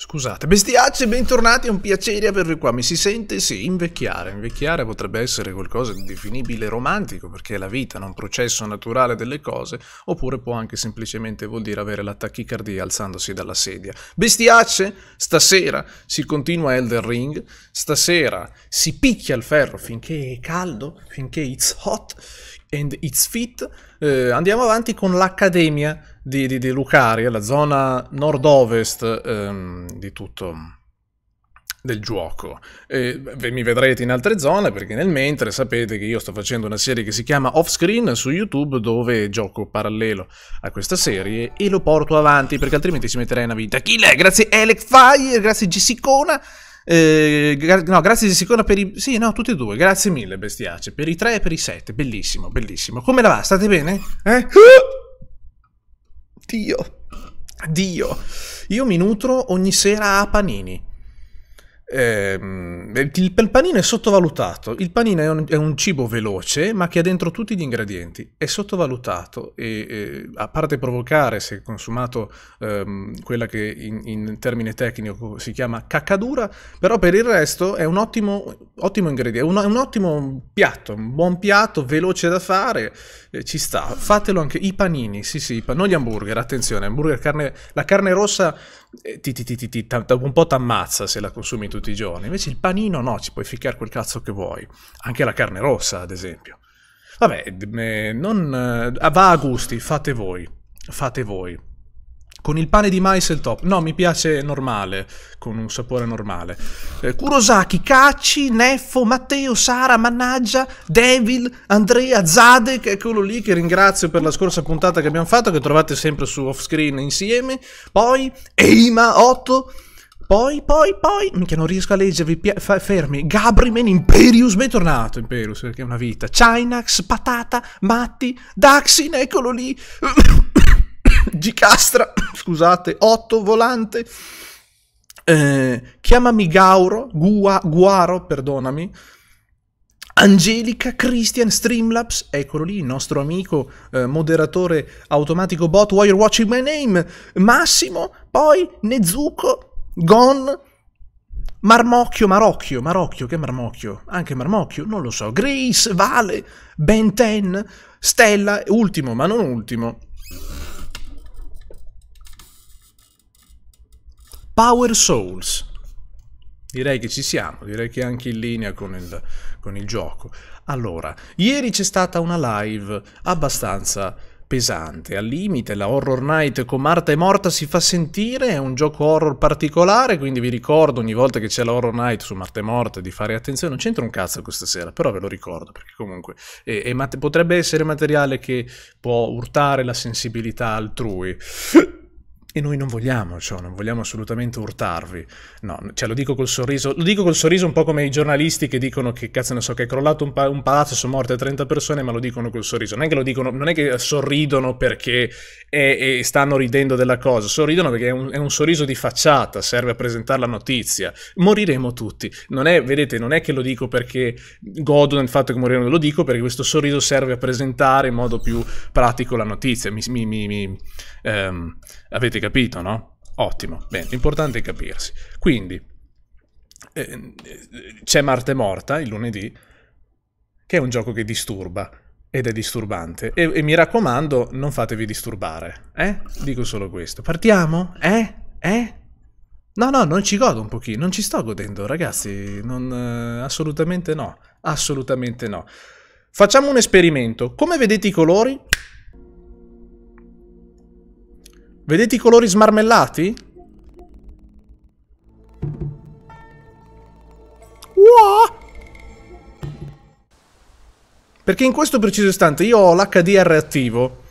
Scusate, bestiacce, bentornati, è un piacere avervi qua. Mi si sente? Sì, invecchiare. Invecchiare potrebbe essere qualcosa di definibile romantico, perché è la vita, non un processo naturale delle cose, oppure può anche semplicemente vuol dire avere la tachicardia alzandosi dalla sedia. Bestiacce, stasera si continua Elden Ring, stasera si picchia il ferro finché è caldo, finché it's hot and it's fit. Andiamo avanti con l'Accademia di Lucaria, la zona nord-ovest di tutto del gioco. Mi vedrete in altre zone, perché nel mentre sapete che io sto facendo una serie che si chiama Off Screen su YouTube, dove gioco parallelo a questa serie e lo porto avanti, perché altrimenti si metterà in una vita. Achille, grazie Elec Fire, grazie Gessicona. No, grazie Sicona per i... Sì, no, tutti e due, grazie mille bestiace. Per i 3 e per i 7, bellissimo, bellissimo. Come la va? State bene? Eh? Dio, Dio. Io mi nutro ogni sera a panini. Il panino è sottovalutato. Il panino è un cibo veloce, ma che ha dentro tutti gli ingredienti. È sottovalutato e a parte provocare, se consumato, quella che in termine tecnico si chiama caccadura, però per il resto è un ottimo ingrediente, è un ottimo piatto, un buon piatto, veloce da fare, ci sta. Fatelo anche i panini, sì, non gli hamburger, attenzione, hamburger, carne, la carne rossa un po' t'ammazza se la consumi tutti i giorni, invece il panino no, ci puoi ficcare quel cazzo che vuoi, anche la carne rossa ad esempio. Vabbè, va a gusti, fate voi. Con il pane di mais è il top, no, mi piace normale, con un sapore normale. Kurosaki, Cacci, Neffo, Matteo, Sara, mannaggia, Devil, Andrea, Zadek, è quello lì che ringrazio per la scorsa puntata che abbiamo fatto, che trovate sempre su Off Screen insieme. Poi Eima 8, poi minchia, non riesco a leggervi, fermi. Gabrimen, Imperius, bentornato Imperius, perché è una vita. Chinax, Patata, Matti, Daxin, eccolo lì. Gicastra, scusate, 8, Volante, chiamami Gauro, Guaro, perdonami, Angelica, Christian, Streamlabs, eccolo lì, il nostro amico moderatore automatico bot, Why You're Watching My Name, Massimo, poi Nezuko, Gon, Marocchio, che Marmocchio? Anche Marmocchio? Non lo so, Grace, Vale, Ben 10, Stella, ultimo ma non ultimo, Power Souls. Direi che ci siamo, direi che è anche in linea con il gioco. Allora, ieri c'è stata una live abbastanza pesante, al limite, la Horror Night con Marta è morta si fa sentire, è un gioco horror particolare, quindi vi ricordo ogni volta che c'è la Horror Night su Marta è morta di fare attenzione, non c'entra un cazzo questa sera, però ve lo ricordo, perché comunque potrebbe essere materiale che può urtare la sensibilità altrui. E noi non vogliamo ciò, non vogliamo assolutamente urtarvi. No, cioè lo dico col sorriso un po' come i giornalisti che dicono che cazzo ne so, che è crollato un palazzo, sono morte 30 persone, ma lo dicono col sorriso. Non è che lo dicono, non è che sorridono perché stanno ridendo della cosa, sorridono perché è un sorriso di facciata, serve a presentare la notizia. Moriremo tutti. Non è, vedete, non è che lo dico perché godo del fatto che moriremo, lo dico perché questo sorriso serve a presentare in modo più pratico la notizia. Avete capito, no? Ottimo, bene, l'importante è capirsi. Quindi, c'è Marta è morta, il lunedì, che è un gioco che disturba, ed è disturbante. E mi raccomando, non fatevi disturbare, eh? Dico solo questo. Partiamo? Eh? Eh? No, no, non ci godo un pochino, non ci sto godendo, ragazzi, non, assolutamente no, assolutamente no. Facciamo un esperimento. Come vedete i colori? Vedete i colori smarmellati? Wow! Perché in questo preciso istante io ho l'HDR attivo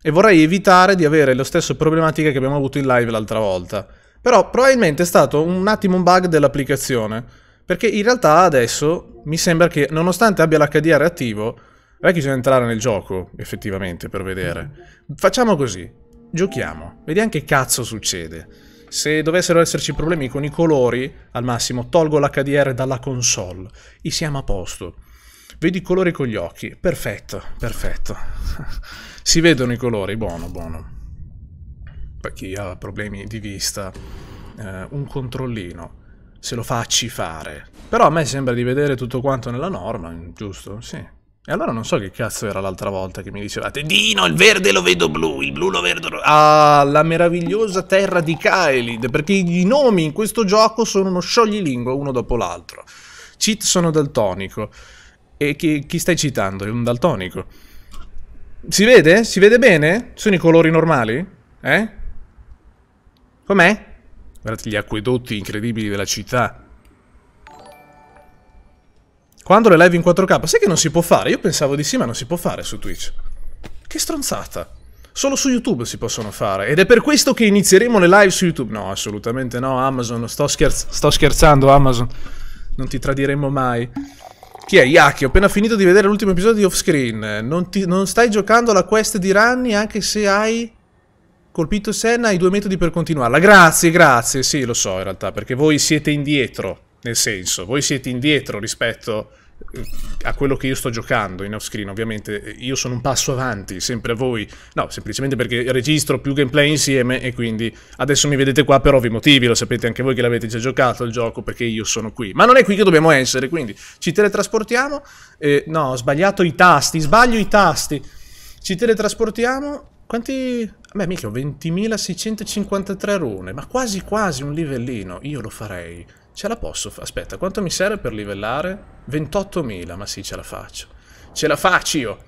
e vorrei evitare di avere lo stesso problematica che abbiamo avuto in live l'altra volta. Però probabilmente è stato un attimo un bug dell'applicazione, perché in realtà adesso mi sembra che, nonostante abbia l'HDR attivo, non è che bisogna entrare nel gioco effettivamente per vedere. Facciamo così, giochiamo, vediamo che cazzo succede. Se dovessero esserci problemi con i colori, al massimo tolgo l'HDR dalla console e siamo a posto. Vedo i colori con gli occhi, perfetto, perfetto. Si vedono i colori, buono, buono. Per chi ha problemi di vista, un controllino, se lo facci fare. Però a me sembra di vedere tutto quanto nella norma, giusto? Sì. E allora non so che cazzo era l'altra volta che mi dicevate: Dino, il verde lo vedo blu, il blu lo vedo... Ah, la meravigliosa terra di Caelid, perché i nomi in questo gioco sono uno scioglilingua uno dopo l'altro. Cheat, sono daltonico. E chi stai citando? È un daltonico. Si vede? Si vede bene? Sono i colori normali? Eh? Com'è? Guardate gli acquedotti incredibili della città. Quando le live in 4K? Sai che non si può fare? Io pensavo di sì, ma non si può fare su Twitch. Che stronzata. Solo su YouTube si possono fare. Ed è per questo che inizieremo le live su YouTube. No, assolutamente no, Amazon. Sto scherzando, Amazon. Non ti tradiremo mai. Chi è? Yaki, ho appena finito di vedere l'ultimo episodio di Offscreen. Non stai giocando alla quest di Ranni anche se hai... colpito Senna, hai 2 metodi per continuarla. Grazie, grazie. Sì, lo so in realtà, perché voi siete indietro. Nel senso, voi siete indietro rispetto a quello che io sto giocando in off screen. Ovviamente io sono un passo avanti, sempre a voi. No, semplicemente perché registro più gameplay insieme e quindi adesso mi vedete qua per ovvi motivi. Lo sapete anche voi che l'avete già giocato il gioco, perché io sono qui. Ma non è qui che dobbiamo essere, quindi ci teletrasportiamo. No, ho sbagliato i tasti, sbaglio i tasti. Ci teletrasportiamo. Quanti... beh, mica ho 20.653 rune, ma quasi quasi un livellino, io lo farei. Ce la posso fare? Aspetta, quanto mi serve per livellare? 28.000, ma sì, ce la faccio. Ce la faccio io!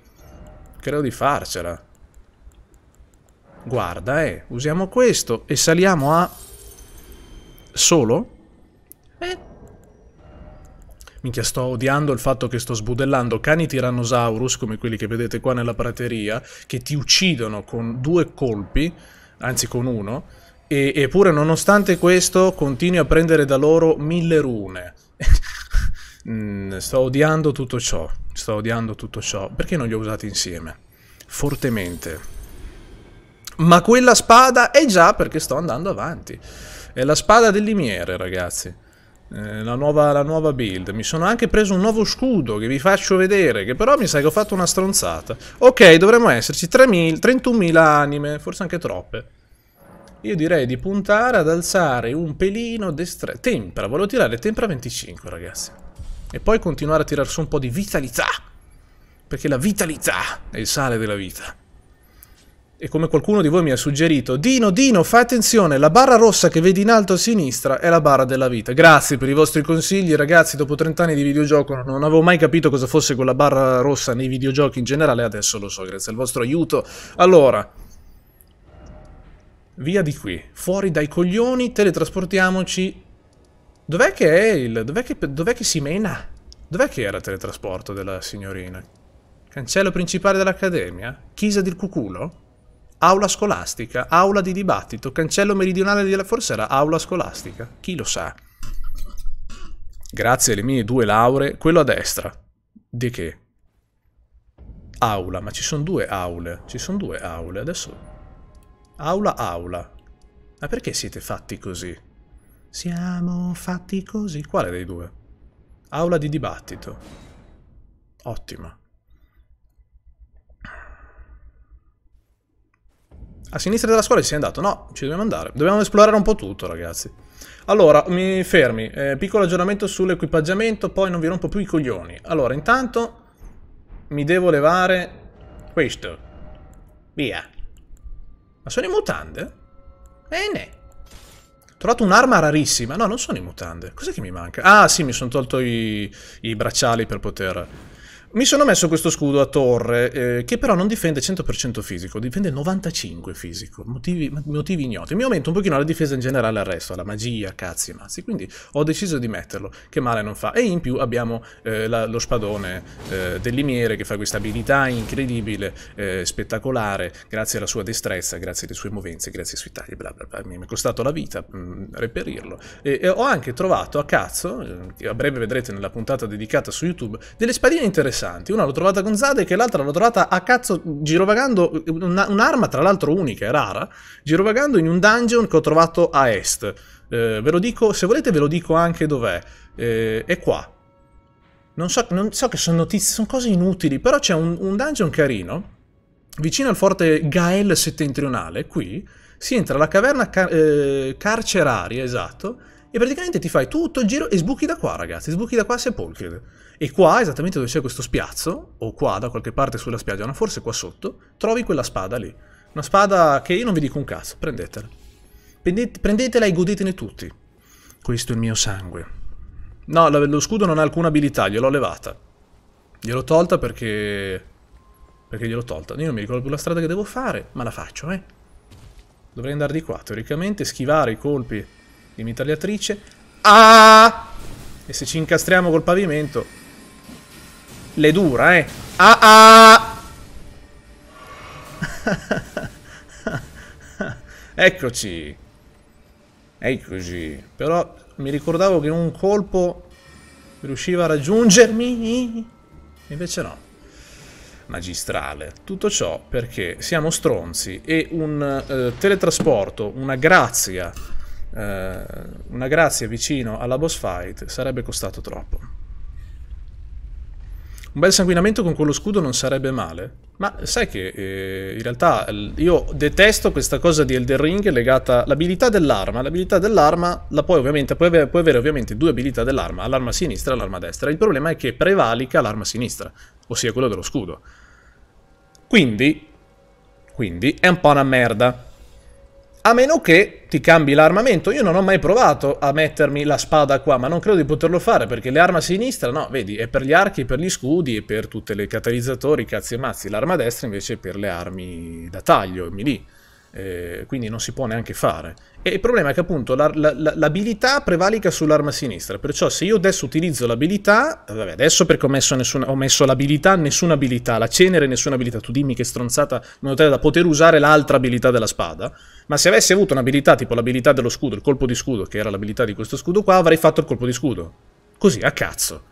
Credo di farcela. Guarda, usiamo questo e saliamo a... solo? Minchia, sto odiando il fatto che sto sbudellando cani Tyrannosaurus, come quelli che vedete qua nella prateria, che ti uccidono con 2 colpi, anzi con 1, eppure nonostante questo continui a prendere da loro 1000 rune. Sto odiando tutto ciò, sto odiando tutto ciò. Perché non li ho usati insieme? Fortemente. Ma quella spada è già, perché sto andando avanti. È la spada del limiere, ragazzi. La nuova build. Mi sono anche preso un nuovo scudo che vi faccio vedere, che però mi sa che ho fatto una stronzata. Ok, dovremmo esserci 31.000 anime, forse anche troppe. Io direi di puntare ad alzare un pelino destra. Tempra, volevo tirare tempra 25, ragazzi, e poi continuare a tirar su un po' di vitalità, perché la vitalità è il sale della vita. E come qualcuno di voi mi ha suggerito, Dino, fai attenzione, la barra rossa che vedi in alto a sinistra è la barra della vita. Grazie per i vostri consigli, ragazzi, dopo 30 anni di videogioco non avevo mai capito cosa fosse quella barra rossa nei videogiochi in generale, adesso lo so, grazie al vostro aiuto. Allora, via di qui, fuori dai coglioni, teletrasportiamoci. Dov'è che è il... dov'è che si mena? Dov'è che era il teletrasporto della signorina? Cancello principale dell'accademia? Chiesa del cuculo? Aula scolastica, aula di dibattito, cancello meridionale della... forse era aula scolastica, chi lo sa. Grazie alle mie 2 lauree, quello a destra. Di che? Aula, ma ci sono due aule, adesso... Aula. Ma perché siete fatti così? Siamo fatti così. Quale dei due? Aula di dibattito. Ottimo. A sinistra della scuola ci sei andato? No, ci dobbiamo andare. Dobbiamo esplorare un po' tutto, ragazzi. Allora, mi fermi. Piccolo aggiornamento sull'equipaggiamento, poi non vi rompo più i coglioni. Allora, intanto mi devo levare questo. Via. Ma sono in mutande? Bene. Ho trovato un'arma rarissima. No, non sono in mutande. Cos'è che mi manca? Ah, sì, mi sono tolto i bracciali per poter... Mi sono messo questo scudo a torre, che però non difende 100% fisico, difende 95% fisico. Motivi ignoti. Mi aumenta un pochino la difesa in generale al resto, alla magia, cazzi, mazzi. Quindi ho deciso di metterlo, che male non fa. E in più abbiamo lo spadone del limiere, che fa questa abilità incredibile, spettacolare, grazie alla sua destrezza, grazie alle sue movenze, grazie ai suoi tagli, bla bla bla. Mi è costato la vita reperirlo. E ho anche trovato a cazzo, che a breve vedrete nella puntata dedicata su YouTube, delle spadine interessanti. Una l'ho trovata con Zadek e l'altra l'ho trovata a cazzo girovagando, un'arma tra l'altro unica e rara, girovagando in un dungeon che ho trovato a est. Ve lo dico, se volete ve lo dico anche dov'è. È qua. Non so che sono notizie, sono cose inutili, però c'è un dungeon carino, vicino al forte Gael settentrionale, qui, si entra alla caverna carceraria, esatto, e praticamente ti fai tutto il giro e sbuchi da qua, ragazzi, sbuchi da qua a Sepolcred. E qua, esattamente dove c'è questo spiazzo, o qua da qualche parte sulla spiaggia, no, forse qua sotto, trovi quella spada lì. Una spada che io non vi dico un cazzo, prendetela. Prendetela e godetene tutti. Questo è il mio sangue. No, lo scudo non ha alcuna abilità, gliel'ho levata. Gliel'ho tolta perché gliel'ho tolta. Io non mi ricordo più la strada che devo fare, ma la faccio, eh. Dovrei andare di qua, teoricamente, schivare i colpi di mitragliatrice. Ah! E se ci incastriamo col pavimento le dura, eh. Ah ah! Eccoci. Eccoci. Però mi ricordavo che un colpo riusciva a raggiungermi, invece no. Magistrale. Tutto ciò perché siamo stronzi e un teletrasporto, una grazia vicino alla boss fight sarebbe costato troppo. Un bel sanguinamento con quello scudo non sarebbe male, ma sai che in realtà io detesto questa cosa di Elden Ring legata all'abilità dell'arma. L'abilità dell'arma la puoi avere ovviamente due abilità dell'arma, l'arma sinistra e l'arma destra. Il problema è che prevalica l'arma sinistra, ossia quello dello scudo. Quindi è un po' una merda. A meno che ti cambi l'armamento. Io non ho mai provato a mettermi la spada qua, ma non credo di poterlo fare, perché le armi a sinistra, no, vedi, è per gli archi, per gli scudi e per tutte le catalizzatori, cazzi e mazzi. L'arma a destra invece è per le armi da taglio, melee. Quindi non si può neanche fare. E il problema è che appunto l'abilità prevalica sull'arma sinistra. Perciò se io adesso utilizzo l'abilità... Vabbè, adesso perché ho messo l'abilità, nessuna abilità. La cenere, nessuna abilità. Tu dimmi che stronzata, in modo tale da poter usare l'altra abilità della spada. Ma se avessi avuto un'abilità tipo l'abilità dello scudo, il colpo di scudo, che era l'abilità di questo scudo qua, avrei fatto il colpo di scudo. Così, a cazzo.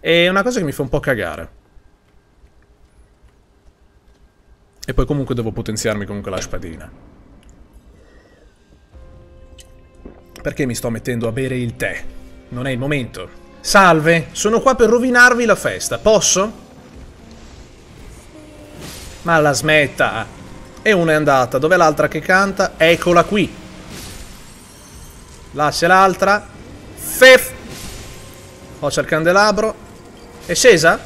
È una cosa che mi fa un po' cagare. E poi comunque devo potenziarmi comunque la spadina. Perché mi sto mettendo a bere il tè? Non è il momento. Salve, sono qua per rovinarvi la festa, posso? Ma la smetta! E una è andata, dov'è l'altra che canta? Eccola qui! Là c'è l'altra. Fef! Oh, c'è il candelabro. È scesa?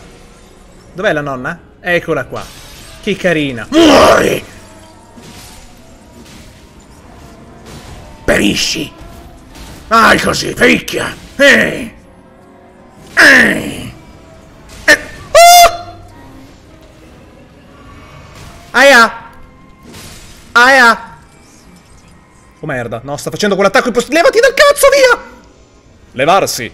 Dov'è la nonna? Eccola qua. Che carina. Muori! Perisci! Vai così, picchia! Aia! Aia! Oh merda, no, sta facendo quell'attacco impostile. Levati dal cazzo, via! Levarsi!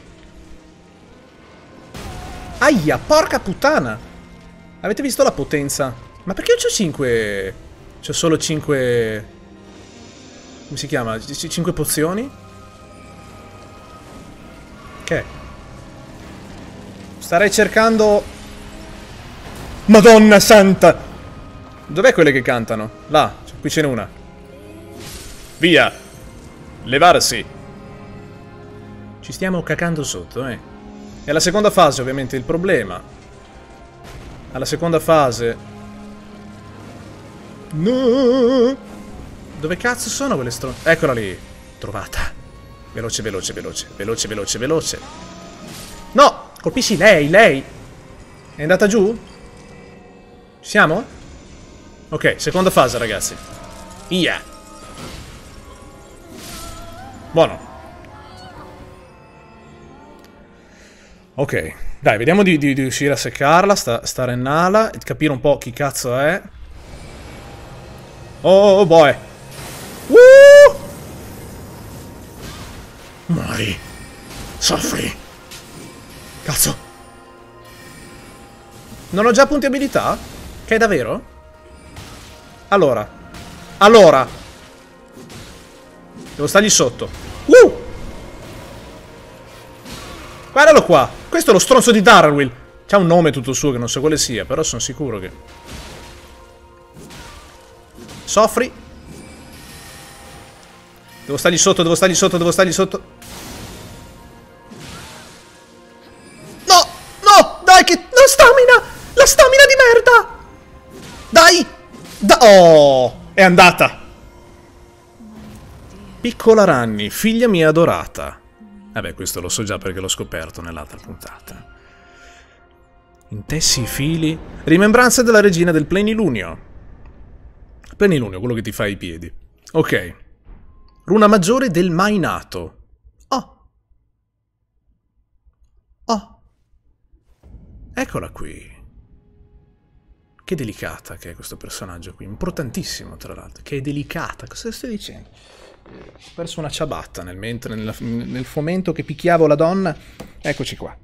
Aia, porca puttana! Avete visto la potenza? Ma perché io c'ho 5... C'ho solo 5... Come si chiama? 5 pozioni? Starei cercando... Madonna santa! Dov'è quelle che cantano? Là, qui ce n'è una. Via! Levarsi! Ci stiamo cacando sotto, eh. È la seconda fase, ovviamente, il problema. Alla seconda fase... No! Dove cazzo sono quelle stronze? Eccola lì! Trovata! Veloce, veloce, veloce, veloce, veloce, veloce. No! Colpisci lei! È andata giù? Ci siamo? Ok, seconda fase, ragazzi. Via! Buono. Ok, dai, vediamo di riuscire a seccarla, sta Rennala, e capire un po' chi cazzo è. Oh boy. Muori. Soffri. Cazzo. Non ho già punti abilità? Che è davvero? Allora. Devo stargli sotto. Guardalo qua. Questo è lo stronzo di Darwin. C'ha un nome tutto suo che non so quale sia, però sono sicuro che... Soffri. Devo stargli sotto. No! No! Dai che... La stamina! La stamina di merda! Dai! Oh! È andata! Piccola Ranni, figlia mia adorata. Vabbè, questo lo so già perché l'ho scoperto nell'altra puntata. Intessi i fili. Rimembranza della regina del plenilunio. Plenilunio, quello che ti fa i piedi. Ok. Runa maggiore del mai nato. Oh. Eccola qui. Che delicata che è questo personaggio qui. Importantissimo, tra l'altro. Che è delicata. Cosa stai dicendo? Ho perso una ciabatta nel fomento che picchiavo la donna. Eccoci qua.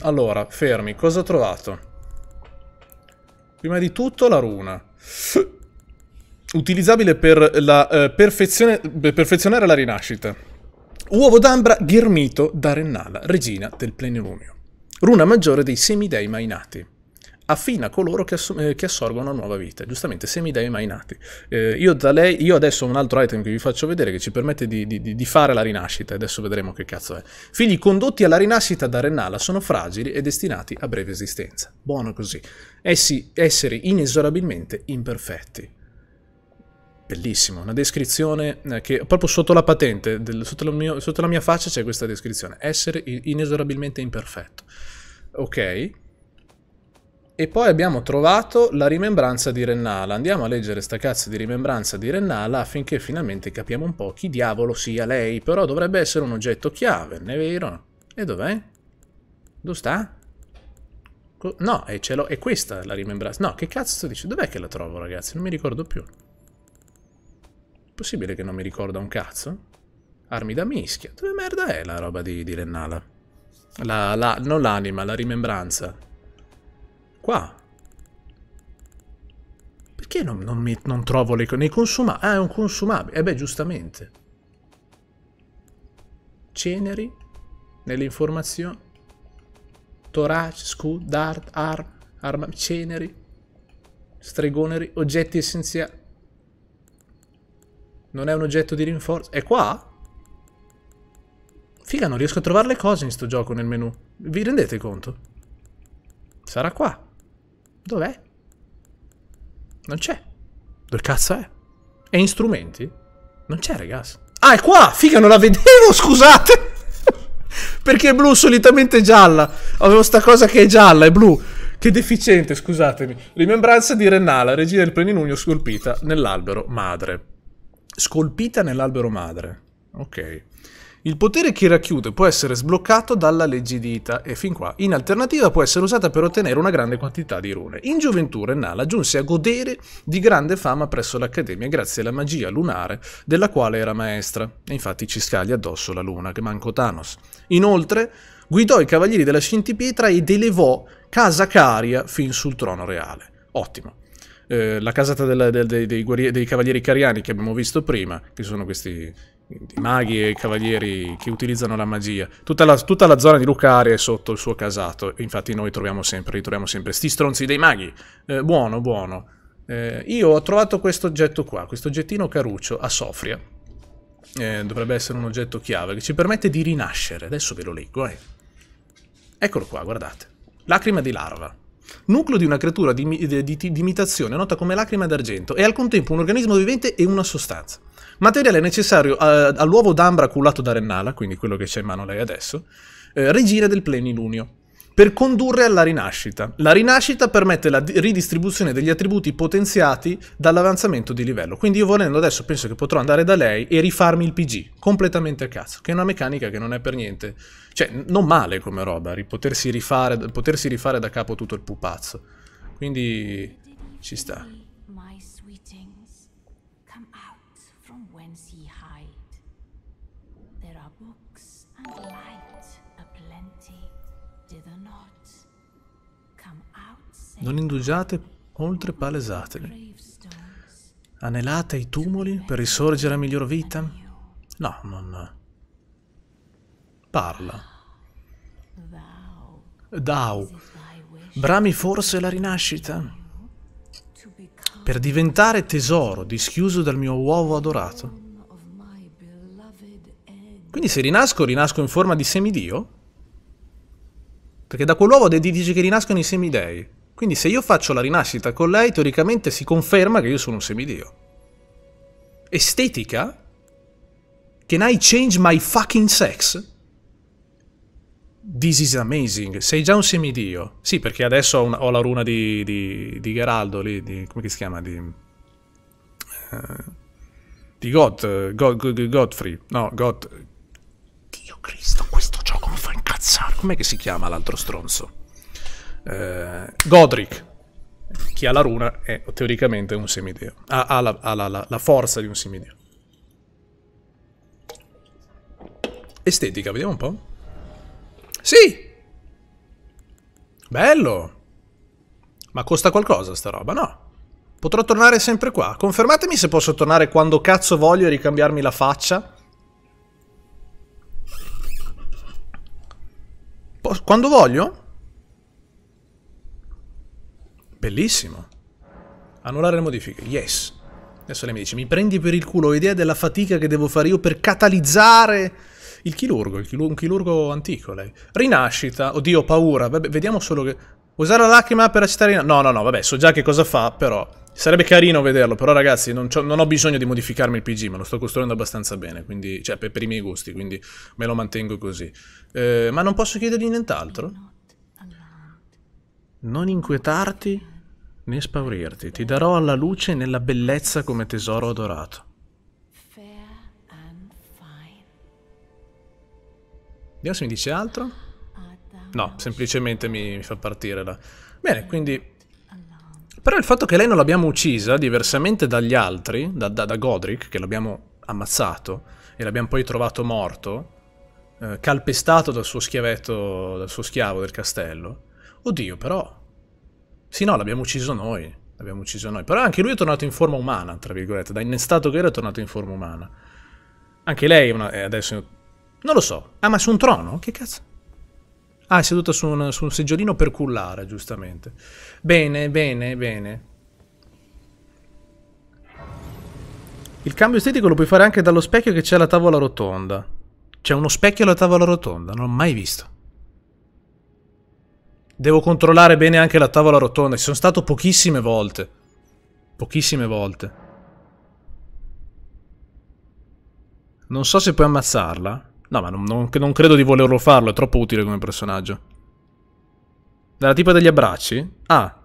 Allora, fermi. Cosa ho trovato? Prima di tutto la runa. Utilizzabile per la perfezionare la rinascita. Uovo d'ambra ghermito da Rennala, regina del plenilunio. Runa maggiore dei semidei mai nati. Affina coloro che assorgono una nuova vita. Giustamente, semidei mai nati. Io adesso ho un altro item che vi faccio vedere che ci permette di fare la rinascita. Adesso vedremo che cazzo è. Figli condotti alla rinascita da Rennala sono fragili e destinati a breve esistenza. Buono così. Essi esseri inesorabilmente imperfetti. Bellissimo, una descrizione che proprio sotto la patente, sotto la mia faccia c'è questa descrizione. Essere inesorabilmente imperfetto. Ok. E poi abbiamo trovato la rimembranza di Rennala. Andiamo a leggere sta cazzo di rimembranza di Rennala affinché finalmente capiamo un po' chi diavolo sia lei. Però dovrebbe essere un oggetto chiave, non è vero? E dov'è? Dove sta? No, è questa la rimembranza. No, che cazzo dici? Dov'è che la trovo, ragazzi? Non mi ricordo più. Possibile che non mi ricorda un cazzo? Armi da mischia. Dove merda è la roba di Rennala? Non l'anima, la rimembranza. Qua. Perché non trovo le cose? Nei consumabili. Ah, è un consumabile. Eh beh, giustamente. Ceneri. Nelle informazioni. Torace, scudo, dart, arma, ceneri. Stregoneri, oggetti essenziali. Non è un oggetto di rinforzo. È qua? Figa, non riesco a trovare le cose in sto gioco nel menu. Vi rendete conto? Sarà qua. Dov'è? Non c'è. Dove cazzo è? È in strumenti? Non c'è, ragazzi. Ah, è qua! Figa, non la vedevo, scusate! Perché è blu, solitamente è gialla. Avevo sta cosa che è gialla, è blu. Che deficiente, scusatemi. Rimembranza di Rennala, regina del plenilunio scolpita nell'albero madre. Scolpita nell'albero madre. Ok. Il potere che racchiude può essere sbloccato dalla leggidita e fin qua. In alternativa può essere usata per ottenere una grande quantità di rune. In gioventù Rennala giunse a godere di grande fama presso l'Accademia grazie alla magia lunare della quale era maestra. E infatti ci scaglia addosso la luna, che manco Thanos. Inoltre guidò i cavalieri della Scintipietra ed elevò casa Caria fin sul trono reale. Ottimo. La casata dei cavalieri cariani che abbiamo visto prima, che sono questi maghi e cavalieri che utilizzano la magia. Tutta la zona di Lucaria è sotto il suo casato. Infatti noi ritroviamo sempre sti stronzi dei maghi. Buono, buono. Io ho trovato questo oggetto qua, questo oggettino caruccio a Sofria. Dovrebbe essere un oggetto chiave che ci permette di rinascere. Adesso ve lo leggo, eh. Eccolo qua, guardate. Lacrima di larva. Nucleo di una creatura di imitazione nota come lacrima d'argento è al contempo un organismo vivente e una sostanza. Materiale necessario all'uovo d'ambra cullato da Rennala, quindi quello che c'è in mano lei adesso, regina del plenilunio. per condurre alla rinascita. La rinascita permette la ridistribuzione degli attributi potenziati dall'avanzamento di livello. Quindi io volendo adesso penso che potrò andare da lei e rifarmi il PG, completamente a cazzo, che è una meccanica che non è per niente, cioè non male come roba, potersi rifare da capo tutto il pupazzo. Quindi ci sta. Non indugiate oltre palesateli. Anelate i tumuli per risorgere a miglior vita? No, non... Parla. Dao. Brami forse la rinascita? Per diventare tesoro dischiuso dal mio uovo adorato. Quindi se rinasco, rinasco in forma di semidio? Perché da quell'uovo dice che rinascono i semidei. Quindi se io faccio la rinascita con lei, teoricamente si conferma che io sono un semidio. Estetica? Can I change my fucking sex? This is amazing. Sei già un semidio. Sì, perché adesso ho la runa di Geraldo, lì, come si chiama? Godfrey. No, God... Dio Cristo, questo gioco mi fa incazzare. Com'è che si chiama l'altro stronzo? Godrick, chi ha la runa è teoricamente un semideo, ha la forza di un semideo. Estetica, vediamo un po'. Sì! Bello! Ma costa qualcosa sta roba? No. Potrò tornare sempre qua. Confermatemi se posso tornare quando cazzo voglio e ricambiarmi la faccia. Quando voglio? Bellissimo. Annullare le modifiche. Yes. Adesso lei mi dice, mi prendi per il culo, ho idea della fatica che devo fare io per catalizzare il chirurgo. Un chirurgo antico, lei. Rinascita. Oddio, ho paura. Vabbè, vediamo solo che... Usare la lacrima per accettare... No, no, no, vabbè, so già che cosa fa, però... Sarebbe carino vederlo, però ragazzi, non ho bisogno di modificarmi il PG, me lo sto costruendo abbastanza bene, quindi... Cioè, per i miei gusti, quindi me lo mantengo così. Ma non posso chiedergli nient'altro? Non inquietarti né spaurirti, ti darò alla luce nella bellezza come tesoro adorato. Vediamo se mi dice altro. No, semplicemente mi fa partire la... Bene, quindi... Però il fatto che lei non l'abbiamo uccisa, diversamente dagli altri, da Godrick, che l'abbiamo ammazzato e l'abbiamo poi trovato morto, calpestato dal suo schiavo del castello. Oddio, però... Sì, no, l'abbiamo ucciso noi. L'abbiamo ucciso noi. Però anche lui è tornato in forma umana, tra virgolette. Da innestato che era, è tornato in forma umana. Anche lei adesso... Non lo so. Ah, ma su un trono? Che cazzo? Ah, è seduta su un seggiolino per cullare, giustamente. Bene, bene, bene. Il cambio estetico lo puoi fare anche dallo specchio che c'è alla tavola rotonda. C'è uno specchio alla tavola rotonda? Non l'ho mai visto. Devo controllare bene anche la tavola rotonda. Ci sono stato pochissime volte. Pochissime volte. Non so se puoi ammazzarla. No, ma non credo di volerlo farlo. È troppo utile come personaggio. Dalla tipa degli abbracci? Ah.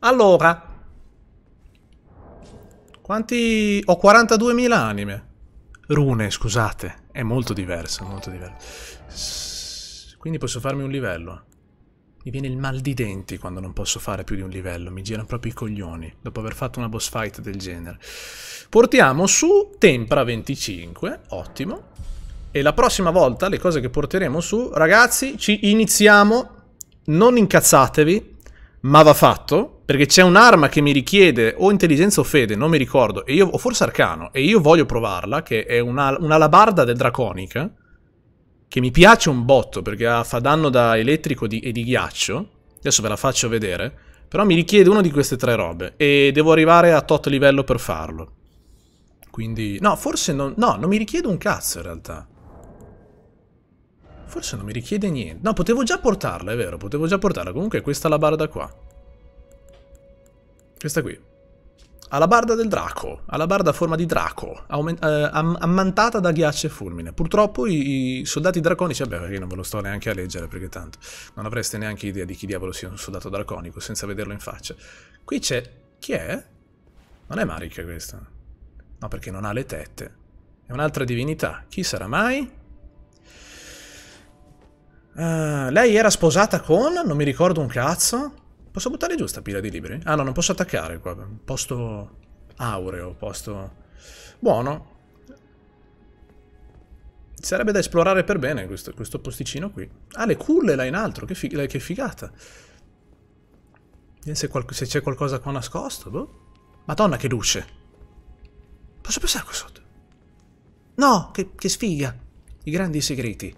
Allora. Quanti... Ho 42.000 anime. Rune, scusate. È molto diverso, molto diverso. Quindi posso farmi un livello. Mi viene il mal di denti quando non posso fare più di un livello, mi girano proprio i coglioni, dopo aver fatto una boss fight del genere. Portiamo su Tempra 25, ottimo. E la prossima volta, le cose che porteremo su, ragazzi, ci iniziamo, non incazzatevi, ma va fatto, perché c'è un'arma che mi richiede o intelligenza o fede, non mi ricordo, e io, o forse arcano, e io voglio provarla, che è un'alabarda del Draconica, che mi piace un botto perché fa danno da elettrico e di ghiaccio. Adesso ve la faccio vedere. Però mi richiede una di queste tre robe e devo arrivare a tot livello per farlo. Quindi... No, forse non... No, non mi richiede un cazzo in realtà. Forse non mi richiede niente. No, potevo già portarla, è vero. Potevo già portarla. Comunque è questa la barda qua. Questa qui. Alabarda del draco, alabarda a forma di draco, ammantata da ghiaccio e fulmine. Purtroppo i soldati draconici, vabbè, io non ve lo sto neanche a leggere perché tanto non avreste neanche idea di chi diavolo sia un soldato draconico senza vederlo in faccia. Qui c'è... chi è? Non è Marika questa? No, perché non ha le tette. È un'altra divinità. Chi sarà mai? Lei era sposata con... non mi ricordo un cazzo... Posso buttare giù sta pila di libri? Ah no, non posso attaccare qua. Posto aureo, posto... buono. Sarebbe da esplorare per bene questo posticino qui. Ah, le culle là in alto, che figata. Se c'è qualcosa qua nascosto, boh. Madonna che luce. Posso passare qua sotto? No, che sfiga. I grandi segreti.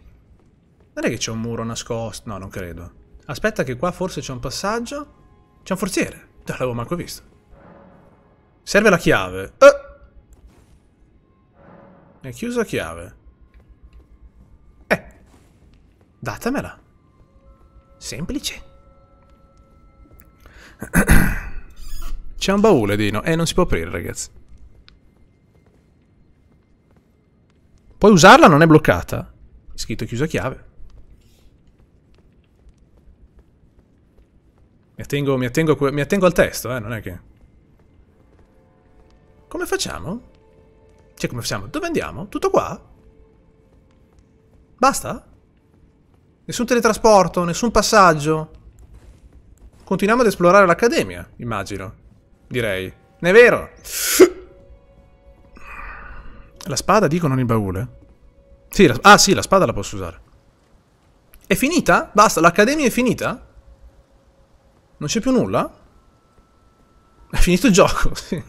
Non è che c'è un muro nascosto? No, non credo. Aspetta che qua forse c'è un passaggio. C'è un forziere. Non l'avevo manco visto. Serve la chiave. È chiusa la chiave. Datamela. Semplice. C'è un baule, Dino. Non si può aprire, ragazzi. Puoi usarla, non è bloccata. È scritto chiusa chiave. Mi attengo al testo, non è che... Come facciamo? Cioè, come facciamo? Dove andiamo? Tutto qua? Basta? Nessun teletrasporto, nessun passaggio. Continuiamo ad esplorare l'accademia, immagino. Direi. Non è vero? La spada, dicono nel baule? Sì, sì, la spada la posso usare. È finita? Basta, l'accademia è finita? Non c'è più nulla? È finito il gioco, sì.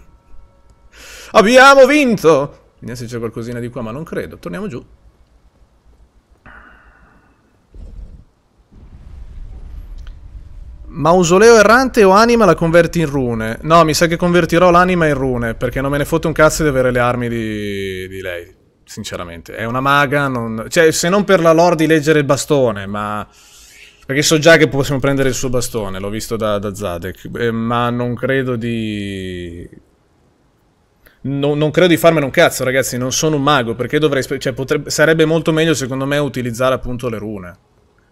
Abbiamo vinto! Vediamo se c'è qualcosina di qua, ma non credo. Torniamo giù. Mausoleo errante o anima la converti in rune? No, mi sa che convertirò l'anima in rune, perché non me ne fotte un cazzo di avere le armi di lei. Sinceramente. È una maga, non... cioè, se non per la lore di leggere il bastone, ma... perché so già che possiamo prendere il suo bastone, l'ho visto da Zadek, ma non credo di... non credo di farmene un cazzo, ragazzi, non sono un mago, perché dovrei... cioè, sarebbe molto meglio, secondo me, utilizzare appunto le rune.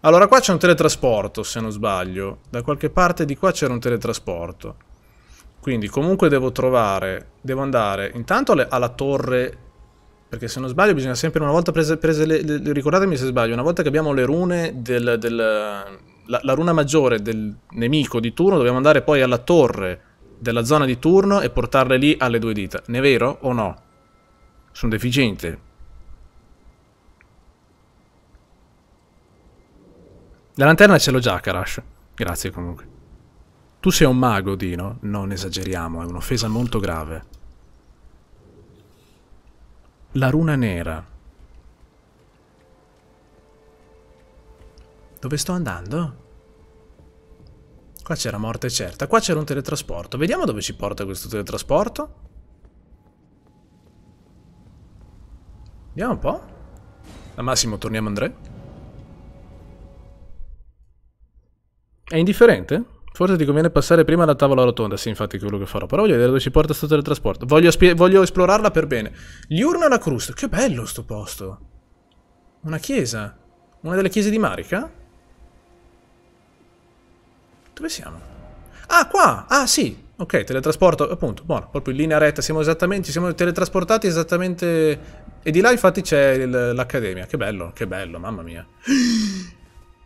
Allora, qua c'è un teletrasporto, se non sbaglio. Da qualche parte di qua c'era un teletrasporto. Quindi, comunque, devo trovare... devo andare intanto alla torre... perché se non sbaglio bisogna sempre, una volta prese le... ricordatemi se sbaglio, una volta che abbiamo le rune la runa maggiore del nemico di turno, dobbiamo andare poi alla torre della zona di turno e portarle lì alle due dita. Ne è vero o no? Sono deficiente. La lanterna ce l'ho già, Karash. Grazie comunque. Tu sei un mago, Dino? Non esageriamo, è un'offesa molto grave. La runa nera. Dove sto andando? Qua c'era morte certa. Qua c'era un teletrasporto. Vediamo dove ci porta questo teletrasporto. Vediamo un po'. Al massimo torniamo Andrea. È indifferente? Forse ti conviene passare prima alla tavola rotonda. Sì, infatti è quello che farò. Però voglio vedere dove ci porta sto teletrasporto. Voglio esplorarla per bene. L'urna alla crusta. Che bello sto posto. Una chiesa. Una delle chiese di Marika? Dove siamo? Ah, qua! Ah, sì! Ok, teletrasporto, appunto. Buono, proprio in linea retta. Ci siamo teletrasportati esattamente... E di là, infatti, c'è l'accademia. Che bello, mamma mia.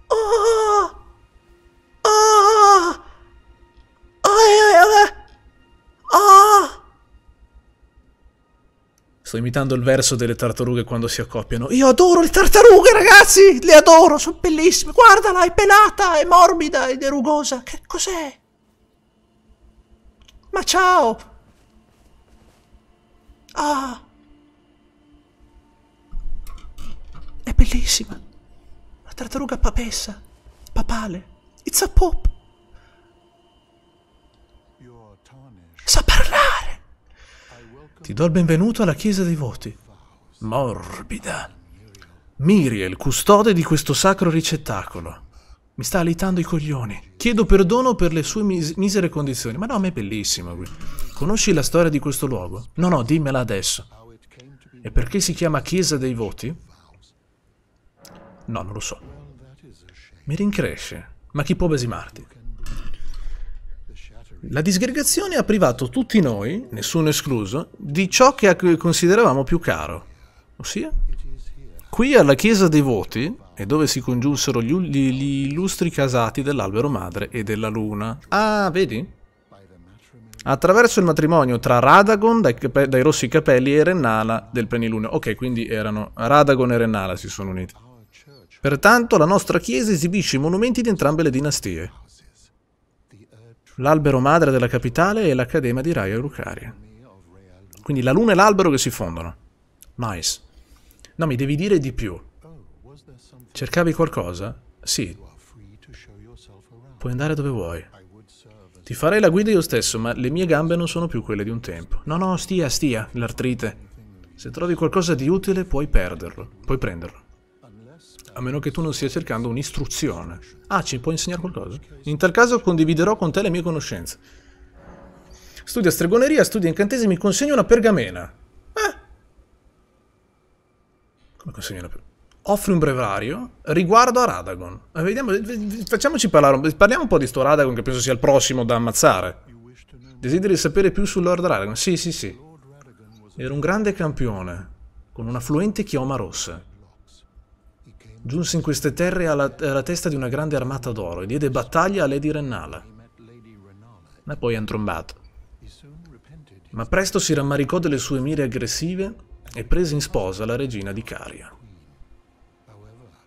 Oh! Sto imitando il verso delle tartarughe quando si accoppiano. Io adoro le tartarughe, ragazzi! Le adoro, sono bellissime. Guardala, è pelata, è morbida ed è rugosa. Che cos'è? Ma ciao! Ah! È bellissima. La tartaruga papessa. Papale. It's a pop. Sa parlare! Ti do il benvenuto alla chiesa dei voti. Morbida. Miriel, custode di questo sacro ricettacolo. Mi sta alitando i coglioni. Chiedo perdono per le sue misere condizioni. Ma no, ma è bellissimo qui. Conosci la storia di questo luogo? No, no, dimmela adesso. E perché si chiama Chiesa dei Voti? No, non lo so. Mi rincresce. Ma chi può besimarti? La disgregazione ha privato tutti noi, nessuno escluso, di ciò che consideravamo più caro. Ossia? Qui alla Chiesa dei Voti è dove si congiunsero gli illustri casati dell'albero madre e della luna. Ah, vedi? Attraverso il matrimonio tra Radagon dai rossi capelli e Rennala del Plenilunio. Ok, quindi erano Radagon e Rennala si sono uniti. Pertanto la nostra chiesa esibisce i monumenti di entrambe le dinastie. L'albero madre della capitale e l'accademia di Raya Lucaria. Quindi la luna e l'albero che si fondono. Nice. No, mi devi dire di più. Cercavi qualcosa? Sì. Puoi andare dove vuoi. Ti farei la guida io stesso, ma le mie gambe non sono più quelle di un tempo. No, no, stia, l'artrite. Se trovi qualcosa di utile, puoi prenderlo. A meno che tu non stia cercando un'istruzione. Ah, ci puoi insegnare qualcosa? In tal caso condividerò con te le mie conoscenze. Studia stregoneria, studia incantesimi, consegna una pergamena. Come consegna una pergamena? Offri un brevario riguardo a Radagon. Vediamo, facciamoci parlare. Parliamo un po' di sto Radagon che penso sia il prossimo da ammazzare. Desideri sapere più sul Lord Radagon? Sì. Era un grande campione, con una fluente chioma rossa. Giunse in queste terre alla testa di una grande armata d'oro e diede battaglia a Lady Rennala. Ma poi han trombato. Ma presto si rammaricò delle sue mire aggressive e prese in sposa la regina di Caria.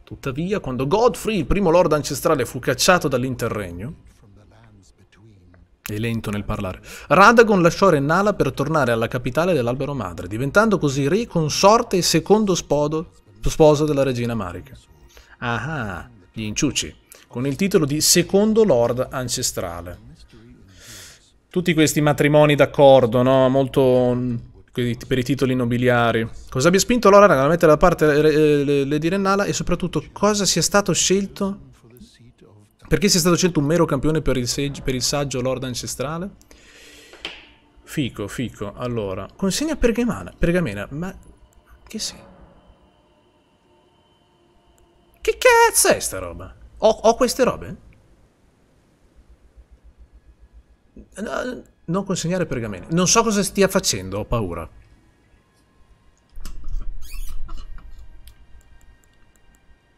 Tuttavia, quando Godfrey, il primo lord ancestrale, fu cacciato dall'interregno, è lento nel parlare, Radagon lasciò Rennala per tornare alla capitale dell'albero madre, diventando così re, consorte e secondo sposo della regina Marika. Ah, gli inciuci, con il titolo di secondo lord ancestrale. Tutti questi matrimoni d'accordo, no? Molto... per i titoli nobiliari. Cosa abbia spinto allora a mettere da parte le di Rennala e soprattutto cosa sia stato scelto? Perché sia stato scelto un mero campione per il saggio lord ancestrale? Fico. Allora, consegna pergamena, ma che sei? Che cazzo è sta roba? Ho queste robe? No. Non consegnare pergamene. Non so cosa stia facendo, ho paura.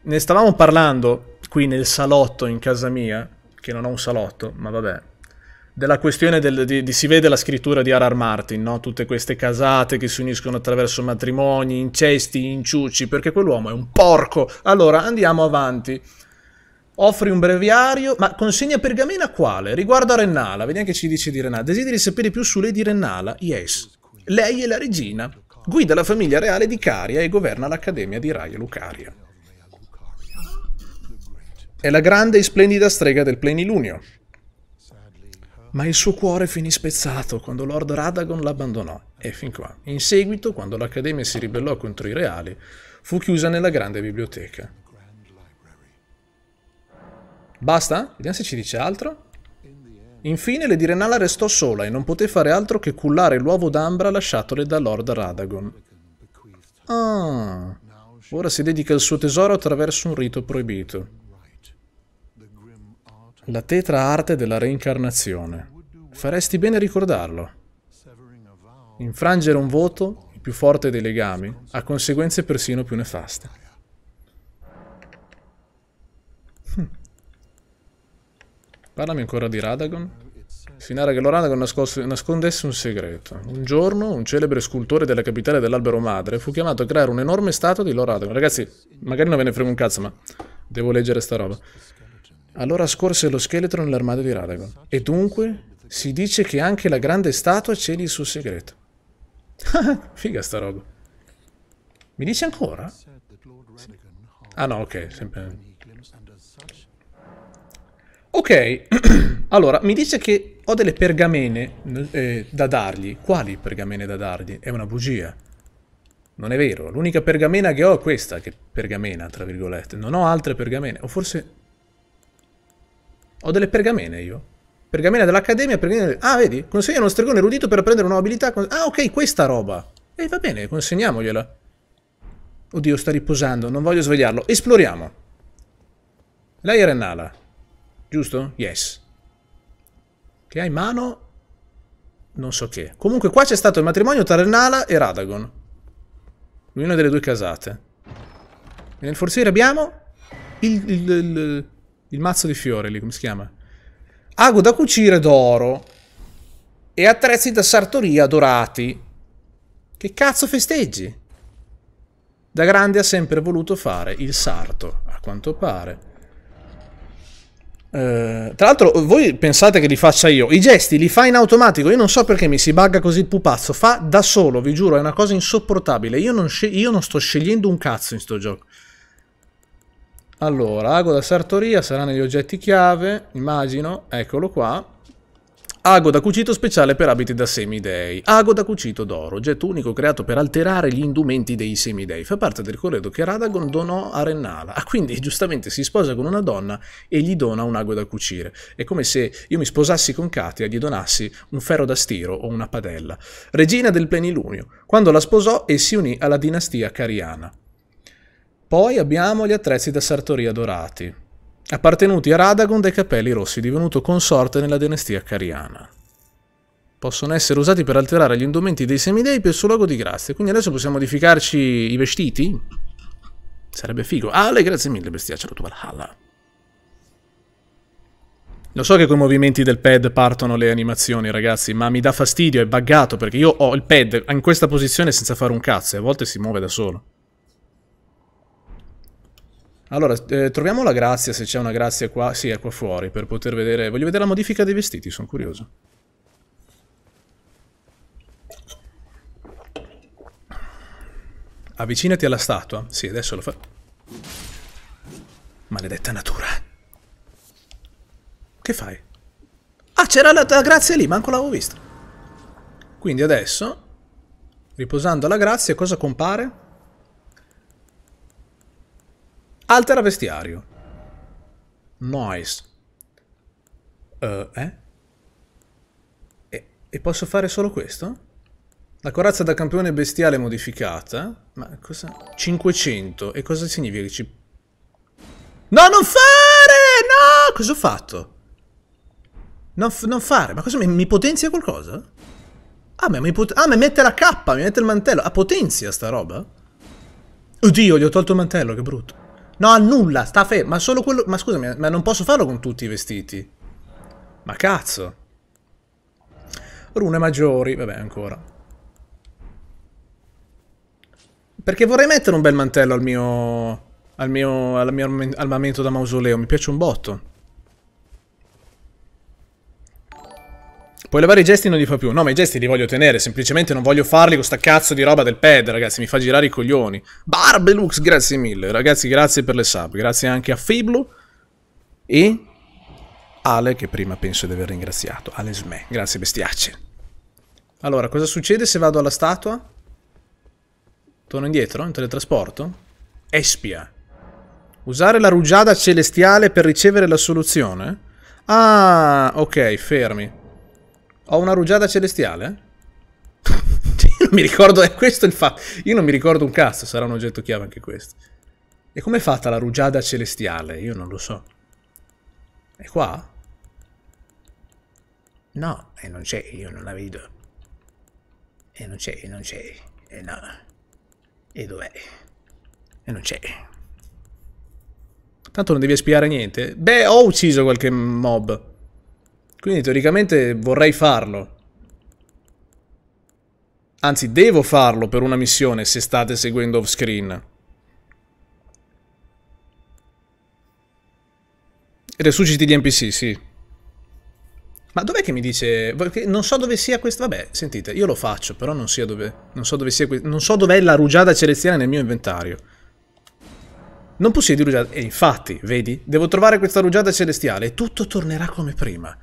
Ne stavamo parlando qui nel salotto in casa mia, che non ho un salotto, ma vabbè, della questione di si vede la scrittura di R.R. Martin, no? Tutte queste casate che si uniscono attraverso matrimoni, incesti, inciucci, perché quell'uomo è un porco. Allora, andiamo avanti. Offri un breviario, ma consegna pergamena quale? Riguardo a Rennala, vediamo che ci dice di Rennala. Desideri sapere più su lei di Rennala? Yes. Lei è la regina, guida la famiglia reale di Caria e governa l'accademia di Raya Lucaria. È la grande e splendida strega del Plenilunio. Ma il suo cuore finì spezzato quando Lord Radagon l'abbandonò. E fin qua. In seguito, quando l'accademia si ribellò contro i reali, fu chiusa nella grande biblioteca. Basta? Vediamo se ci dice altro. Infine, Lady Rennala restò sola e non poté fare altro che cullare l'uovo d'ambra lasciatole da Lord Radagon. Ah, ora si dedica il suo tesoro attraverso un rito proibito. La tetra arte della reincarnazione. Faresti bene a ricordarlo. Infrangere un voto, il più forte dei legami, ha conseguenze persino più nefaste. Parlami ancora di Radagon. Finora che lo Radagon nascondesse un segreto. Un giorno, un celebre scultore della capitale dell'albero madre fu chiamato a creare un'enorme statua di Lord Radagon. Ragazzi, magari non ve ne frega un cazzo, ma devo leggere sta roba. Allora scorse lo scheletro nell'armadio di Radagon. E dunque si dice che anche la grande statua celi il suo segreto. Figa sta roba. Mi dice ancora? Sì. Ah no, ok, sempre... Ok, allora, mi dice che ho delle pergamene da dargli. Quali pergamene da dargli? È una bugia. Non è vero, l'unica pergamena che ho è questa, che pergamena, tra virgolette. Non ho altre pergamene, o forse... Ho delle pergamene io. Pergamena dell'Accademia, pergamena... Ah, vedi? Consegna uno stregone erudito per prendere una nuova abilità... Ah, ok, questa roba. E va bene, consegniamogliela. Oddio, sta riposando, non voglio svegliarlo. Esploriamo. Lei è Rennala. Giusto? Yes. Che ha in mano... non so che. Comunque qua c'è stato il matrimonio tra Rennala e Radagon. L'una delle due casate. E nel forziere abbiamo... il mazzo di fiori lì, come si chiama? Ago da cucire d'oro e attrezzi da sartoria dorati. Che cazzo festeggi? Da grande ha sempre voluto fare il sarto, a quanto pare. Tra l'altro, voi pensate che li faccia io? I gesti li fa in automatico. Io non so perché mi si bugga così il pupazzo. Fa da solo, vi giuro, è una cosa insopportabile. Io non sto scegliendo un cazzo in sto gioco. Allora, ago da sartoria sarà negli oggetti chiave, immagino, eccolo qua. Ago da cucito speciale per abiti da semidei. Ago da cucito d'oro, oggetto unico creato per alterare gli indumenti dei semidei. Fa parte del corredo che Radagon donò a Rennala. Ah, quindi giustamente si sposa con una donna e gli dona un ago da cucire. È come se io mi sposassi con Catia e gli donassi un ferro da stiro o una padella. Regina del plenilunio, quando la sposò e si unì alla dinastia cariana. Poi abbiamo gli attrezzi da sartoria dorati, appartenuti a Radagon dai capelli rossi, divenuto consorte nella dinastia cariana. Possono essere usati per alterare gli indumenti dei semidei per il suo luogo di grazia. Quindi adesso possiamo modificarci i vestiti? Sarebbe figo. Ale, grazie mille, bestiacero, tu valhalla. Lo so che con i movimenti del pad partono le animazioni, ragazzi, ma mi dà fastidio, è buggato, perché io ho il pad in questa posizione senza fare un cazzo e a volte si muove da solo. Allora, troviamo la grazia, se c'è una grazia qua. Sì, è qua fuori, per poter vedere... Voglio vedere la modifica dei vestiti, sono curioso. Avvicinati alla statua. Sì, adesso lo fa... Maledetta natura. Che fai? Ah, c'era la grazia lì, manco l'avevo vista. Quindi adesso, riposando alla grazia, cosa compare? Altera vestiario. Nice. E posso fare solo questo? La corazza da campione bestiale modificata. Ma cosa? 500. E cosa significa che ci... No, non fare! No! Cosa ho fatto? Non fare. Ma cosa? Mi potenzia qualcosa? Ah, ma mi mette la cappa, mi mette il mantello. Ah, potenzia sta roba? Oddio, gli ho tolto il mantello, che brutto. No, nulla, sta ferma, solo quello... Ma scusami, ma non posso farlo con tutti i vestiti? Ma cazzo! Rune maggiori, vabbè, ancora. Perché vorrei mettere un bel mantello al mio... al mio armamento da mausoleo, mi piace un botto. Poi lavare i gesti non li fa più. No, ma i gesti li voglio tenere, semplicemente non voglio farli con sta cazzo di roba del pad, ragazzi, mi fa girare i coglioni. Barbelux, grazie mille, ragazzi, grazie per le sub, grazie anche a Fiblu e Ale, che prima penso di aver ringraziato, Ale Sme, grazie bestiacce. Allora, cosa succede se vado alla statua? Torno indietro, in teletrasporto? Espia. Usare la rugiada celestiale per ricevere la soluzione? Ah, ok, fermi. Ho una rugiada celestiale? Io non mi ricordo, è questo il fatto. Io non mi ricordo un cazzo, sarà un oggetto chiave anche questo. E com'è fatta la rugiada celestiale? Io non lo so. È qua? No, e non c'è, io non la vedo. E non c'è, e non c'è. E no. E dov'è? E non c'è. Tanto non devi espiare niente. Beh, ho ucciso qualche mob. Quindi teoricamente vorrei farlo. Anzi, devo farlo per una missione, se state seguendo off screen. Resusciti gli NPC, sì. Ma dov'è che mi dice... Non so dove sia questo... Vabbè, sentite, io lo faccio, però non sia dove... Non so dove sia questo... Non so dov'è la rugiada celestiale nel mio inventario. Non possiedi rugiada... E infatti, vedi? Devo trovare questa rugiada celestiale e tutto tornerà come prima.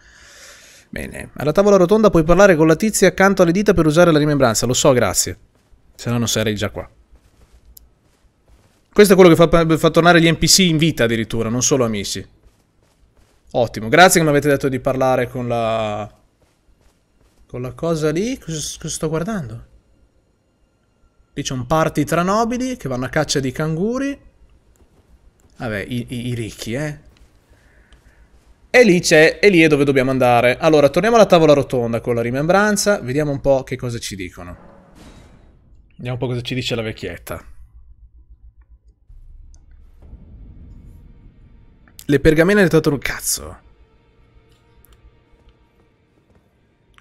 Bene, alla tavola rotonda puoi parlare con la tizia accanto alle dita per usare la rimembranza, lo so, grazie. Se no non sarei già qua. Questo è quello che fa tornare gli NPC in vita addirittura, non solo amici. Ottimo, grazie che mi avete detto di parlare con la... con la cosa lì. Cosa sto guardando? Lì c'è un party tra nobili che vanno a caccia di canguri. Vabbè, i ricchi, eh. E lì c'è, e lì è dove dobbiamo andare. Allora, torniamo alla tavola rotonda con la rimembranza. Vediamo un po' che cosa ci dicono. Vediamo un po' cosa ci dice la vecchietta. Le pergamene le tatuano... Cazzo.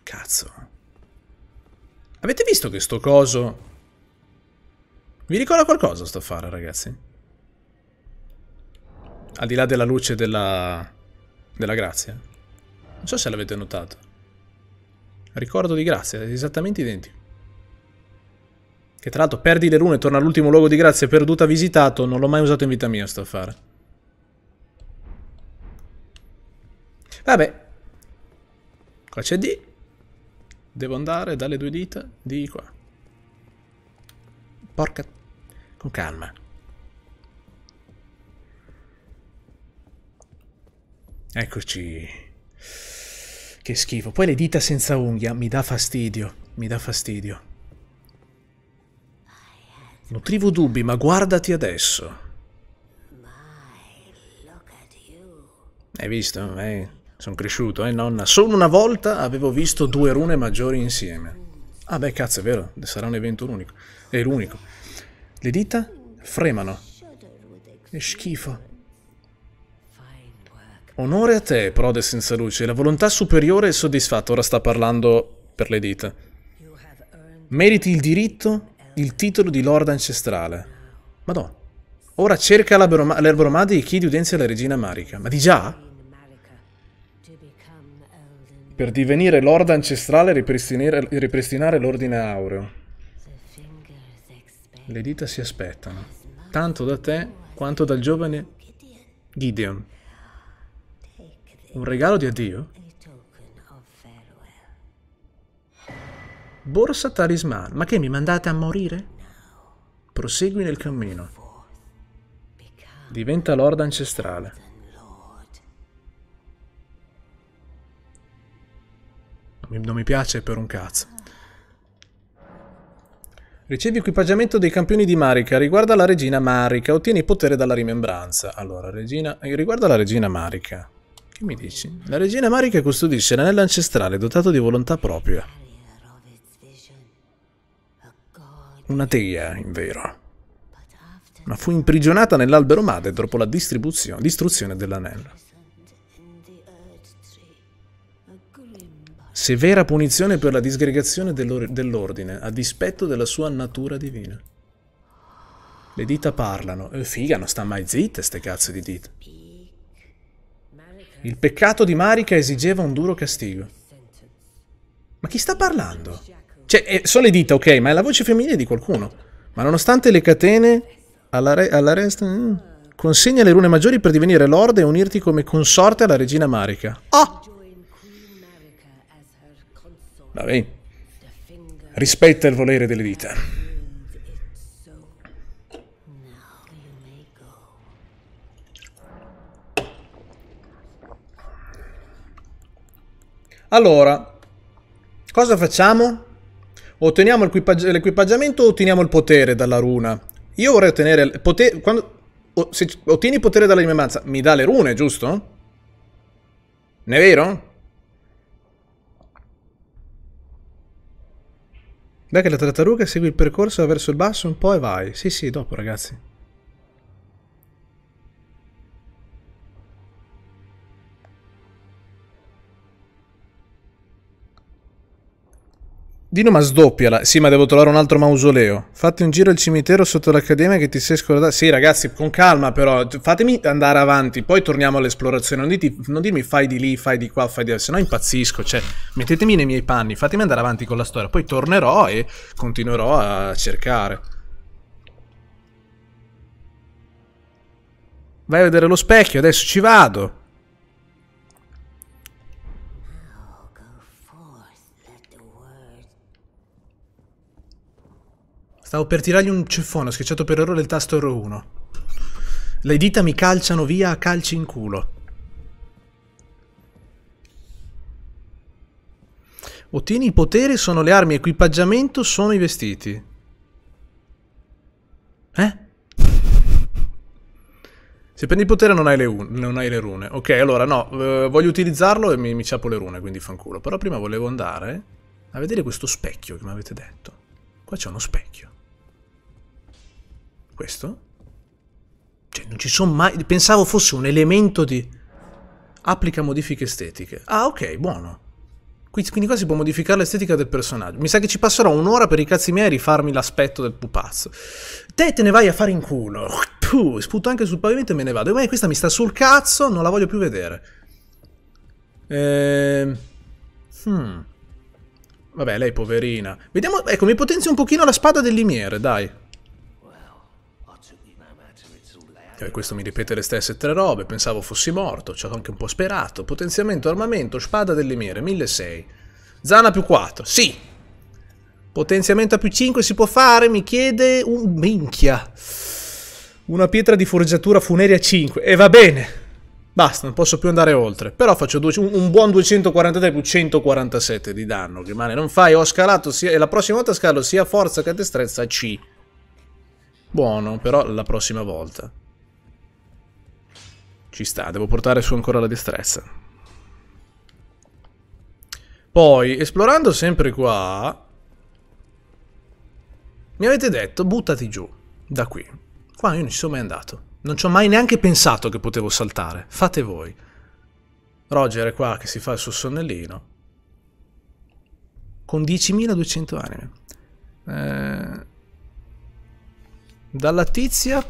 Cazzo. Avete visto che sto coso... vi ricorda qualcosa sto affare, ragazzi? Al di là della luce della... della grazia. Non so se l'avete notato. Ricordo di grazia, esattamente identico. Che tra l'altro perdi le rune, torna all'ultimo luogo di grazia perduta visitato. Non l'ho mai usato in vita mia sto affare. Vabbè. Qua c'è D. Devo andare dalle due dita di qua. Porca... con calma. Eccoci. Che schifo. Poi le dita senza unghia. Mi dà fastidio. Mi dà fastidio. Nutrivo dubbi, ma guardati adesso. Hai visto? Sono cresciuto, nonna. Solo una volta avevo visto due rune maggiori insieme. Ah beh, cazzo, è vero. Sarà un evento unico. È l'unico. Le dita fremano. È schifo. Onore a te, prode senza luce. La volontà superiore è soddisfatta. Ora sta parlando per le dita. Meriti il diritto, il titolo di Lord Ancestrale. Madonna. Ora cerca l'erba romade e chiedi udienza alla regina Marika. Ma di già? Per divenire Lord Ancestrale e ripristinare l'Ordine Aureo. Le dita si aspettano. Tanto da te quanto dal giovane Gideon. Un regalo di addio? Borsa talismano. Ma che, mi mandate a morire? Prosegui nel cammino. Diventa Lord Ancestrale. Non mi piace per un cazzo. Ricevi equipaggiamento dei campioni di Marika. Riguarda la regina Marika. Ottieni potere dalla rimembranza. Allora, regina... riguarda la regina Marika. Che mi dici? La regina Marika custodisce l'anello ancestrale dotato di volontà propria. Una teia, in vero. Ma fu imprigionata nell'albero madre dopo la distruzione dell'anello. Severa punizione per la disgregazione dell'ordine, a dispetto della sua natura divina. Le dita parlano. Figa, non sta mai zitte, ste cazzo di dita. Il peccato di Marika esigeva un duro castigo. Ma chi sta parlando? Cioè, sono le dita, ok, ma è la voce femminile di qualcuno. Ma nonostante le catene, consegna le rune maggiori per divenire lord e unirti come consorte alla regina Marika. Oh! Va bene. Rispetta il volere delle dita. Allora, cosa facciamo? Otteniamo l'equipaggiamento o otteniamo il potere dalla runa? Io vorrei ottenere il potere... se ottieni il potere dalla rimembranza, mi dà le rune, giusto? Non è vero? Dai che la tartaruga segui il percorso verso il basso un po' e vai. Sì, sì, dopo, ragazzi. Dino, ma sdoppiala. Sì, ma devo trovare un altro mausoleo. Fatti un giro al cimitero sotto l'accademia che ti sei scordato. Sì, ragazzi, con calma però. Fatemi andare avanti, poi torniamo all'esplorazione. Non dirmi fai di lì, fai di qua, fai di là. Se no impazzisco, cioè, mettetemi nei miei panni. Fatemi andare avanti con la storia. Poi tornerò e continuerò a cercare. Vai a vedere lo specchio, adesso ci vado. Stavo per tirargli un ceffone, ho schiacciato per errore il tasto R1. Le dita mi calciano via a calci in culo. Ottieni il potere, sono le armi, equipaggiamento, sono i vestiti. Eh? Se prendi il potere non hai le rune. Ok, allora no, voglio utilizzarlo e mi ciapo le rune, quindi fanculo. Però prima volevo andare a vedere questo specchio che mi avete detto. Qua c'è uno specchio. Questo? Cioè, non ci sono mai... Pensavo fosse un elemento di... Applica modifiche estetiche. Ah, ok, buono. Quindi qua si può modificare l'estetica del personaggio. Mi sa che ci passerò un'ora per i cazzi miei a rifarmi l'aspetto del pupazzo. Te ne vai a fare in culo. Puh, sputo anche sul pavimento e me ne vado. Ma questa mi sta sul cazzo, non la voglio più vedere. Vabbè, lei poverina. Vediamo, ecco, mi potenzio un pochino la spada del limiere, dai. Questo mi ripete le stesse tre robe, pensavo fossi morto, ci ho anche un po' sperato. Potenziamento, armamento, spada del limiere, 1600. Zana più 4, sì. Potenziamento a più 5 si può fare, mi chiede un minchia. Una pietra di forgiatura funerea 5, e va bene. Basta, non posso più andare oltre. Però faccio un buon 243 più 147 di danno, che male non fai, ho scalato, e la prossima volta scalo sia forza che destrezza C. Buono, però la prossima volta. Ci sta, devo portare su ancora la destrezza. Poi, esplorando sempre qua, mi avete detto, buttati giù, da qui. Qua io non ci sono mai andato. Non ci ho mai neanche pensato che potevo saltare. Fate voi. Roger è qua che si fa il suo sonnellino. Con 10.200 anime. Dalla tizia...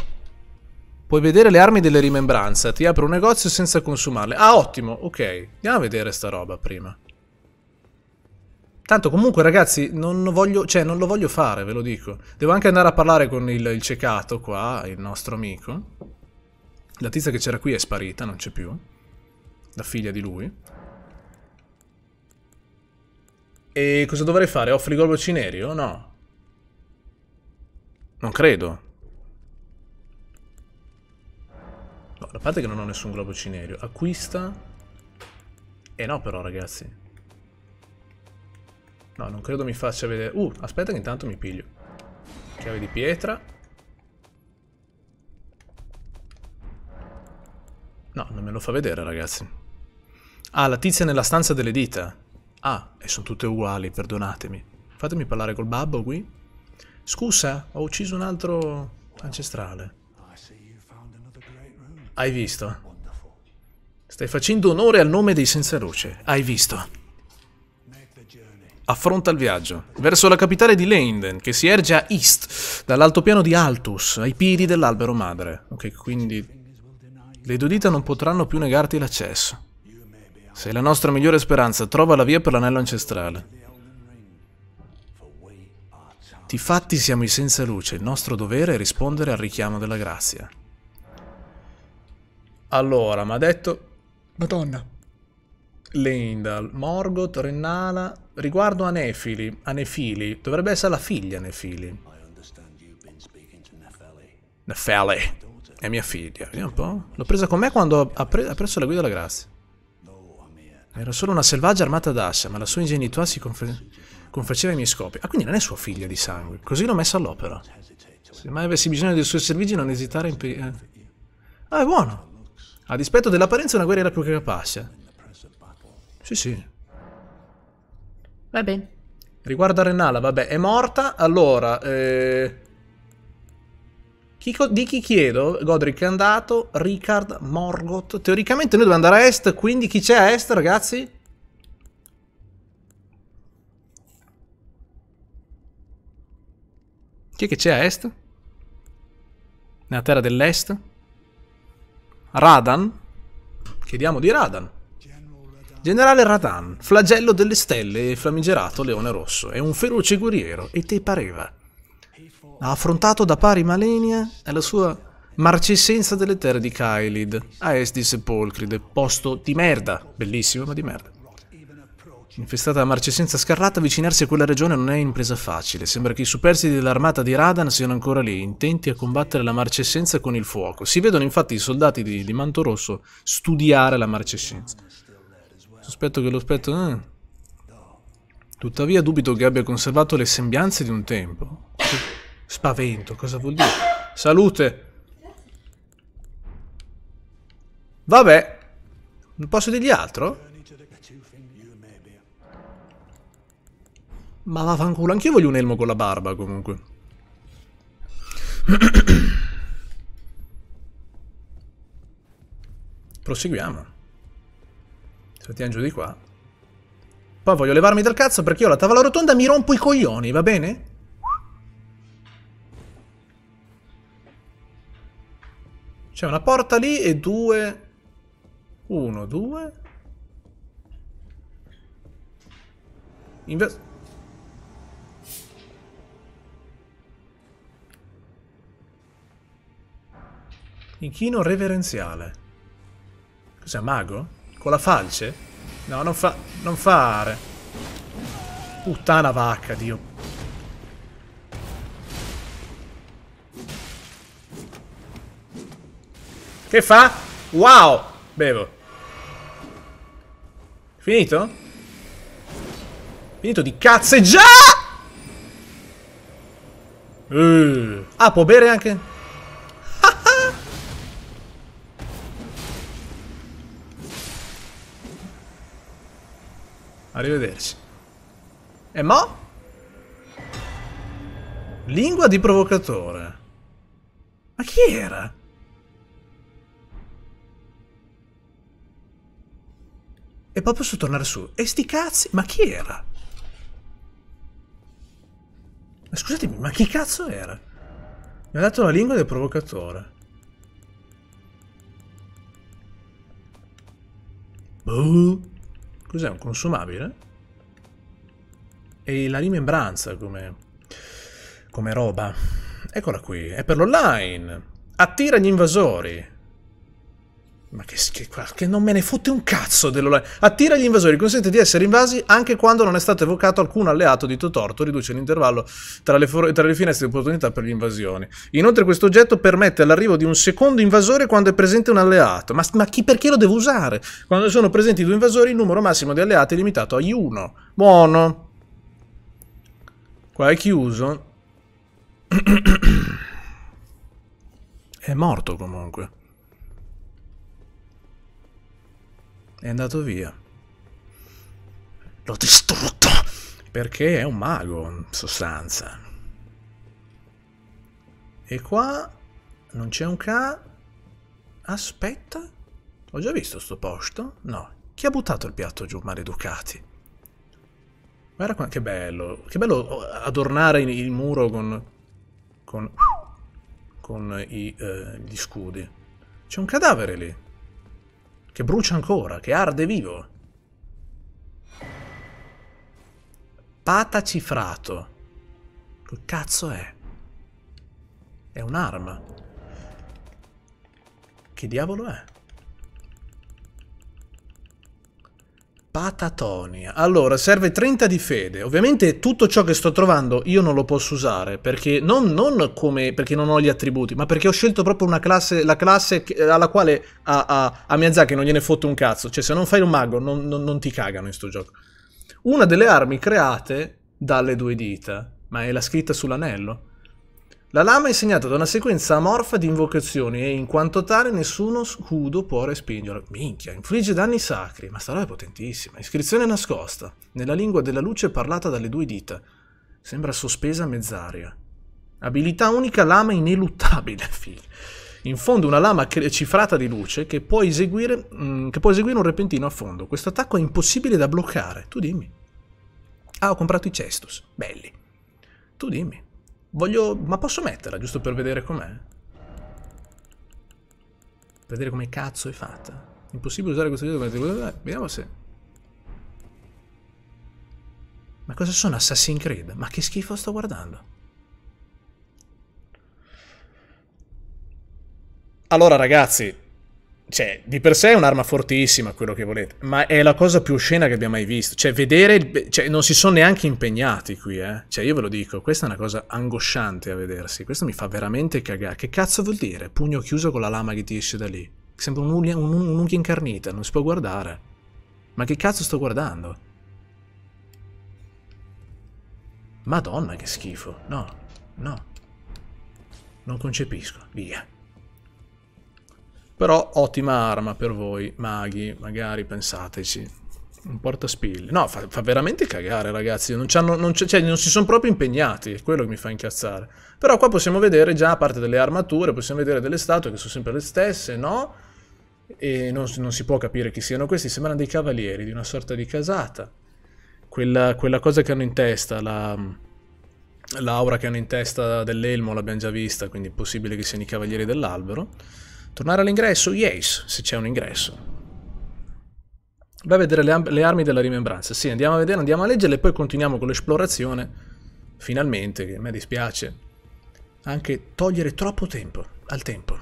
Puoi vedere le armi delle rimembranze. Ti apre un negozio senza consumarle. Ah, ottimo, ok. Andiamo a vedere sta roba prima. Tanto comunque, ragazzi, non lo voglio fare, ve lo dico. Devo anche andare a parlare con il cecato qua, il nostro amico. La tizia che c'era qui è sparita, non c'è più. La figlia di lui. E cosa dovrei fare? Offri golbo cinerio? No. Non credo. No, a parte che non ho nessun globo cinerio. Acquista. No però, ragazzi. No, non credo mi faccia vedere. Aspetta che intanto mi piglio. Chiave di pietra. No, non me lo fa vedere, ragazzi. Ah, la tizia nella stanza delle dita. Ah, e sono tutte uguali, perdonatemi. Fatemi parlare col babbo qui. Scusa, ho ucciso un altro ancestrale. Hai visto? Stai facendo onore al nome dei senza luce. Hai visto? Affronta il viaggio verso la capitale di Leyndell, che si erge a est, dall'altopiano di Altus, ai piedi dell'albero madre. Ok, quindi... Le due dita non potranno più negarti l'accesso. Sei la nostra migliore speranza. Trova la via per l'anello ancestrale. Difatti siamo i senza luce. Il nostro dovere è rispondere al richiamo della grazia. Allora, mi ha detto... Madonna. Leyndell, Morgoth, Rennala... Riguardo a Nefili. A Nefili. Dovrebbe essere la figlia Nefili. Nefeli. È mia figlia. Vediamo un po'. L'ho presa con me quando ha preso la guida della grazia. Era solo una selvaggia armata d'ascia, ma la sua ingenuità si confaceva ai miei scopi. Ah, quindi non è sua figlia di sangue. Così l'ho messa all'opera. Se mai avessi bisogno dei suoi servigi, non esitare a impedirlo. Ah, è buono. A dispetto dell'apparenza è una guerriera più che capace. Sì, sì. Va bene. Riguardo a Rennala, vabbè, è morta. Allora, di chi chiedo? Godrick è andato, Ricard, Morgoth. Teoricamente noi dobbiamo andare a est, quindi chi c'è a est, ragazzi? Chi è che c'è a est? Nella terra dell'est? Radahn? Chiediamo di Radahn. Generale Radahn, flagello delle stelle e famigerato leone rosso. È un feroce guerriero e te pareva. Ha affrontato da pari malenia e la sua marcescenza delle terre di Caelid, a est di Sepolcride, posto di merda. Bellissimo, ma di merda. Infestata da marcescenza scarlata, avvicinarsi a quella regione non è impresa facile. Sembra che i superstiti dell'armata di Radahn siano ancora lì, intenti a combattere la marcescenza con il fuoco. Si vedono infatti i soldati di manto rosso studiare la marcescenza. Sospetto che lo spetto... Tuttavia dubito che abbia conservato le sembianze di un tempo. Spavento, cosa vuol dire? Salute! Vabbè, non posso dirgli altro? Ma vaffanculo, anch'io voglio un elmo con la barba, comunque. Proseguiamo. Aspettiamo giù di qua. Poi voglio levarmi dal cazzo perché io la tavola rotonda mi rompo i coglioni, va bene? C'è una porta lì e due... Uno, due... Inchino reverenziale. Cos'è, mago? Con la falce? No, non fare. Puttana vacca, Dio. Che fa? Wow! Bevo. Finito? Finito di cazzeggiare! Ah, può bere anche? Arrivederci. E mo? Lingua di provocatore. Ma chi era? E poi posso tornare su. E sti cazzi? Ma chi era? Ma scusatemi, ma chi cazzo era? Mi ha dato la lingua del provocatore. Boh. Cos'è, un consumabile? E la rimembranza come roba. Eccola qui, è per l'online. Attira gli invasori. Ma che non me ne fotte un cazzo dell'online. Attira gli invasori, consente di essere invasi anche quando non è stato evocato alcun alleato dito torto, riduce l'intervallo tra le finestre di opportunità per le invasioni. Inoltre questo oggetto permette l'arrivo di un secondo invasore quando è presente un alleato. Ma perché lo devo usare? Quando sono presenti due invasori il numero massimo di alleati è limitato a 1. Buono. Qua è chiuso. È morto comunque. È andato via. L'ho distrutto! Perché è un mago, in sostanza. E qua... non c'è un ca... Aspetta... Ho già visto sto posto? No. Chi ha buttato il piatto giù, maleducati? Guarda qua, che bello. Che bello adornare il muro con gli scudi. C'è un cadavere lì. Che brucia ancora, che arde vivo. Pata cifrato. Che cazzo è? È un'arma. Che diavolo è? Patatonia. Allora, serve 30 di fede. Ovviamente tutto ciò che sto trovando io non lo posso usare, perché perché non ho gli attributi, ma perché ho scelto proprio una classe, la classe alla quale a Miyazaki non gliene fotte un cazzo. Cioè, se non fai un mago non ti cagano in sto gioco. Una delle armi create dalle due dita, ma è la scritta sull'anello. La lama è segnata da una sequenza amorfa di invocazioni e in quanto tale nessuno scudo può respingerla. Minchia, infligge danni sacri, ma sta roba è potentissima. Iscrizione nascosta, nella lingua della luce parlata dalle due dita. Sembra sospesa a mezz'aria. Abilità unica, lama ineluttabile, figa. In fondo una lama cifrata di luce che può eseguire, un repentino affondo. Questo attacco è impossibile da bloccare, tu dimmi. Ah, ho comprato i cestus, belli. Tu dimmi. Voglio... ma posso metterla, giusto per vedere com'è? Per vedere come cazzo è fatta. Impossibile usare questo video come... Vediamo se... Ma cosa sono, Assassin's Creed? Ma che schifo sto guardando? Allora, ragazzi... Cioè, di per sé è un'arma fortissima, quello che volete. Ma è la cosa più oscena che abbiamo mai visto. Cioè, vedere... Cioè, non si sono neanche impegnati qui, eh. Cioè, io ve lo dico, questa è una cosa angosciante a vedersi. Questo mi fa veramente cagare. Che cazzo vuol dire? Pugno chiuso con la lama che ti esce da lì. Sembra un'unghia incarnita, non si può guardare. Ma che cazzo sto guardando? Madonna che schifo. No, no. Non concepisco. Via. Però ottima arma per voi, maghi. Magari pensateci. Un portaspilli. No, fa veramente cagare, ragazzi. Non si sono proprio impegnati. È quello che mi fa incazzare. Però qua possiamo vedere già, a parte delle armature, possiamo vedere delle statue che sono sempre le stesse, no? E non si può capire chi siano questi. Sembrano dei cavalieri di una sorta di casata. Quella cosa che hanno in testa, l'aura che hanno in testa dell'elmo l'abbiamo già vista, quindi è possibile che siano i cavalieri dell'albero. Tornare all'ingresso? Yes, se c'è un ingresso. Vai a vedere le armi della rimembranza. Sì, andiamo a vedere, andiamo a leggerle e poi continuiamo con l'esplorazione. Finalmente, che a me dispiace anche togliere troppo tempo al tempo.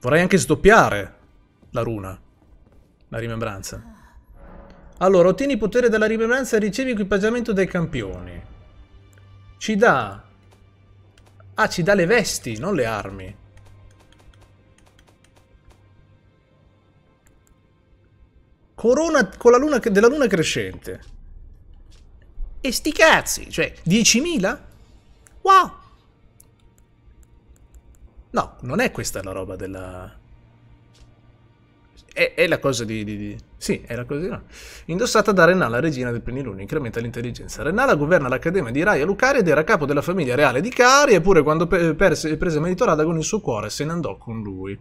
Vorrei anche sdoppiare la runa, la rimembranza. Allora, ottieni potere dalla rimembranza e ricevi equipaggiamento dai campioni. Ci dà... Ah, ci dà le vesti, non le armi. Corona con la luna, della luna crescente. E sti cazzi, cioè 10.000? Wow! No, non è questa la roba della... È la cosa di... Sì, è la cosa di... No. Indossata da Rennala, regina del Plenilunio, incrementa l'intelligenza. Rennala governa l'accademia di Raya Lucaria ed era capo della famiglia reale di Caria, eppure quando prese merito Radagon il suo cuore se ne andò con lui.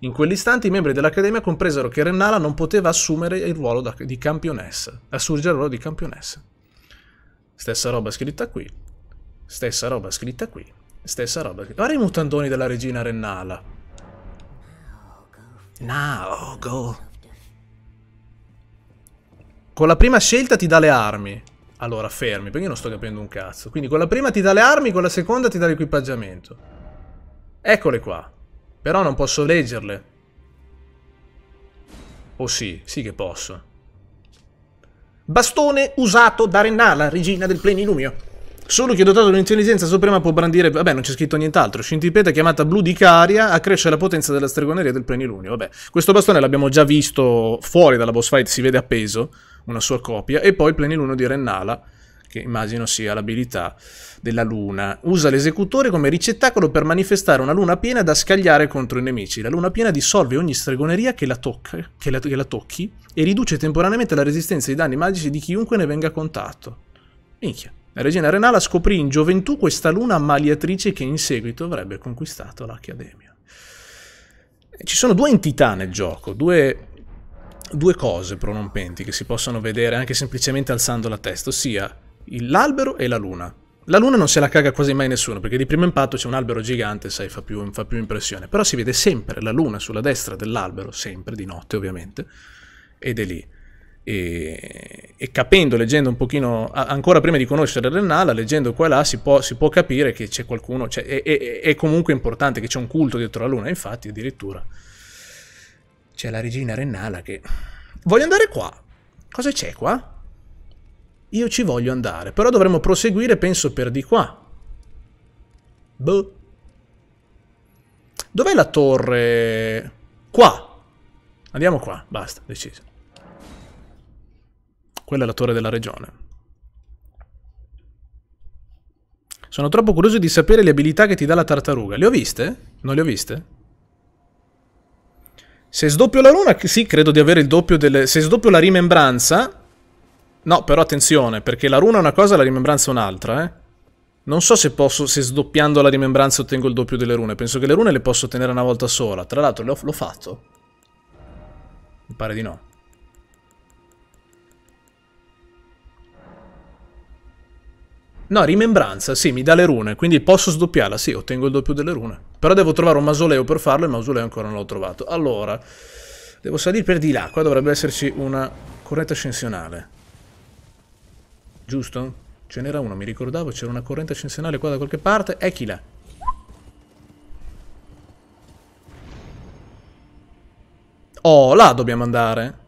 In quell'istante i membri dell'Accademia compresero che Rennala non poteva assumere il ruolo di campionessa. Assurgere il ruolo di campionessa. Stessa roba scritta qui. Stessa roba scritta qui. Stessa roba... Guarda i mutandoni della regina Rennala. Now go. Con la prima scelta ti dà le armi. Allora, fermi, perché io non sto capendo un cazzo. Quindi con la prima ti dà le armi, con la seconda ti dà l'equipaggiamento. Eccole qua. Però non posso leggerle. Oh sì, sì che posso. Bastone usato da Rennala, regina del Plenilunio. Solo chi è dotato di un'intelligenza suprema può brandire... Vabbè, non c'è scritto nient'altro. Scintipeta chiamata blu di Caria accresce la potenza della stregoneria del Plenilunio. Vabbè, questo bastone l'abbiamo già visto fuori dalla boss fight, si vede appeso una sua copia. E poi il Plenilunio di Rennala, che immagino sia l'abilità della luna. Usa l'esecutore come ricettacolo per manifestare una luna piena da scagliare contro i nemici. La luna piena dissolve ogni stregoneria che la tocchi e riduce temporaneamente la resistenza ai danni magici di chiunque ne venga a contatto. Minchia. La regina Rennala scoprì in gioventù questa luna ammaliatrice che in seguito avrebbe conquistato l'Accademia. Ci sono due entità nel gioco, due cose pronompenti che si possono vedere anche semplicemente alzando la testa, ossia... l'albero e la luna. La luna non se la caga quasi mai nessuno, perché di primo impatto c'è un albero gigante, sai, fa più impressione. Però si vede sempre la luna sulla destra dell'albero, sempre, di notte ovviamente, ed è lì. E capendo, leggendo un pochino, ancora prima di conoscere Rennala, leggendo qua e là, si può capire che c'è qualcuno, cioè, è comunque importante che c'è un culto dietro la luna, infatti addirittura c'è la regina Rennala che... Voglio andare qua. Cosa c'è qua? Io ci voglio andare, però dovremmo proseguire, penso, per di qua. Boh. Dov'è la torre? Qua. Andiamo qua, basta, deciso. Quella è la torre della regione. Sono troppo curioso di sapere le abilità che ti dà la tartaruga. Le ho viste? Non le ho viste? Se sdoppio la luna, sì, credo di avere il doppio delle... Se sdoppio la rimembranza... No, però attenzione, perché la runa è una cosa e la rimembranza è un'altra, eh. Non so se posso, se sdoppiando la rimembranza ottengo il doppio delle rune. Penso che le rune le posso ottenere una volta sola. Tra l'altro l'ho fatto. Mi pare di no. No, rimembranza, sì, mi dà le rune. Quindi posso sdoppiarla, sì, ottengo il doppio delle rune. Però devo trovare un mausoleo per farlo e il mausoleo ancora non l'ho trovato. Allora, devo salire per di là. Qua dovrebbe esserci una corrente ascensionale. Giusto? Ce n'era uno, mi ricordavo, c'era una corrente ascensionale qua da qualche parte. Eccola! Oh, là dobbiamo andare!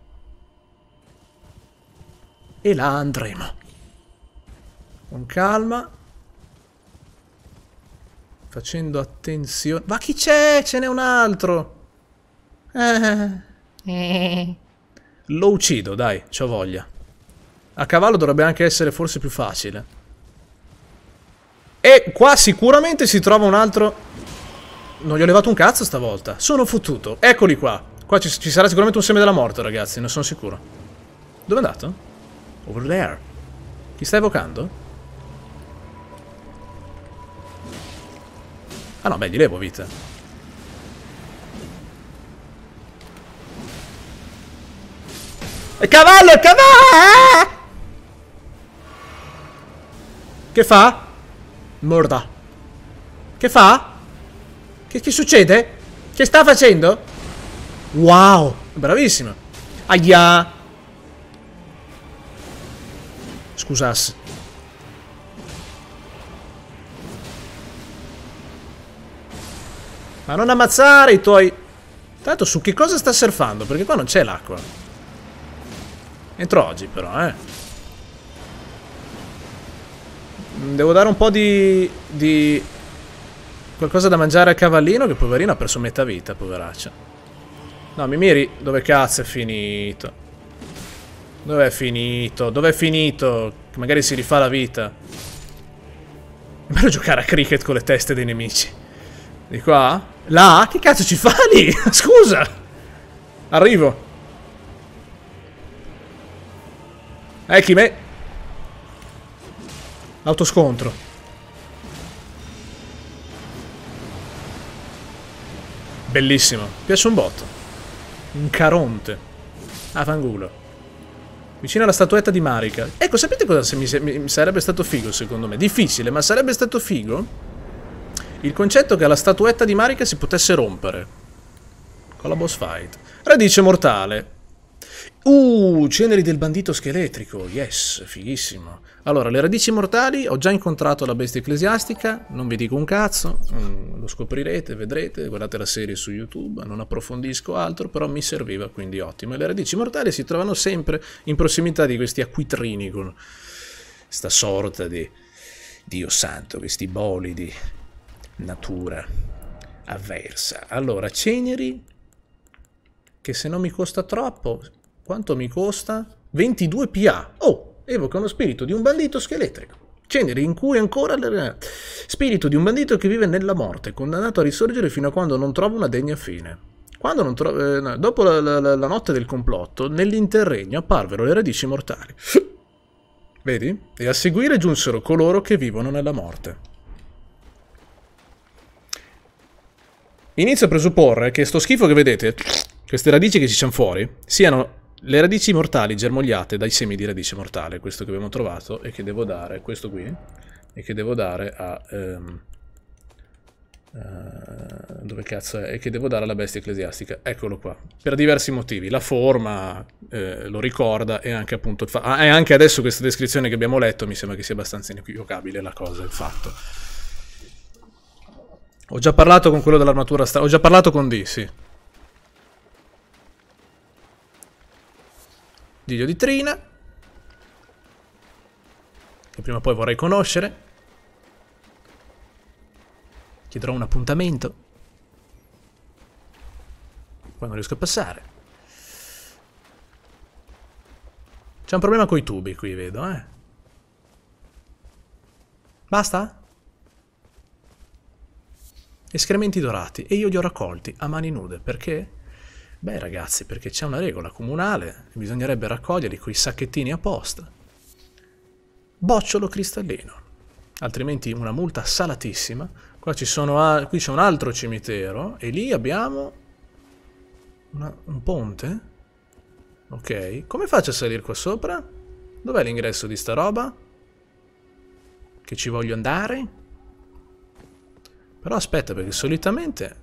E là andremo. Con calma. Facendo attenzione... Ma chi c'è? Ce n'è un altro! Lo uccido, dai, c'ho voglia. A cavallo dovrebbe anche essere forse più facile. E qua sicuramente si trova un altro... Non gli ho levato un cazzo stavolta. Sono fottuto. Eccoli qua. Qua ci sarà sicuramente un seme della morte, ragazzi. Ne sono sicuro. Dove è andato? Over there. Chi sta evocando? Ah no, beh, gli levo vita. E cavallo, cavallo! Che fa? Morda. Che fa? Che succede? Che sta facendo? Wow, bravissima. Aia. Scusassi. Ma non ammazzare i tuoi... Tanto su che cosa sta surfando? Perché qua non c'è l'acqua. Entro oggi però, eh. Devo dare un po' di... qualcosa da mangiare al cavallino che poverino ha perso metà vita, poveraccia. No, mi miri dove cazzo è finito. Dov'è finito? Dov'è finito? Che magari si rifà la vita. È bello giocare a cricket con le teste dei nemici. Di qua? Là? Che cazzo ci fa lì? Scusa! Arrivo. Ecchi me. Autoscontro. Bellissimo. Piace un botto. Un caronte. Ah, fangulo. Vicino alla statuetta di Marika. Ecco, sapete cosa mi sarebbe stato figo secondo me? Difficile, ma sarebbe stato figo... Il concetto che la statuetta di Marika si potesse rompere. Con la boss fight. Radice mortale. Ceneri del bandito scheletrico. Yes, fighissimo. Allora, le radici mortali. Ho già incontrato la bestia ecclesiastica. Non vi dico un cazzo. Lo scoprirete, vedrete. Guardate la serie su YouTube. Non approfondisco altro, però mi serviva, quindi ottimo. E le radici mortali si trovano sempre in prossimità di questi acquitrini con sta sorta di... Dio santo, questi bolidi... Natura avversa. Allora, ceneri, che se non mi costa troppo, quanto mi costa? 22 PA. Oh, evoca uno spirito di un bandito scheletrico. Ceneri in cui ancora spirito di un bandito che vive nella morte, condannato a risorgere fino a quando non trova una degna fine. Quando non no, dopo la notte del complotto, nell'interregno apparvero le radici mortali. Vedi? E a seguire giunsero coloro che vivono nella morte. Inizio a presupporre che sto schifo che vedete, queste radici che ci sono fuori, siano le radici mortali germogliate dai semi di radice mortale, questo che abbiamo trovato e che devo dare, questo qui, e che devo dare a... dove cazzo è? E che devo dare alla bestia ecclesiastica, eccolo qua, per diversi motivi, la forma lo ricorda e anche appunto... e anche adesso questa descrizione che abbiamo letto mi sembra che sia abbastanza inequivocabile la cosa, il fatto. Ho già parlato con quello dell'armatura strana. Ho già parlato con D, sì. Diglio di Trina. Che prima o poi vorrei conoscere. Chiederò un appuntamento. Poi non riesco a passare. C'è un problema con i tubi qui, vedo, eh. Basta? Escrementi dorati e io li ho raccolti a mani nude, perché? Beh ragazzi, perché c'è una regola comunale, bisognerebbe raccoglierli coi sacchettini apposta. Bocciolo cristallino, altrimenti una multa salatissima. Qua ci sono, qui c'è un altro cimitero e lì abbiamo un ponte. Ok, come faccio a salire qua sopra? Dov'è l'ingresso di sta roba? Che ci voglio andare? Però aspetta, perché solitamente...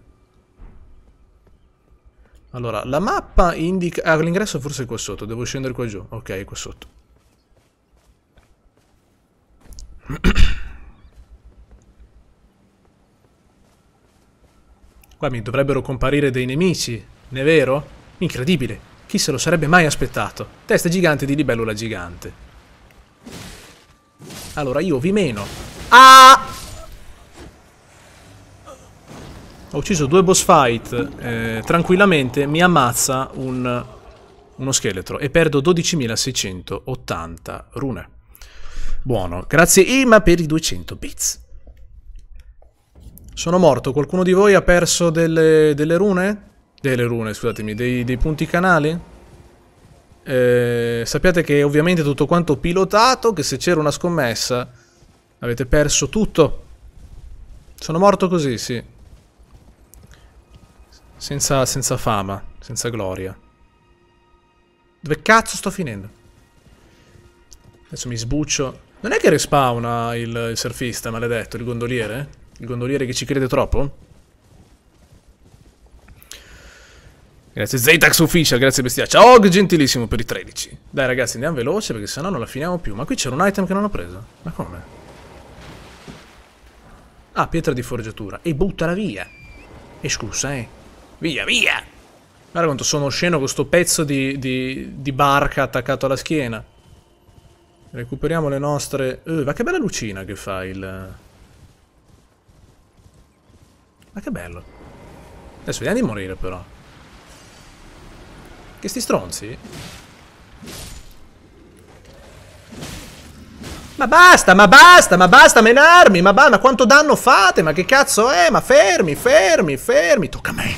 Allora, la mappa indica... Ah, l'ingresso forse è qua sotto, devo scendere qua giù. Ok, è qua sotto. Qua mi dovrebbero comparire dei nemici, ne è vero? Incredibile, chi se lo sarebbe mai aspettato? Testa gigante di libellula gigante. Allora, io vi meno. Ah! Ho ucciso due boss fight tranquillamente, mi ammazza un uno scheletro e perdo 12.680 rune. Buono, grazie Ima per i 200 bits. Sono morto, qualcuno di voi ha perso delle rune? Delle rune, scusatemi, dei punti canali? Sappiate che ovviamente tutto quanto pilotato, che se c'era una scommessa avete perso tutto. Sono morto così, sì. Senza fama, senza gloria. Dove cazzo sto finendo? Adesso mi sbuccio. Non è che respawna il surfista, maledetto, il gondoliere? Il gondoliere che ci crede troppo? Grazie Zetax Official, grazie bestia. Ciao, gentilissimo per i 13. Dai ragazzi, andiamo veloce perché sennò non la finiamo più. Ma qui c'era un item che non ho preso. Ma come? Ah, pietra di forgiatura. E buttala via. E scusa, eh. Via, via. Guarda quanto sono osceno con sto pezzo di barca attaccato alla schiena. Recuperiamo le nostre... ma che bella lucina che fa il... Ma che bello. Adesso vediamo di morire però. Che sti stronzi? Ma basta, ma basta, ma basta menarmi, ma quanto danno fate, ma che cazzo è? Ma fermi, fermi, fermi, tocca a me.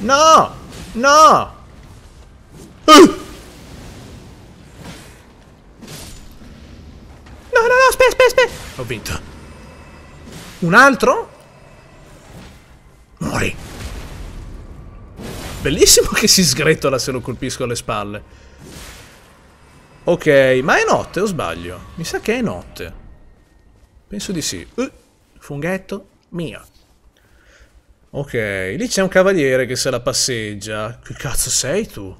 No, no. No, no, no, aspetta, aspetta, aspetta. Ho vinto. Un altro? Muori. Bellissimo che si sgretola se lo colpisco alle spalle. Ok, ma è notte o sbaglio? Mi sa che è notte. Penso di sì. Funghetto mio. Ok, lì c'è un cavaliere che se la passeggia. Che cazzo sei tu?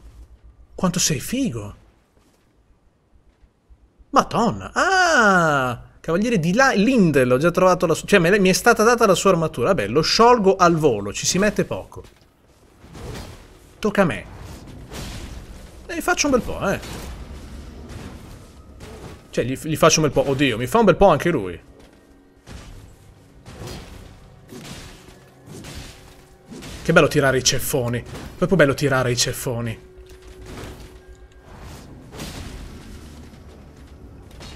Quanto sei figo? Madonna. Ah! Cavaliere di Leyndell, ho già trovato la sua... Cioè, mi è stata data la sua armatura. Vabbè, lo sciolgo al volo, ci si mette poco. Tocca a me. E faccio un bel po', eh. Cioè, gli faccio un bel po'. Oddio, mi fa un bel po' anche lui. Che bello tirare i ceffoni. Proprio bello tirare i ceffoni.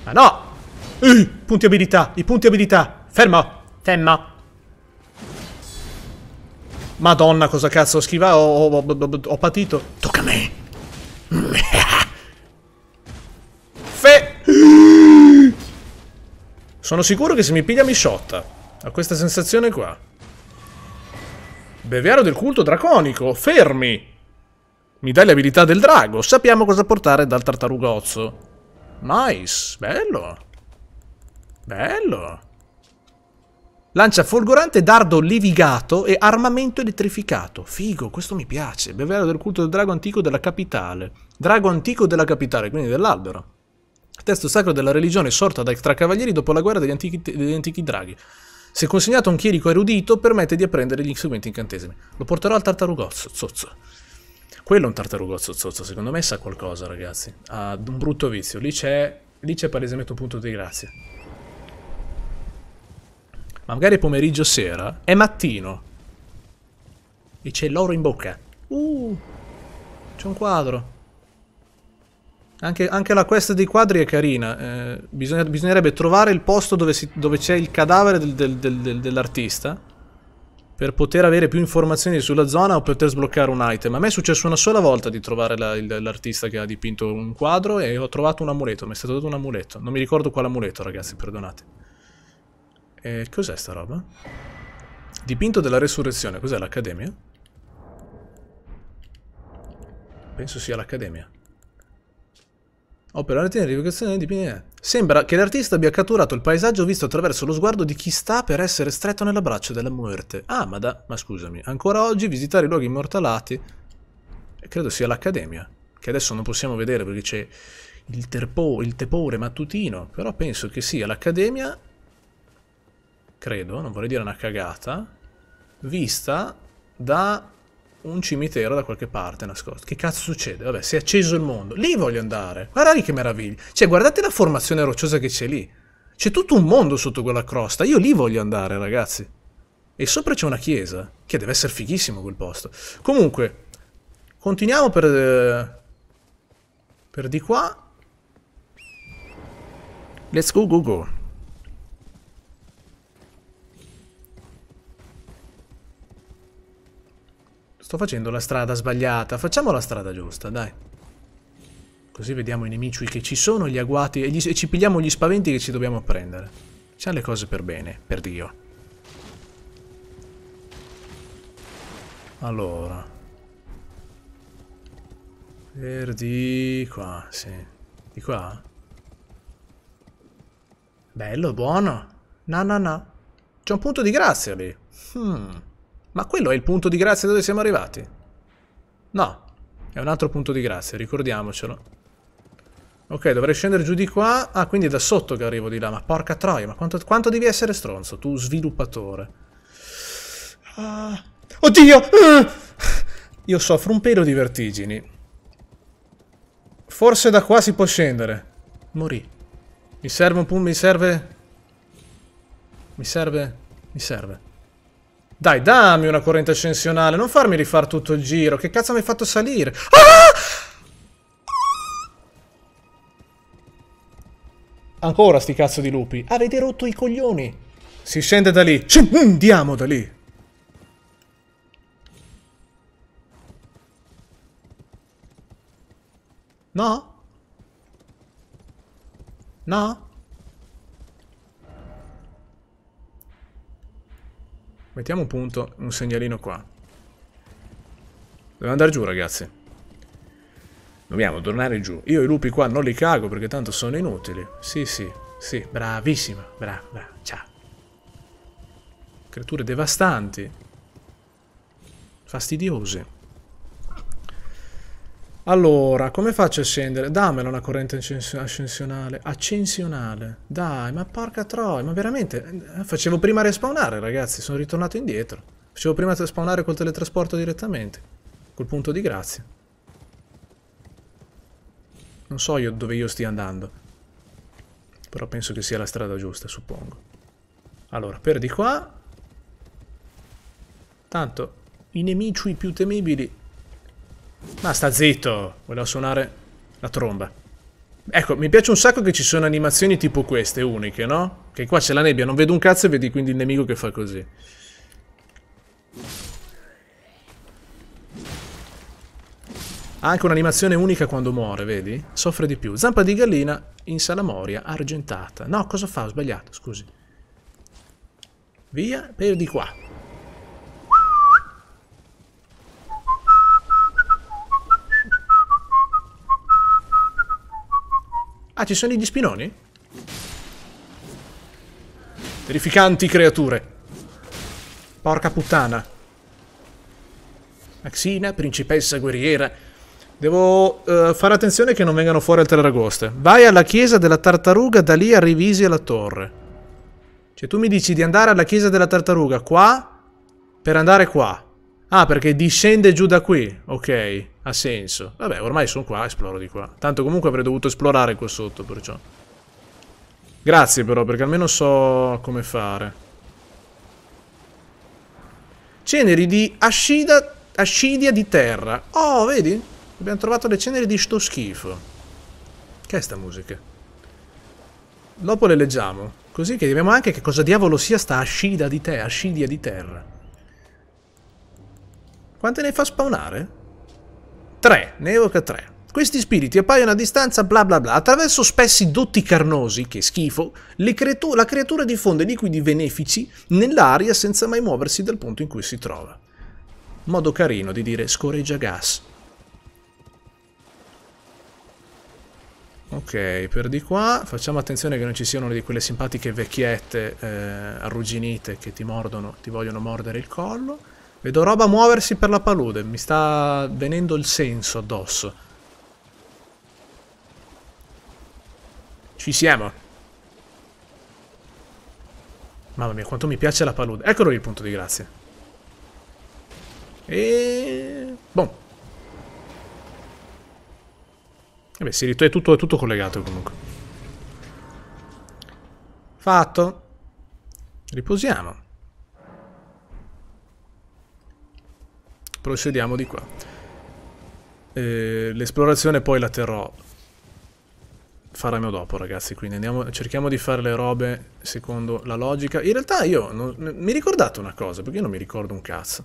Ma no! Punti abilità, i punti abilità. Fermo, fermo. Madonna, cosa cazzo schiva? Ho patito. Tocca a me. Sono sicuro che se mi piglia mi sciotta. Ho questa sensazione qua. Beviaro del culto draconico. Fermi. Mi dai le abilità del drago. Sappiamo cosa portare dal tartarugozzo. Nice. Bello. Bello. Lancia folgorante, dardo levigato e armamento elettrificato. Figo, questo mi piace. Beviaro del culto del drago antico della capitale. Drago antico della capitale, quindi dell'albero. Testo sacro della religione sorta tra cavalieri dopo la guerra degli antichi draghi. Se consegnato a un chierico erudito, permette di apprendere gli seguenti incantesimi. Lo porterò al tartarugozzo, zozzo. Quello è un tartarugozzo, zozzo. Secondo me sa qualcosa, ragazzi. Ha un brutto vizio. Lì c'è palesemente un punto di grazia. Ma magari è pomeriggio sera. È mattino. E c'è l'oro in bocca. C'è un quadro. Anche la quest dei quadri è carina. Bisognerebbe trovare il posto dove c'è il cadavere dell'artista per poter avere più informazioni sulla zona o poter sbloccare un item. A me è successo una sola volta di trovare l'artista che ha dipinto un quadro e ho trovato un amuleto. Mi è stato dato un amuleto. Non mi ricordo quale amuleto, ragazzi, perdonate. Cos'è sta roba? Dipinto della resurrezione. Cos'è, l'accademia? Penso sia l'accademia. Opera di rivocazione di Pinea. Sembra che l'artista abbia catturato il paesaggio visto attraverso lo sguardo di chi sta per essere stretto nell'abbraccio della morte. Ah, ma scusami, ancora oggi visitare i luoghi immortalati, credo sia l'accademia, che adesso non possiamo vedere perché c'è il tepore mattutino, però penso che sia l'accademia, credo, non vorrei dire una cagata, vista da un cimitero da qualche parte nascosto. Che cazzo succede? Vabbè, si è acceso il mondo. Lì voglio andare. Guarda lì che meraviglia. Cioè, guardate la formazione rocciosa che c'è lì. C'è tutto un mondo sotto quella crosta. Io lì voglio andare, ragazzi. E sopra c'è una chiesa. Che deve essere fighissimo quel posto. Comunque, Continuiamo per di qua. Let's go, go, go. Sto facendo la strada sbagliata. Facciamo la strada giusta, dai. Così vediamo i nemici che ci sono, gli agguati, e ci pigliamo gli spaventi che ci dobbiamo prendere. Facciamo le cose per bene, per Dio. Allora. Per di qua, sì. Di qua? Bello, buono. No, no, no. C'è un punto di grazia lì. Ma quello è il punto di grazia dove siamo arrivati? No. È un altro punto di grazia, ricordiamocelo. Ok, dovrei scendere giù di qua. Ah, quindi è da sotto che arrivo di là. Ma porca troia, ma quanto devi essere stronzo, tu sviluppatore. Ah. Oddio! Ah. Io soffro un pelo di vertigini. Forse da qua si può scendere. Morì. Mi serve un punto, mi serve... Mi serve. Dai, dammi una corrente ascensionale, non farmi rifare tutto il giro. Che cazzo mi hai fatto salire? Ah! Ancora sti cazzo di lupi. Avete rotto i coglioni. Si scende da lì. Andiamo da lì. No? No? Mettiamo un punto, un segnalino qua. Dobbiamo andare giù, ragazzi. Dobbiamo tornare giù. Io i lupi qua non li cago perché tanto sono inutili. Sì, sì, sì. Bravissima. Brava, brava. Ciao. Creature devastanti. Fastidiose. Allora, come faccio a scendere? Dammela una corrente ascensionale. Ascensionale. Dai, ma porca troia, ma veramente... Facevo prima a respawnare, ragazzi. Sono ritornato indietro. Facevo prima a respawnare col teletrasporto direttamente. Col punto di grazia. Non so io dove io stia andando. Però penso che sia la strada giusta, suppongo. Allora, per di qua. Tanto, i nemici più temibili... Ma sta zitto, volevo suonare la tromba. Ecco, mi piace un sacco che ci sono animazioni tipo queste, uniche, no? Che qua c'è la nebbia, non vedo un cazzo e vedi quindi il nemico che fa così. Ha anche un'animazione unica quando muore, vedi? Soffre di più. Zampa di gallina in salamoria, argentata. No, cosa fa? Ho sbagliato, scusi. Via, per di qua. Ah, ci sono gli spinoni? Terrificanti creature. Porca puttana. Axina, principessa guerriera. Devo fare attenzione che non vengano fuori altre ragoste. Vai alla chiesa della tartaruga, da lì arrivisi alla torre. Cioè, tu mi dici di andare alla chiesa della tartaruga qua, per andare qua. Ah, perché discende giù da qui. Ok, ha senso. Vabbè, ormai sono qua, esploro di qua. Tanto comunque avrei dovuto esplorare qua sotto, perciò. Grazie però, perché almeno so come fare. Ceneri di ascidia di terra. Oh, vedi? Abbiamo trovato le ceneri di sto schifo. Che è sta musica? Dopo le leggiamo. Così chiediamo anche che cosa diavolo sia sta ascidia di terra. Quante ne fa spawnare? 3, ne evoca 3. Questi spiriti appaiono a distanza bla bla bla. Attraverso spessi dotti carnosi, che schifo, la creatura diffonde liquidi benefici nell'aria senza mai muoversi dal punto in cui si trova. Modo carino di dire scoreggia gas. Ok, per di qua. Facciamo attenzione che non ci siano di quelle simpatiche vecchiette arrugginite che ti mordono, ti vogliono mordere il collo. Vedo roba muoversi per la palude, mi sta venendo il senso addosso. Ci siamo. Mamma mia, quanto mi piace la palude. Eccolo lì il punto di grazia. E... Boom. E beh, si ritorna, è tutto collegato comunque. Fatto. Riposiamo. Procediamo di qua. L'esplorazione poi la terrò. Faremo dopo, ragazzi, quindi andiamo, cerchiamo di fare le robe secondo la logica. In realtà io non, mi ricordate una cosa, perché io non mi ricordo un cazzo.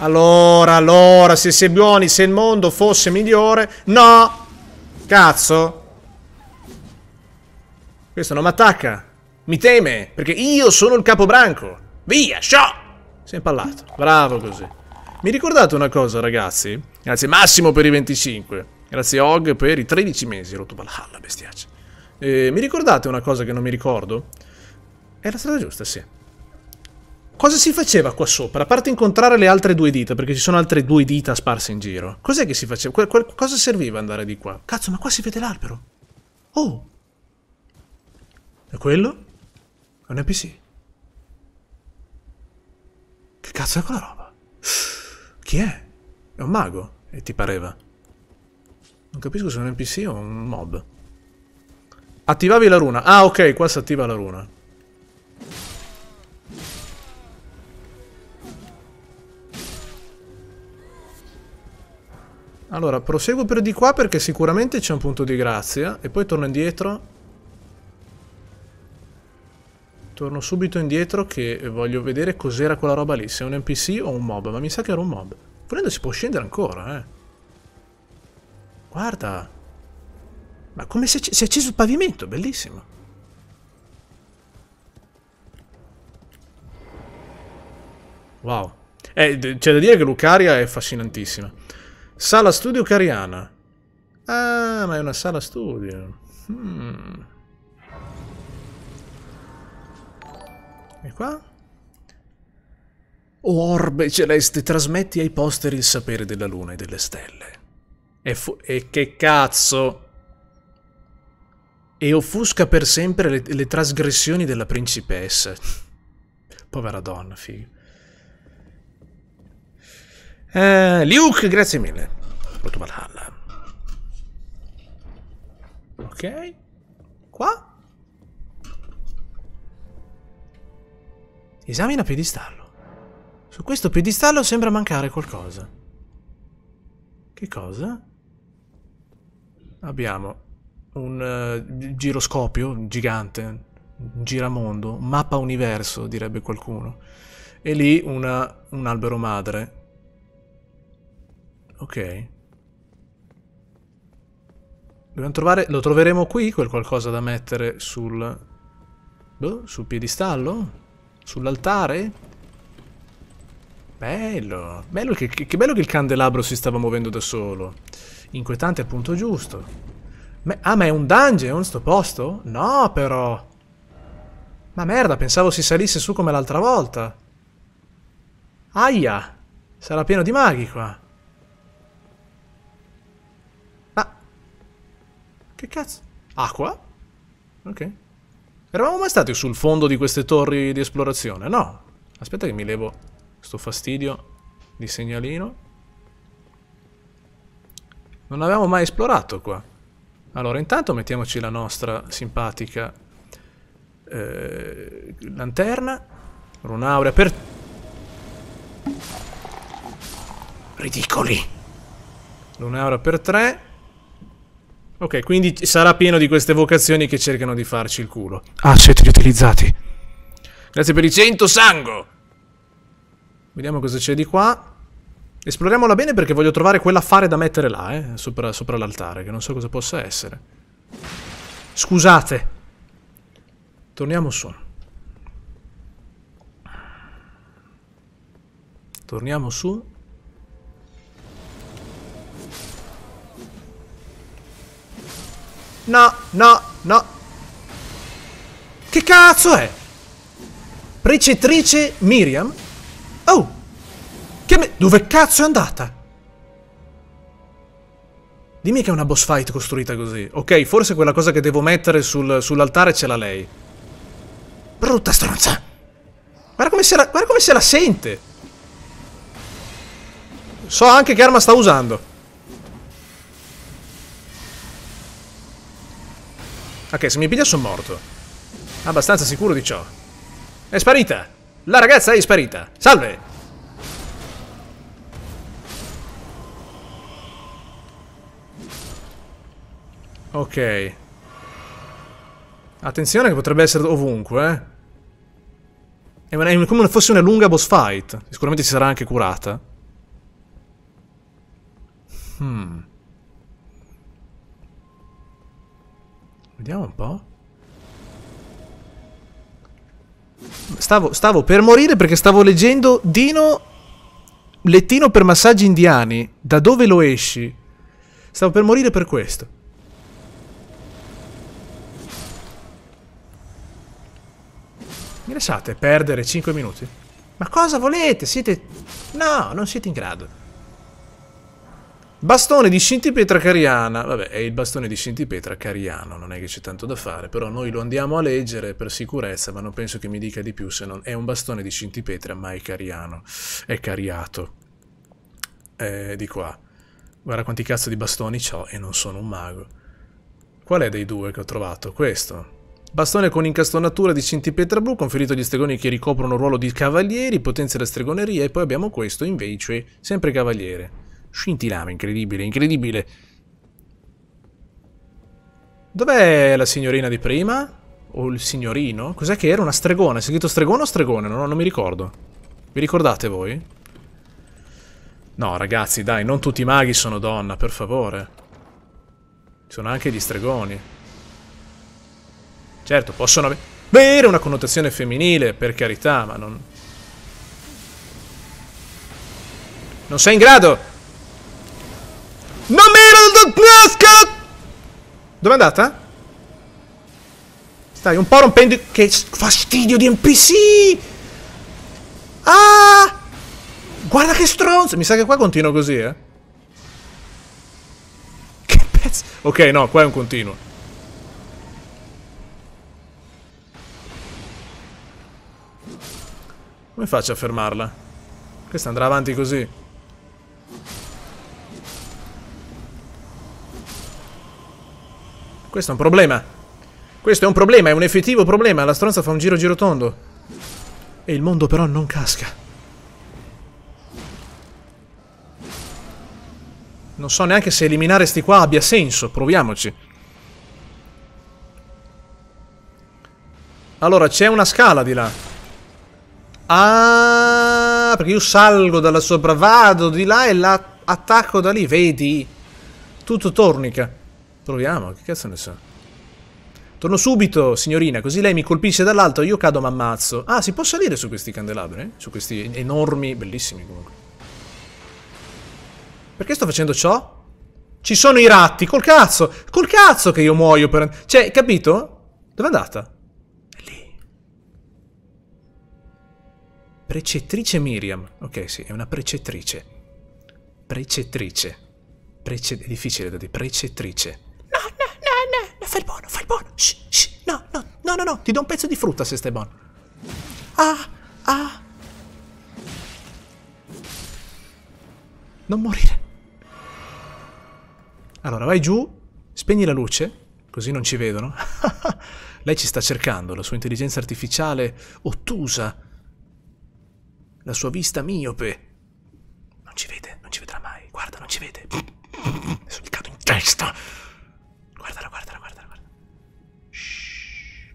Allora, se sei buoni, se il mondo fosse migliore... No! Cazzo! Questo non mi attacca. Mi teme, perché io sono il capobranco. Via, sciò! Sei impallato. Bravo così. Mi ricordate una cosa, ragazzi? Grazie Massimo per i 25. Grazie Og per i 13 mesi. Rotto Valhalla, bestiace. Mi ricordate una cosa che non mi ricordo? È la strada giusta, sì. Cosa si faceva qua sopra? A parte incontrare le altre due dita, perché ci sono altre due dita sparse in giro. Cos'è che si faceva? Cosa serviva andare di qua? Cazzo, ma qua si vede l'albero. Oh! E quello? È un NPC. Che cazzo è quella roba? Chi è? È un mago? E ti pareva? Non capisco se è un NPC o un mob. Attivavi la runa. Ah, ok, qua si attiva la runa. Allora, proseguo per di qua perché sicuramente c'è un punto di grazia. E poi torno indietro. Torno subito indietro che voglio vedere cos'era quella roba lì. Se è un NPC o un mob. Ma mi sa che era un mob. Volendo si può scendere ancora, eh. Guarda. Ma come se si è acceso il pavimento. Bellissimo. Wow. C'è da dire che Lucaria è affascinantissima. Sala studio cariana. Ah, ma è una sala studio. E qua? Orbe celeste, trasmetti ai posteri il sapere della luna e delle stelle. E che cazzo? E offusca per sempre le trasgressioni della principessa. Povera donna, figa. Luke, grazie mille. Molto Valhalla. Ok. Qua? Esamina piedistallo. Su questo piedistallo sembra mancare qualcosa. Che cosa? Abbiamo un giroscopio gigante, un giramondo, un mappa universo, direbbe qualcuno. E lì un albero madre. Ok. Dobbiamo trovare... Lo troveremo qui, quel qualcosa da mettere sul... Boh, sul piedistallo? Sull'altare? Bello. Bello che bello che il candelabro si stava muovendo da solo. Inquietante al punto giusto. Ma è un dungeon sto posto? No, però. Ma merda, pensavo si salisse su come l'altra volta. Aia. Sarà pieno di maghi qua. Ah. Che cazzo? Acqua? Ok. Eravamo mai stati sul fondo di queste torri di esplorazione? No. Aspetta che mi levo sto fastidio di segnalino. Non avevamo mai esplorato qua. Allora, intanto mettiamoci la nostra simpatica lanterna. Runaurea per... Ridicoli. Runaurea per 3. Ok, quindi sarà pieno di queste vocazioni che cercano di farci il culo. Asset riutilizzati. Grazie per i 100 sango. Vediamo cosa c'è di qua. Esploriamola bene perché voglio trovare quell'affare da mettere là, sopra l'altare, che non so cosa possa essere. Scusate. Torniamo su. Torniamo su. No, no, no. Che cazzo è? Precettrice Miriam? Oh! Dove cazzo è andata? Dimmi che è una boss fight costruita così. Ok, forse quella cosa che devo mettere sull'altare ce l'ha lei. Brutta stronza! Guarda come se la sente! So anche che arma sta usando. Ok, se mi piglia sono morto. Abbastanza sicuro di ciò. È sparita. La ragazza è sparita. Salve. Ok. Attenzione che potrebbe essere ovunque, eh. È come fosse una lunga boss fight. Sicuramente si sarà anche curata. Vediamo un po'. Stavo per morire perché stavo leggendo Dino lettino per massaggi indiani. Da dove lo esci? Stavo per morire per questo. Mi lasciate perdere 5 minuti? Ma cosa volete? Siete... No, non siete in grado. Bastone di scintipietra cariana. Vabbè, è il bastone di scintipietra cariano, non è che c'è tanto da fare, però noi lo andiamo a leggere per sicurezza, ma non penso che mi dica di più se non è un bastone di scintipietra, ma è cariano, è cariato. Di qua. Guarda quanti cazzo di bastoni c'ho e non sono un mago. Qual è dei due che ho trovato? Questo. Bastone con incastonatura di scintipietra blu, conferito agli stregoni che ricoprono il ruolo di cavalieri, potenzia la stregoneria, e poi abbiamo questo invece, sempre cavaliere. Scintillava, incredibile, incredibile. Dov'è la signorina di prima? O il signorino? Cos'è che era? Una stregona? È scritto stregone o stregone? No, non mi ricordo. Vi ricordate voi? No, ragazzi, dai, non tutti i maghi sono donna, per favore. Ci sono anche gli stregoni. Certo, possono avere una connotazione femminile, per carità, ma non... Non sei in grado! Non mi ero... Dove è andata? Stai un po' rompendo... Che fastidio di NPC! Ah! Guarda che stronzo! Mi sa che qua continuo così, eh? Che pezzo... Ok, no, qua è un continuo. Come faccio a fermarla? Questa andrà avanti così. Questo è un problema. Questo è un problema, è un effettivo problema. La stronza fa un giro girotondo. E il mondo però non casca. Non so neanche se eliminare sti qua abbia senso. Proviamoci. Allora, c'è una scala di là. Ah, perché io salgo da là sopra, vado di là e la attacco da lì. Vedi? Tutto tornica. Proviamo, che cazzo ne so. Torno subito, signorina, così lei mi colpisce dall'alto, io cado ma ammazzo. Ah, si può salire su questi candelabri? Eh? Su questi enormi, bellissimi comunque. Perché sto facendo ciò? Ci sono i ratti, col cazzo! Col cazzo che io muoio per... Cioè, capito? Dove è andata? È lì. Precettrice Miriam. Ok, sì, è una precettrice. Precettrice. È difficile da dire, precettrice. No, fai il buono, fai il buono. Shh, shh. No, ti do un pezzo di frutta se stai buono. Ah. Non morire. Allora, vai giù, spegni la luce, così non ci vedono. Lei ci sta cercando, la sua intelligenza artificiale ottusa. La sua vista miope. Non ci vede, non ci vedrà mai. Guarda, non ci vede. Adesso mi cado in testa. Guardala. Shhh.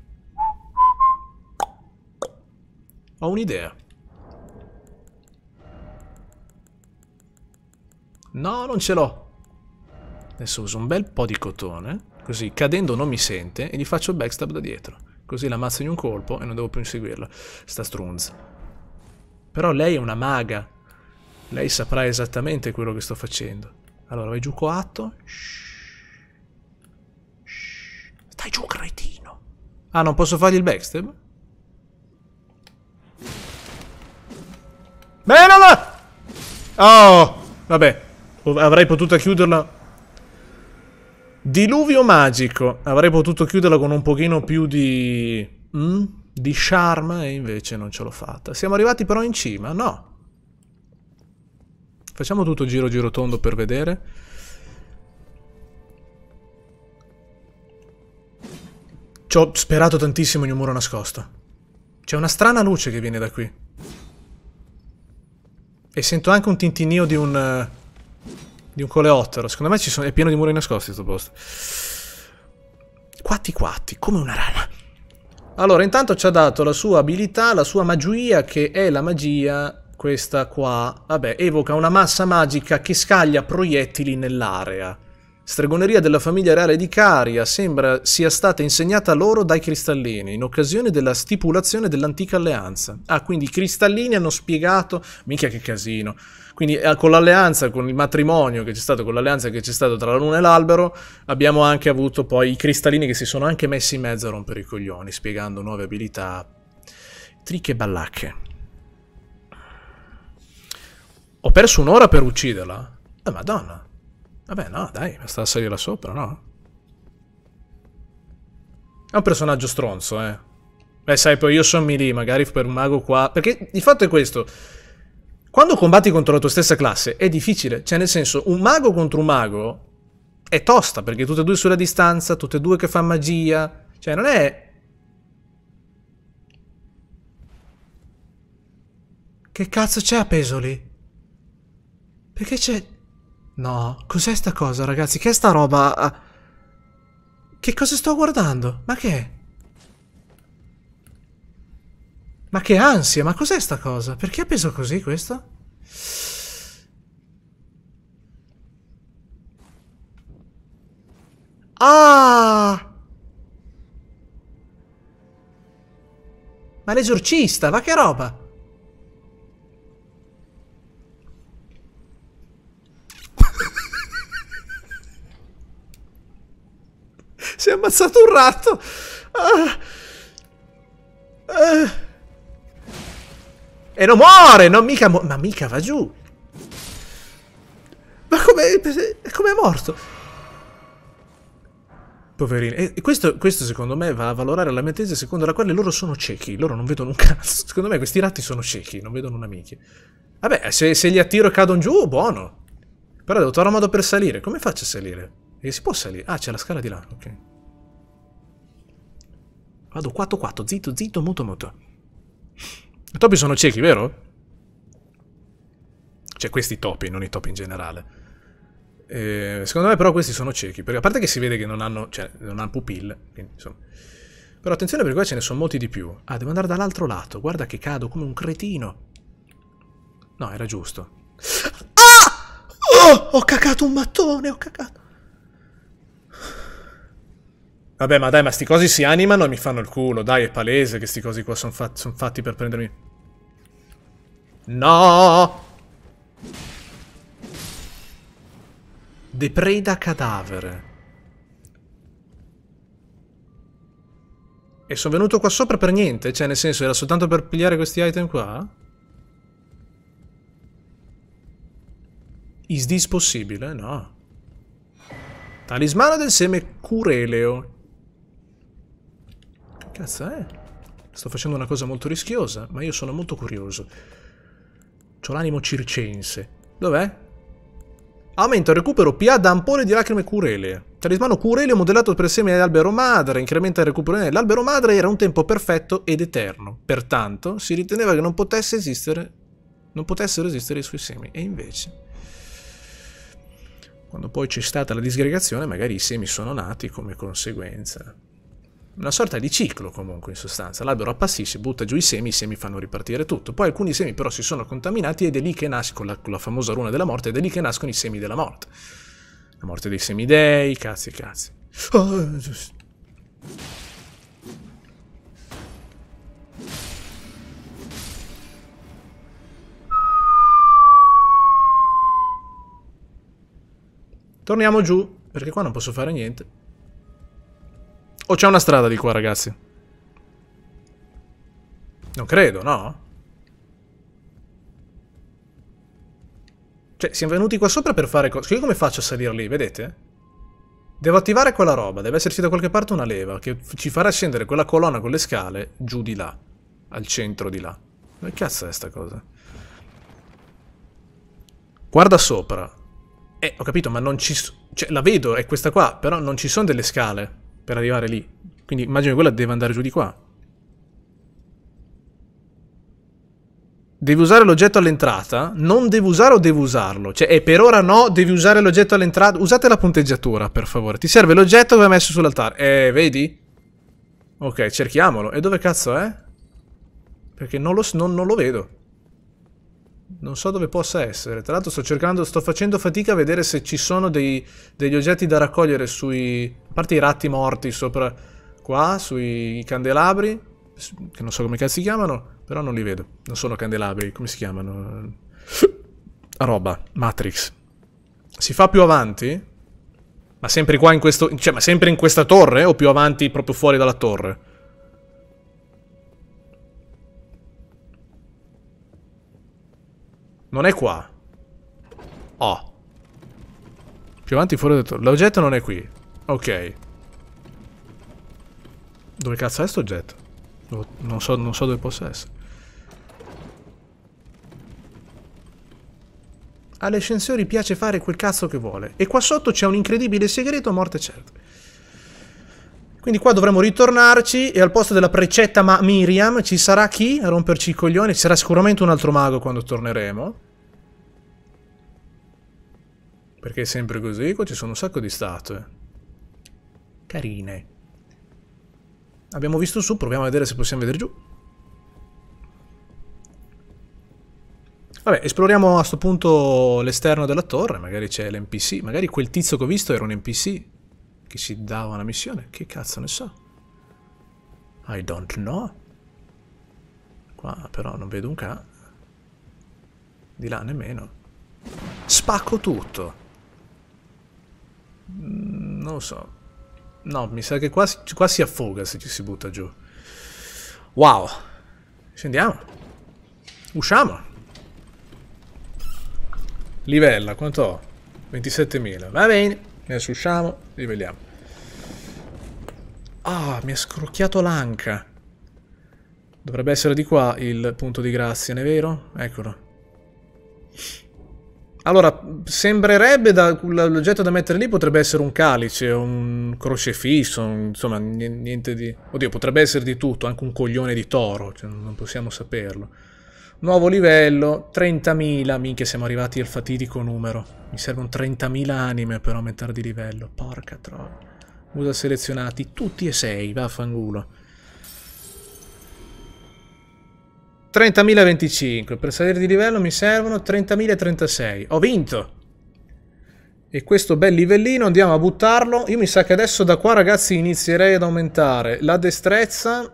Ho un'idea. No, non ce l'ho. Adesso uso un bel po' di cotone, così cadendo non mi sente, e gli faccio il backstab da dietro. Così la ammazzo in un colpo e non devo più inseguirla. Sta strunz. Però lei è una maga. Lei saprà esattamente quello che sto facendo. Allora, vai giù coatto. Stai giù, cretino. Ah, non posso fargli il backstab? Bene, allora! Oh! Vabbè, avrei potuto chiuderla... Diluvio magico. Avrei potuto chiuderla con un pochino più di... Di charme, e invece non ce l'ho fatta. Siamo arrivati però in cima, no? Facciamo tutto giro girotondo per vedere. Ci ho sperato tantissimo in un muro nascosto. C'è una strana luce che viene da qui. E sento anche un tintinnio di un coleottero. Secondo me è pieno di muri nascosti questo posto. quatti quatti, come una rana. Allora, intanto ci ha dato la sua abilità, la sua magia, che è la magia, questa qua, vabbè, evoca una massa magica che scaglia proiettili nell'area. Stregoneria della famiglia reale di Caria, sembra sia stata insegnata loro dai cristallini, in occasione della stipulazione dell'antica alleanza. Ah, quindi i cristallini hanno spiegato... Minchia che casino. Quindi con l'alleanza, con il matrimonio che c'è stato, con l'alleanza che c'è stata tra la luna e l'albero, abbiamo anche avuto poi i cristallini che si sono anche messi in mezzo a rompere i coglioni, spiegando nuove abilità, triche e ballacche. Ho perso un'ora per ucciderla? Ah, madonna. Vabbè, no, dai, basta salire là sopra, no? È un personaggio stronzo, eh. Beh, sai, poi io sommi lì, magari per un mago qua... Perché il fatto è questo. Quando combatti contro la tua stessa classe è difficile. Cioè, nel senso, un mago contro un mago è tosta, perché tutte e due sulla distanza, tutte e due che fanno magia. Cioè, non è... Che cazzo c'è appeso lì? Perché c'è... No, cos'è sta cosa, ragazzi? Che è sta roba? Che cosa sto guardando? Ma che? Ma che ansia, ma cos'è sta cosa? Perché è appeso così questo? Ah! Ma l'esorcista, ma che roba? Si è ammazzato un ratto! E non muore! Non mica ma mica va giù! Ma com'è morto? Poverino. E questo secondo me va a valorare la mia tesi secondo la quale loro sono ciechi. Loro non vedono un cazzo. Secondo me questi ratti sono ciechi, non vedono una minchia. Vabbè, se li attiro e cadono giù, buono. Però devo trovare modo per salire. Come faccio a salire? E si può salire? Ah, c'è la scala di là, ok. Vado 4-4, zitto, zitto, muto, muto. I topi sono ciechi, vero? Cioè, questi topi, non i topi in generale. Secondo me però questi sono ciechi, perché a parte che si vede che non hanno, cioè, non hanno pupille, quindi, insomma. Però attenzione perché qua ce ne sono molti di più. Ah, devo andare dall'altro lato, guarda che cado come un cretino. No, era giusto. Ah! Oh, ho cacato un mattone, ho cacato. Vabbè, ma dai, ma sti cosi si animano e mi fanno il culo, dai, è palese che sti cosi qua sono fatti per prendermi. No! Depreda cadavere. E sono venuto qua sopra per niente, cioè nel senso era soltanto per pigliare questi item qua? Is this possibile? No. Talismano del seme cureleo. Cazzo, eh? Sto facendo una cosa molto rischiosa, ma io sono molto curioso. C'ho l'animo circense. Dov'è? Aumenta il recupero PA da ampone di lacrime curelee. Talismano cureleo modellato per seme dell'albero madre. Incrementa il recupero dell'albero madre. Era un tempo perfetto ed eterno. Pertanto si riteneva che non potesse esistere, non potessero esistere i suoi semi. E invece... Quando poi c'è stata la disgregazione, magari i semi sono nati come conseguenza. Una sorta di ciclo, comunque, in sostanza. L'albero appassisce, butta giù i semi fanno ripartire tutto. Poi alcuni semi però si sono contaminati ed è lì che nasce, con la famosa runa della morte, ed è lì che nascono i semi della morte. La morte dei semidei, cazzi e cazzi. Oh, giusto. Torniamo giù, perché qua non posso fare niente. Oh, c'è una strada di qua, ragazzi. Non credo, no? Cioè, siamo venuti qua sopra per fare cosa? Io come faccio a salire lì, vedete? Devo attivare quella roba, deve esserci da qualche parte una leva che ci farà scendere quella colonna con le scale giù di là, al centro di là. Che cazzo è sta cosa? Guarda sopra. Ho capito, ma non ci sono... Cioè, la vedo, è questa qua, però non ci sono delle scale per arrivare lì. Quindi immagino che quella deve andare giù di qua. Devi usare l'oggetto all'entrata? Non devo usare o devo usarlo? Cioè, per ora no, devi usare l'oggetto all'entrata. Usate la punteggiatura, per favore. Ti serve l'oggetto che hai messo sull'altare. Vedi? Ok, cerchiamolo. E dove cazzo è? Perché non lo vedo. Non so dove possa essere. Tra l'altro sto facendo fatica a vedere se ci sono degli oggetti da raccogliere sui... A parte i ratti morti sopra qua, sui candelabri. Che non so come cazzo si chiamano, però non li vedo. Non sono candelabri, come si chiamano? Roba, Matrix. Si fa più avanti? Ma sempre qua in questo... Cioè, ma sempre in questa torre? O più avanti proprio fuori dalla torre? Non è qua. Oh. Più avanti fuori dalla torre. L'oggetto non è qui. Ok. Dove cazzo è sto oggetto? Non so dove possa essere. Alle ascensori piace fare quel cazzo che vuole. E qua sotto c'è un incredibile segreto a morte certa. Quindi qua dovremmo ritornarci e al posto della precetta Miriam ci sarà chi a romperci i coglioni? Ci sarà sicuramente un altro mago quando torneremo. Perché è sempre così. Qua ci sono un sacco di statue. Carine. Abbiamo visto su, proviamo a vedere se possiamo vedere giù. Vabbè, esploriamo a sto punto l'esterno della torre, magari c'è l'NPC, magari quel tizio che ho visto era un NPC che ci dava una missione, che cazzo ne so. I don't know. Qua però non vedo un cazzo. Di là nemmeno. Spacco tutto. Non lo so. No, mi sa che qua si affoga se ci si butta giù. Wow. Scendiamo. Usciamo. Livella, quanto ho? 27.000. Va bene. Adesso usciamo, livelliamo. Ah, mi ha scrocchiato l'anca. Dovrebbe essere di qua il punto di grazia, non è vero? Eccolo. Allora, sembrerebbe l'oggetto da mettere lì potrebbe essere un calice, un crocefisso, insomma, niente di... Oddio, potrebbe essere di tutto, anche un coglione di toro, cioè, non possiamo saperlo. Nuovo livello, 30.000, minchia, siamo arrivati al fatidico numero. Mi servono 30.000 anime per aumentare di livello, porca troia. Usa selezionati, tutti e sei, vaffanculo. 30.025, per salire di livello mi servono 30.036, ho vinto! E questo bel livellino andiamo a buttarlo, io mi sa che adesso da qua ragazzi inizierei ad aumentare la destrezza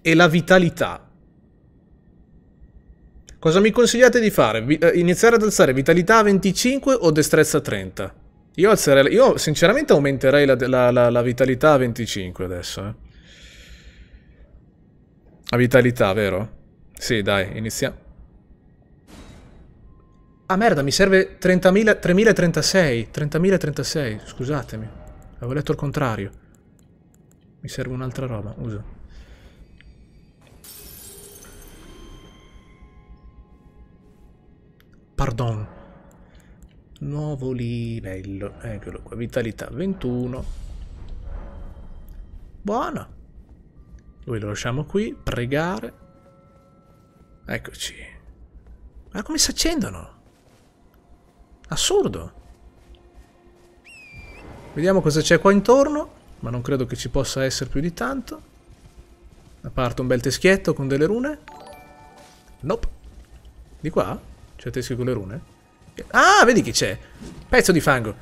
e la vitalità. Cosa mi consigliate di fare? Iniziare ad alzare vitalità a 25 o destrezza a 30? Io sinceramente aumenterei la vitalità a 25 adesso, A vitalità, vero? Sì, dai, iniziamo. Ah, merda, mi serve 30.036, scusatemi. Avevo letto il contrario. Mi serve un'altra roba, uso. Pardon. Nuovo livello, eccolo qua, vitalità 21. Buono. Lui lo lasciamo qui, pregare. Eccoci. Ma come si accendono? Assurdo. Vediamo cosa c'è qua intorno, ma non credo che ci possa essere più di tanto. A parte un bel teschietto con delle rune. Nope. Di qua? C'è teschio con le rune? Ah, vedi chi c'è? Pezzo di fango.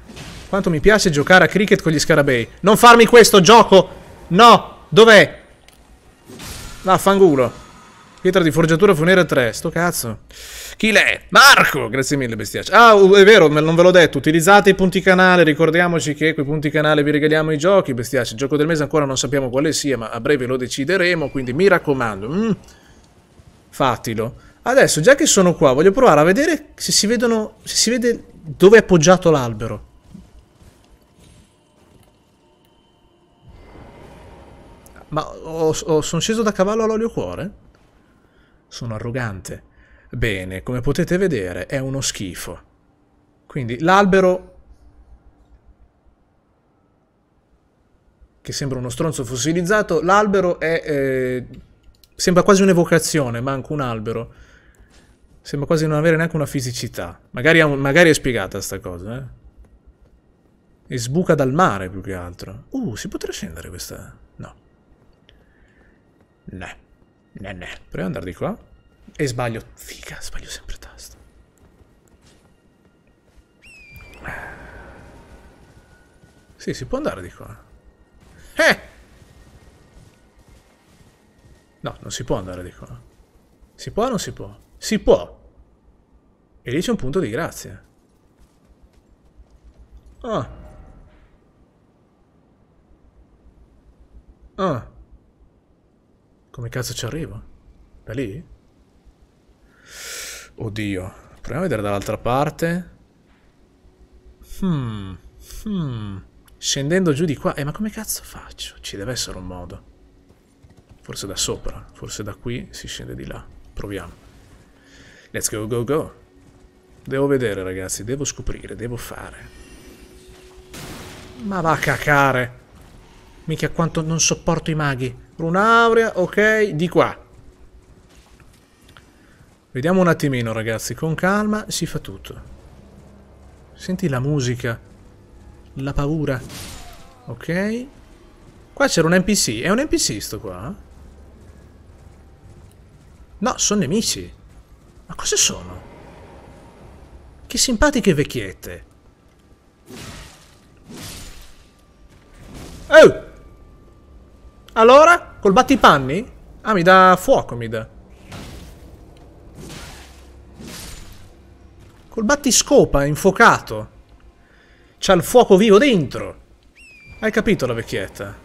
Quanto mi piace giocare a cricket con gli scarabei. Non farmi questo gioco! No! Dov'è? Vaffanculo. Pietra di forgiatura funera 3. Sto cazzo. Chi l'è? Marco! Grazie mille, bestiaccio. Ah, è vero, non ve l'ho detto. Utilizzate i punti canale. Ricordiamoci che con i punti canale vi regaliamo i giochi, bestiaccio. Il gioco del mese ancora non sappiamo quale sia, ma a breve lo decideremo. Quindi mi raccomando. Fatilo. Adesso, già che sono qua, voglio provare a vedere se si vedono... Se si vede dove è appoggiato l'albero. Ma sono sceso da cavallo all'olio cuore? Sono arrogante. Bene, come potete vedere è uno schifo. Quindi l'albero... Che sembra uno stronzo fossilizzato. L'albero è Sembra quasi un'evocazione, manca un albero. Sembra quasi non avere neanche una fisicità. Magari è spiegata sta cosa, eh? E sbuca dal mare, più che altro. Si potrà scendere questa... No. Ne. Ne, ne. Proviamo ad andare di qua. E sbaglio. Figa, sbaglio sempre tasto. Sì, si può andare di qua. No, non si può andare di qua. Si può o non si può? Si può! E lì c'è un punto di grazia. Ah. Ah. Come cazzo ci arrivo? Da lì? Oddio. Proviamo a vedere dall'altra parte. Scendendo giù di qua. Ma come cazzo faccio? Ci deve essere un modo. Forse da sopra, forse da qui si scende di là. Proviamo. Let's go, go, go. Devo vedere, ragazzi, devo scoprire, devo fare. Ma va a cacare. Minchia quanto non sopporto i maghi. Runaurea, ok, di qua. Vediamo un attimino, ragazzi, con calma si fa tutto. Senti la musica. La paura. Ok. Qua c'era un NPC. È un NPC sto qua? No, sono nemici. Ma cosa sono? Che simpatiche vecchiette. Oh! Allora? Col battipanni? Ah, mi dà fuoco, mi dà. Col battiscopa, infuocato. C'ha il fuoco vivo dentro. Hai capito la vecchietta?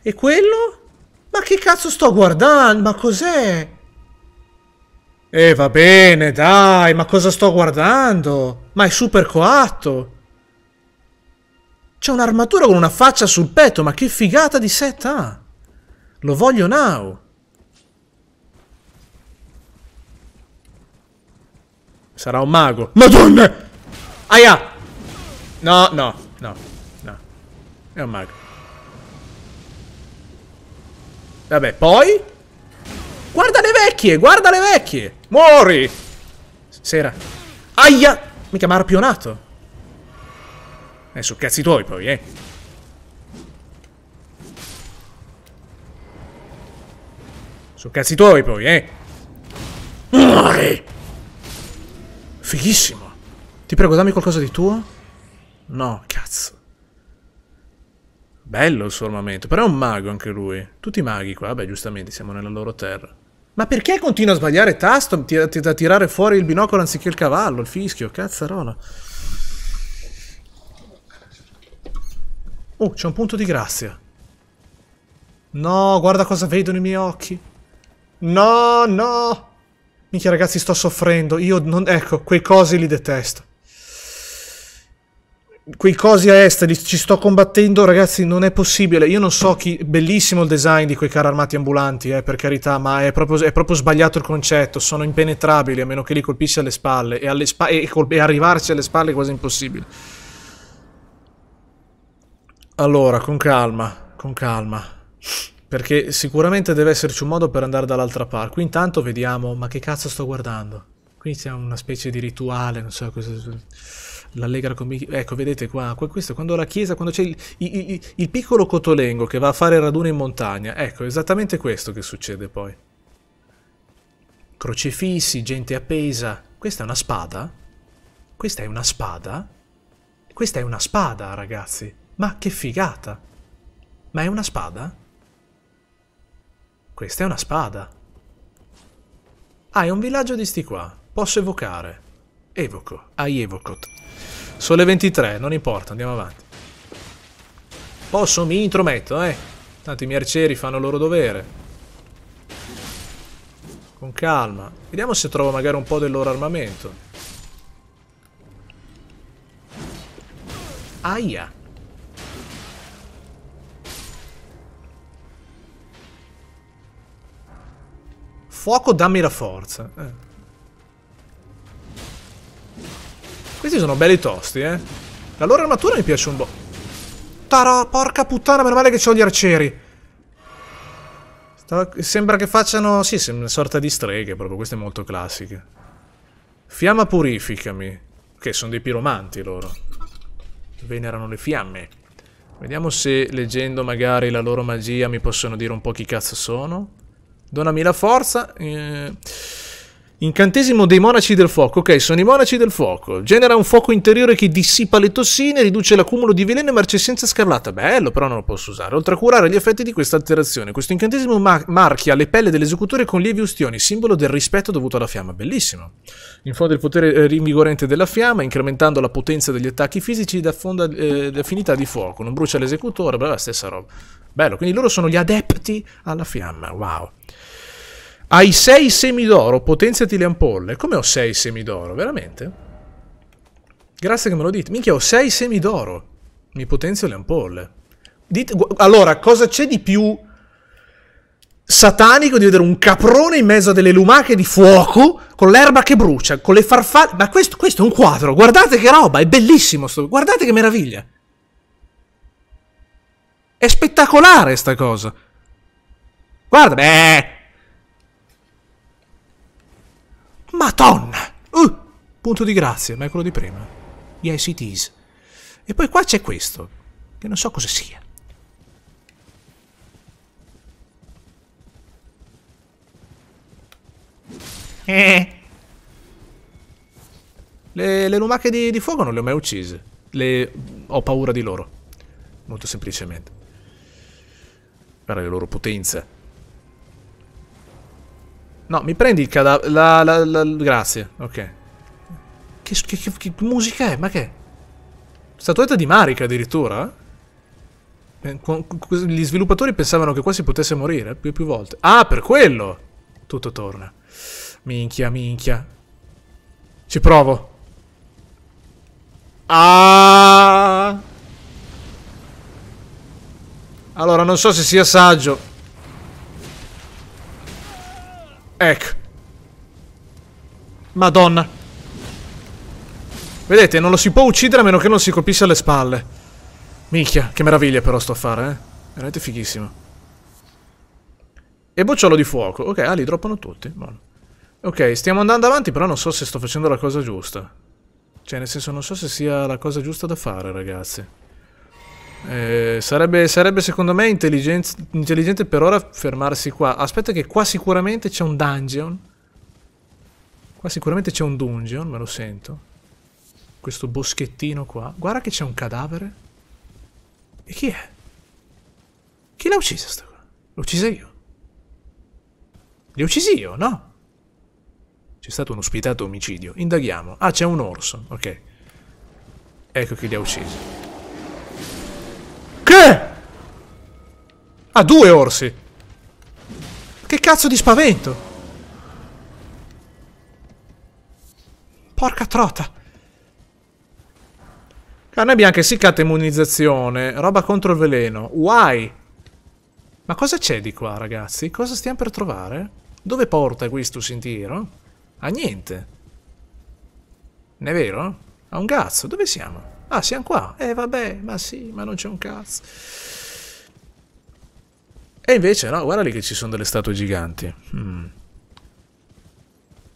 E quello? Ma che cazzo sto guardando? Ma cos'è? Va bene, dai, ma cosa sto guardando? Ma è super coatto. C'è un'armatura con una faccia sul petto, ma che figata di set ha? Lo voglio now. Sarà un mago. Madonna! Aia! No, no, no, no. È un mago. Vabbè, poi? Guarda le vecchie, guarda le vecchie! Muori! Sera. Aia! Mica mi ha arpionato. Su cazzi tuoi poi, eh. Su cazzi tuoi poi, eh. Muori! Fighissimo. Ti prego, dammi qualcosa di tuo? No, cazzo. Bello il suo armamento, però è un mago anche lui. Tutti i maghi qua, beh, giustamente siamo nella loro terra. Ma perché continua a sbagliare tasto? A tirare fuori il binocolo anziché il cavallo, il fischio, cazzarola. Oh, c'è un punto di grazia. No, guarda cosa vedo nei miei occhi. No, no. Minchia ragazzi, sto soffrendo. Io non... Ecco, quei cosi li detesto. Quei cosi a est, ci sto combattendo, ragazzi, non è possibile. Io non so chi... Bellissimo il design di quei carri armati ambulanti, per carità, ma è proprio sbagliato il concetto. Sono impenetrabili, a meno che li colpissi alle spalle. E arrivarci alle spalle è quasi impossibile. Allora, con calma, con calma. Perché sicuramente deve esserci un modo per andare dall'altra parte. Qui intanto vediamo... Ma che cazzo sto guardando? Qui c'è una specie di rituale, non so cosa... L'allegra con me. Ecco, vedete qua, questo è quando la chiesa, quando c'è il piccolo cotolengo che va a fare raduno in montagna. Ecco, è esattamente questo che succede poi. Crocefissi, gente appesa. Questa è una spada? Questa è una spada? Questa è una spada, ragazzi. Ma che figata! Ma è una spada? Questa è una spada. Ah, è un villaggio di sti qua. Posso evocare. Evoco. Hai evocot. Sono le 23, non importa, andiamo avanti. Posso, mi intrometto, eh. Tanto i miei arcieri fanno il loro dovere. Con calma. Vediamo se trovo magari un po' del loro armamento. Aia. Fuoco, dammi la forza. Questi sono belli tosti, eh. La loro armatura mi piace un po'. Porca puttana, meno male che c'ho gli arcieri. Sembra che facciano, sì, una sorta di streghe proprio, queste molto classiche. Fiamma purificami. Ok, sono dei piromanti loro. Venerano le fiamme. Vediamo se leggendo magari la loro magia mi possono dire un po' chi cazzo sono. Donami la forza. Incantesimo dei monaci del fuoco. Ok, sono i monaci del fuoco. Genera un fuoco interiore che dissipa le tossine, riduce l'accumulo di veleno e marcescenza scarlata. Bello, però non lo posso usare. Oltre a curare gli effetti di questa alterazione. Questo incantesimo marchia le pelle dell'esecutore con lievi ustioni, simbolo del rispetto dovuto alla fiamma. Bellissimo. Infonde il potere rinvigorante della fiamma, incrementando la potenza degli attacchi fisici da fonda affinità di fuoco. Non brucia l'esecutore, bla, stessa roba. Bello, quindi loro sono gli adepti alla fiamma. Wow. Hai 6 semi d'oro, potenziati le ampolle. Come ho 6 semi d'oro? Veramente? Grazie che me lo dite. Minchia, ho 6 semi d'oro. Mi potenzio le ampolle. Dite, allora, cosa c'è di più satanico di vedere un caprone in mezzo a delle lumache di fuoco con l'erba che brucia, con le farfalle? Ma questo è un quadro. Guardate che roba, è bellissimo. Guardate che meraviglia. È spettacolare sta cosa. Guarda, beh... Madonna! Punto di grazia, ma è quello di prima. Yes, it is. E poi qua c'è questo, che non so cosa sia. Le lumache di fuoco non le ho mai uccise. Ho paura di loro. Molto semplicemente. Guarda le loro potenze. No, mi prendi il cadavere... Grazie, ok. Che musica è? Ma che? Statuetta di Marika addirittura? Gli sviluppatori pensavano che qua si potesse morire più volte. Ah, per quello! Tutto torna. Minchia, minchia. Ci provo. Ah! Allora, non so se sia saggio... Ecco. Madonna. Vedete, non lo si può uccidere a meno che non si colpisse alle spalle. Minchia, che meraviglia però sto affare, eh. Veramente fighissimo. E bocciolo di fuoco. Ok, ah, li droppano tutti. Buono. Ok, stiamo andando avanti, però non so se sto facendo la cosa giusta. Cioè, nel senso, non so se sia la cosa giusta da fare, ragazzi. Sarebbe secondo me intelligente per ora fermarsi qua. Aspetta che qua sicuramente c'è un dungeon. Qua sicuramente c'è un dungeon, me lo sento. Questo boschettino qua. Guarda che c'è un cadavere. E chi è? Chi l'ha uccisa sta qua? L'ho uccisa io. L'ho uccisi io, no? C'è stato un ospitato omicidio. Indaghiamo. Ah, c'è un orso, ok. Ecco chi li ha uccisi. Che? Ah, 2 orsi. Che cazzo di spavento. Porca trota. Carne bianca, essiccata, immunizzazione, roba contro il veleno. Why? Ma cosa c'è di qua, ragazzi? Cosa stiamo per trovare? Dove porta questo sentiero? A niente. Non è vero? A un cazzo. Dove siamo? Ah, siamo qua. Vabbè, ma sì, ma non c'è un cazzo. E invece no, guarda lì che ci sono delle statue giganti.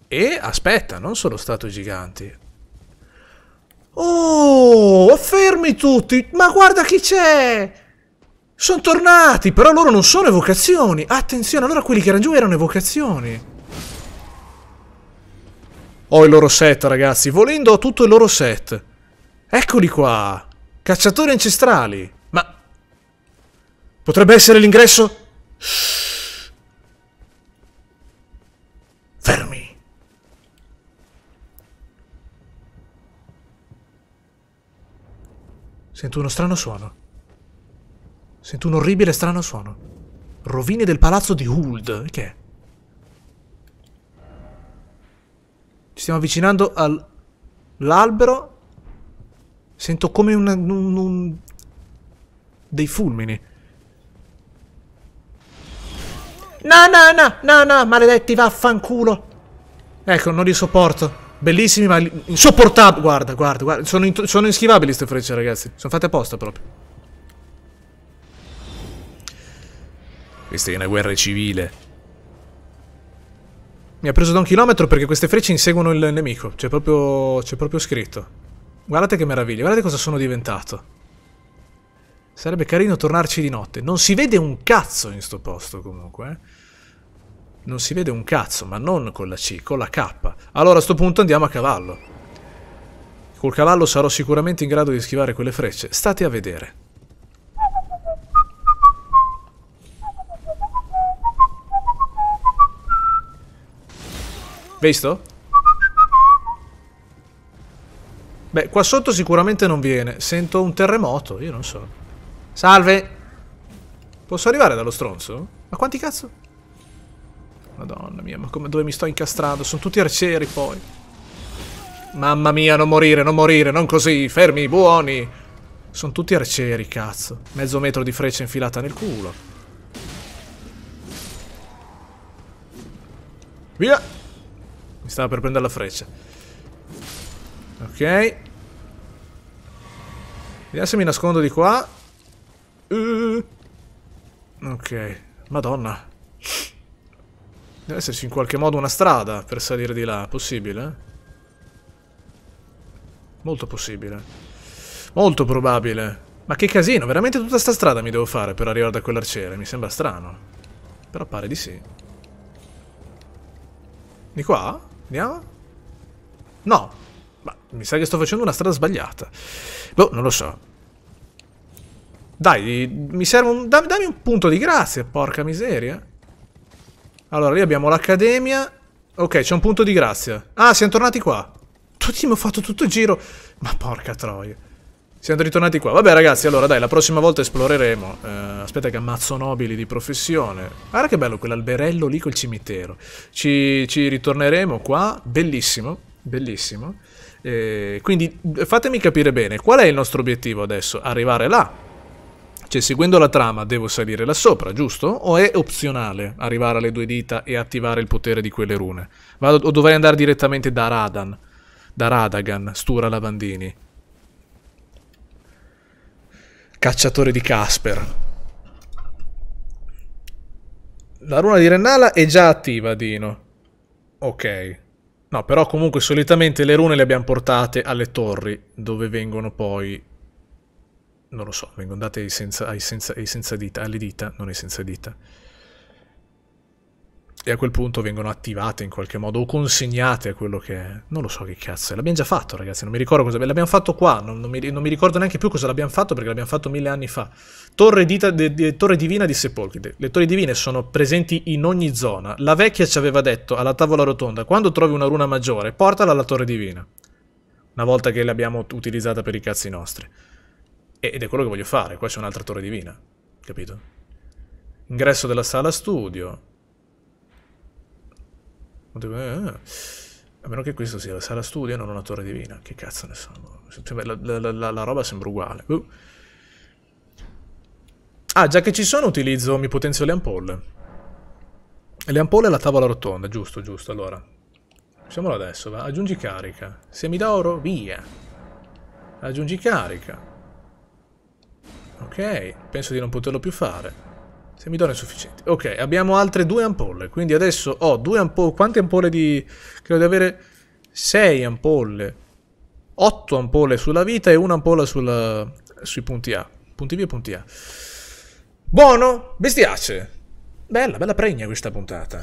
E aspetta, non solo statue giganti. Oh, fermi tutti. Ma guarda chi c'è. Sono tornati, però loro non sono evocazioni. Attenzione, allora quelli che erano giù erano evocazioni. Ho il loro set, ragazzi. Volendo ho tutto il loro set. Eccoli qua! Cacciatori ancestrali! Ma... potrebbe essere l'ingresso? Fermi! Sento uno strano suono. Sento un orribile strano suono. Rovine del palazzo di Huld. Che è? Ci stiamo avvicinando all'albero... Sento come dei fulmini. No, maledetti, vaffanculo. Ecco, non li sopporto. Bellissimi, ma insopportabili. Guarda. Sono inschivabili queste frecce, ragazzi. Sono fatte apposta proprio. Questa è una guerra civile. Mi ha preso da un chilometro perché queste frecce inseguono il nemico. C'è proprio scritto. Guardate che meraviglia, guardate cosa sono diventato. Sarebbe carino tornarci di notte. Non si vede un cazzo in sto posto comunque. Non si vede un cazzo, ma non con la C, con la K. Allora a sto punto andiamo a cavallo. Col cavallo sarò sicuramente in grado di schivare quelle frecce. State a vedere. Visto? Beh, qua sotto sicuramente non viene. Sento un terremoto, io non so. Salve! Posso arrivare dallo stronzo? Ma quanti cazzo? Madonna mia, ma come, dove mi sto incastrando? Sono tutti arcieri poi. Mamma mia, non morire, non morire, non così, fermi, buoni! Sono tutti arcieri, cazzo. Mezzo metro di freccia infilata nel culo. Via! Stava per prendere la freccia. Ok. Vediamo se mi nascondo di qua. Ok. Madonna. Deve esserci in qualche modo una strada per salire di là. Possibile? Molto possibile. Molto probabile. Ma che casino. Veramente tutta sta strada mi devo fare per arrivare da quell'arciere. Mi sembra strano. Però pare di sì. Di qua? Andiamo? No, ma mi sa che sto facendo una strada sbagliata. Boh, non lo so. Dai, mi serve un... Dammi un punto di grazia, porca miseria. Allora, lì abbiamo l'accademia. Ok, c'è un punto di grazia. Ah, siamo tornati qua. Tutti mi ho fatto tutto il giro. Ma porca troia. Siamo ritornati qua. Vabbè ragazzi, allora dai, la prossima volta esploreremo. Aspetta che ammazzo nobili di professione. Guarda che bello quell'alberello lì col cimitero. Ci ritorneremo qua. Bellissimo, bellissimo. Quindi fatemi capire bene, qual è il nostro obiettivo adesso? Arrivare là. Cioè, seguendo la trama devo salire là sopra, giusto? O è opzionale arrivare alle due dita e attivare il potere di quelle rune? Vado, o dovrei andare direttamente da Radahn? Da Radagon, Stura Lavandini. Cacciatore di Casper. La runa di Rennala è già attiva, Dino. Ok. No, però comunque solitamente le rune le abbiamo portate alle torri, dove vengono poi... Non lo so, vengono date ai senza dita, alle dita, non ai senza dita. E a quel punto vengono attivate in qualche modo, o consegnate a quello che è. Non lo so che cazzo è. L'abbiamo già fatto, ragazzi, non mi ricordo cosa... L'abbiamo fatto qua, non mi ricordo neanche più cosa l'abbiamo fatto, perché l'abbiamo fatto 1000 anni fa. Torre Divina di Sepolcri. Le torri divine sono presenti in ogni zona. La vecchia ci aveva detto, alla tavola rotonda, quando trovi una runa maggiore, portala alla torre divina. Una volta che l'abbiamo utilizzata per i cazzi nostri. Ed è quello che voglio fare, qua c'è un'altra torre divina, capito? Ingresso della sala studio... A meno che questo sia la sala studio e non una torre divina. Che cazzo ne sono? La roba sembra uguale. Ah, già che ci sono utilizzo, mi potenzio le ampolle. Le ampolle alla tavola rotonda, giusto, giusto. Allora, facciamolo adesso, va. Aggiungi carica. Semi d'oro, via. Aggiungi carica. Ok, penso di non poterlo più fare. Se mi danno è sufficiente. Ok, abbiamo altre 2 ampolle. Quindi adesso ho 2 ampolle. Quante ampolle di... Credo di avere 6 ampolle. 8 ampolle sulla vita e 1 ampolla sui punti A. Punti B e punti A. Buono! Bestiace! Bella, bella pregna questa puntata.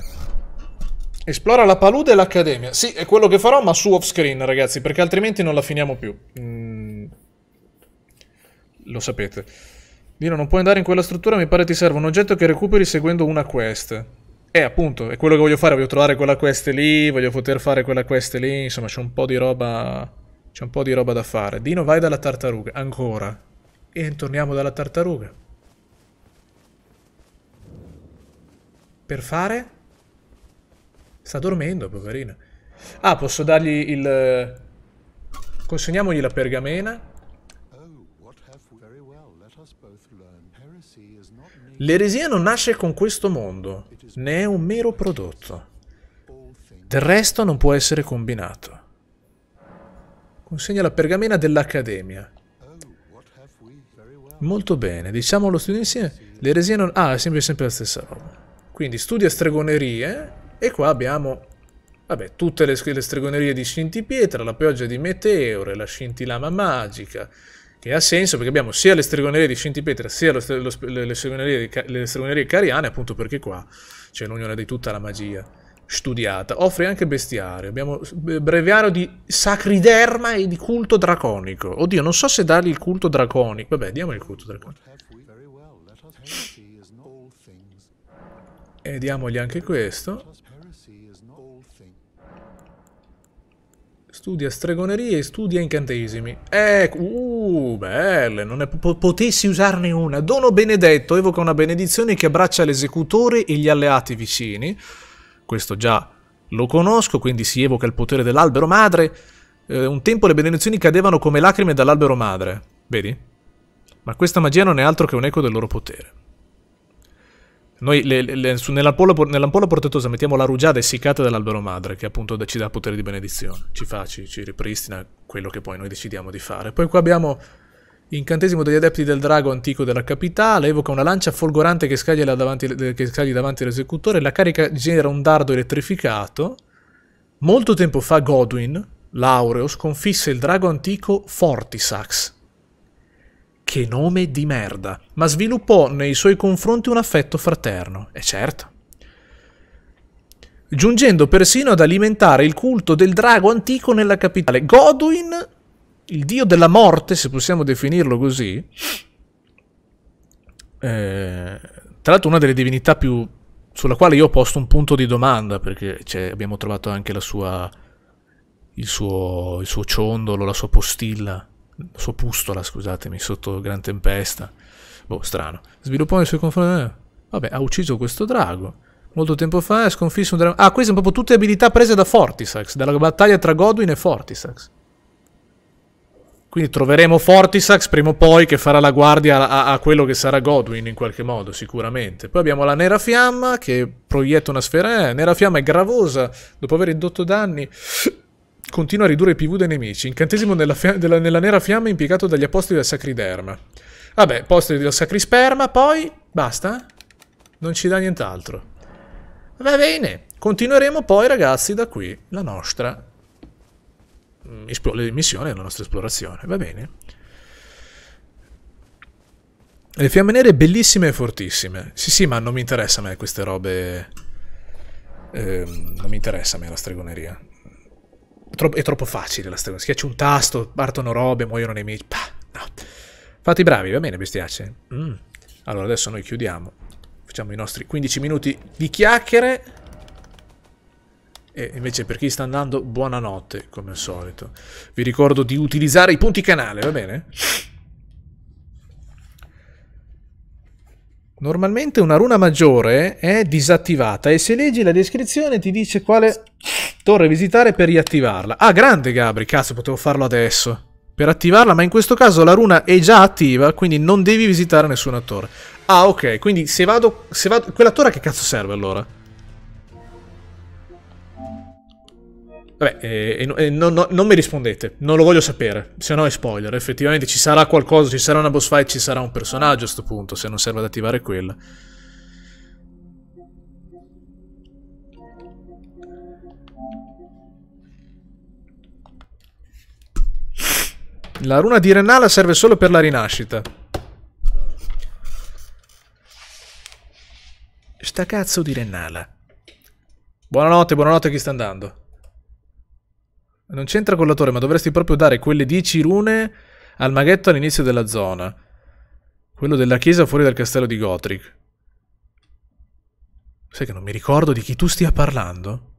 Esplora la palude e l'accademia. Sì, è quello che farò, ma su off screen, ragazzi. Perché altrimenti non la finiamo più. Lo sapete. Dino, non puoi andare in quella struttura, mi pare ti serva un oggetto che recuperi seguendo una quest. Appunto, è quello che voglio fare, voglio trovare quella quest lì, voglio poter fare quella quest lì, insomma c'è un po' di roba... C'è un po' di roba da fare. Dino, vai dalla tartaruga, ancora. E torniamo dalla tartaruga. Per fare? Sta dormendo, poverina. Ah, posso dargli il... Consegniamogli la pergamena. L'eresia non nasce con questo mondo, né è un mero prodotto. Del resto non può essere combinato. Consegna la pergamena dell'Accademia. Molto bene, diciamolo tutti insieme. L'eresia non... Ah, è sempre la stessa roba. Quindi studia stregonerie e qua abbiamo... Vabbè, tutte le stregonerie di scintipietra, la pioggia di meteore, la scintilama magica, che ha senso perché abbiamo sia le stregonerie di scintipietra sia le stregonerie cariane, appunto perché qua c'è l'unione di tutta la magia studiata. Offre anche bestiario, abbiamo breviario di sacriderma e di culto draconico. Oddio, non so se dargli il culto draconico. Vabbè, diamo il culto draconico. E diamogli anche questo. Studia stregonerie e studia incantesimi. Belle, non ne potessi usarne una. Dono benedetto, evoca una benedizione che abbraccia l'esecutore e gli alleati vicini. Questo già lo conosco, quindi si evoca il potere dell'albero madre. Un tempo le benedizioni cadevano come lacrime dall'albero madre, vedi? Ma questa magia non è altro che un eco del loro potere. Noi nell'ampolla protettosa mettiamo la rugiada essiccata dell'albero madre, che appunto ci dà potere di benedizione, ci ripristina quello che poi noi decidiamo di fare. Poi qua abbiamo incantesimo degli adepti del drago antico della capitale, evoca una lancia folgorante che scagli davanti all'esecutore, la carica genera un dardo elettrificato. Molto tempo fa Godwyn, l'aureo, sconfisse il drago antico Fortisax. Che nome di merda, ma sviluppò nei suoi confronti un affetto fraterno, e certo. Giungendo persino ad alimentare il culto del drago antico nella capitale. Godwyn, il dio della morte, se possiamo definirlo così, tra l'altro una delle divinità più... sulla quale io ho posto un punto di domanda, perché abbiamo trovato anche la sua, il suo ciondolo, la sua postilla. La sua pustola, scusatemi, sotto Gran Tempesta. Boh, strano. Sviluppò i suoi confronti. Vabbè, ha ucciso questo drago. Molto tempo fa ha sconfisso un drago. Ah, queste sono proprio tutte abilità prese da Fortisax, dalla battaglia tra Godwyn e Fortisax. Quindi troveremo Fortisax prima o poi che farà la guardia a quello che sarà Godwyn in qualche modo, sicuramente. Poi abbiamo la Nera Fiamma che proietta una sfera. Nera Fiamma è gravosa, dopo aver indotto danni... Continua a ridurre i PV dei nemici. Incantesimo nella nera fiamma impiegato dagli apostoli del Sacriderma. Vabbè, apostoli del Sacrisperma, poi... Basta? Non ci dà nient'altro. Va bene. Continueremo poi, ragazzi, da qui la nostra missione, la nostra esplorazione. Va bene? Le fiamme nere bellissime e fortissime. Sì, sì, ma non mi interessa a me queste robe... non mi interessa a me la stregoneria. È troppo facile la storia. Schiacci un tasto, partono robe, muoiono nemici. Bah, no. Fate i bravi, va bene, bestiace? Allora, adesso noi chiudiamo. Facciamo i nostri 15 minuti di chiacchiere. E invece per chi sta andando, buonanotte, come al solito. Vi ricordo di utilizzare i punti canale, va bene? Normalmente una runa maggiore è disattivata e se leggi la descrizione ti dice quale torre visitare per riattivarla. Ah, grande Gabri, cazzo, potevo farlo adesso per attivarla, ma in questo caso la runa è già attiva, quindi non devi visitare nessuna torre. Ah, ok, quindi se vado quella torre che cazzo serve allora? Vabbè, non mi rispondete, non lo voglio sapere, se no è spoiler. Effettivamente ci sarà qualcosa, ci sarà una boss fight, ci sarà un personaggio a sto punto, se non serve ad attivare quella. La runa di Rennala serve solo per la rinascita. Sta cazzo di Rennala. Buonanotte, buonanotte a chi sta andando. Non c'entra con la torre, ma dovresti proprio dare quelle 10 rune al maghetto all'inizio della zona. Quello della chiesa fuori dal castello di Godrick. Sai che non mi ricordo di chi tu stia parlando?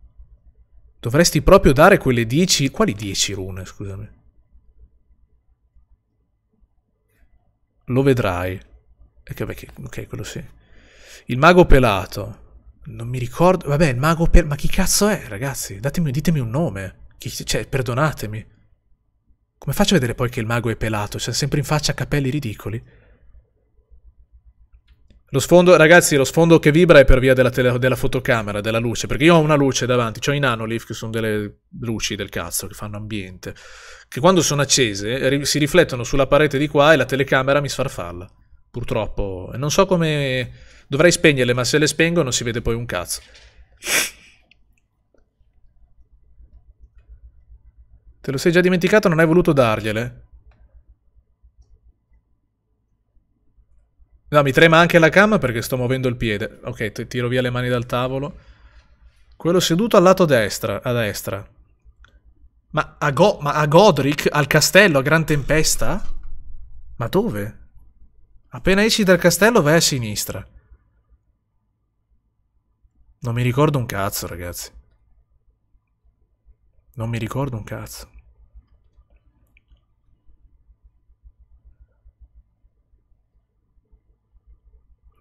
Dovresti proprio dare quelle 10... Quali 10 rune, scusami? Lo vedrai. Ok, quello sì. Il mago pelato. Non mi ricordo... Vabbè, il mago pelato... Ma chi cazzo è, ragazzi? Ditemi un nome. Cioè, perdonatemi. Come faccio a vedere poi che il mago è pelato? C'è sempre in faccia capelli ridicoli. Lo sfondo, ragazzi, lo sfondo che vibra è per via della fotocamera, della luce. Perché io ho una luce davanti, c'ho i nanolift che sono delle luci del cazzo che fanno ambiente. Che quando sono accese si riflettono sulla parete di qua e la telecamera mi sfarfalla. purtroppo. Non so come... dovrei spegnerle, ma se le spengo non si vede poi un cazzo. Te lo sei già dimenticato, non hai voluto dargliele. No, mi trema anche la cam perché sto muovendo il piede. Ok, tiro via le mani dal tavolo. Quello seduto al lato destra, a destra. Ma a Godrick? Al castello, a Gran Tempesta? Ma dove? Appena esci dal castello vai a sinistra. Non mi ricordo un cazzo, ragazzi. Non mi ricordo un cazzo.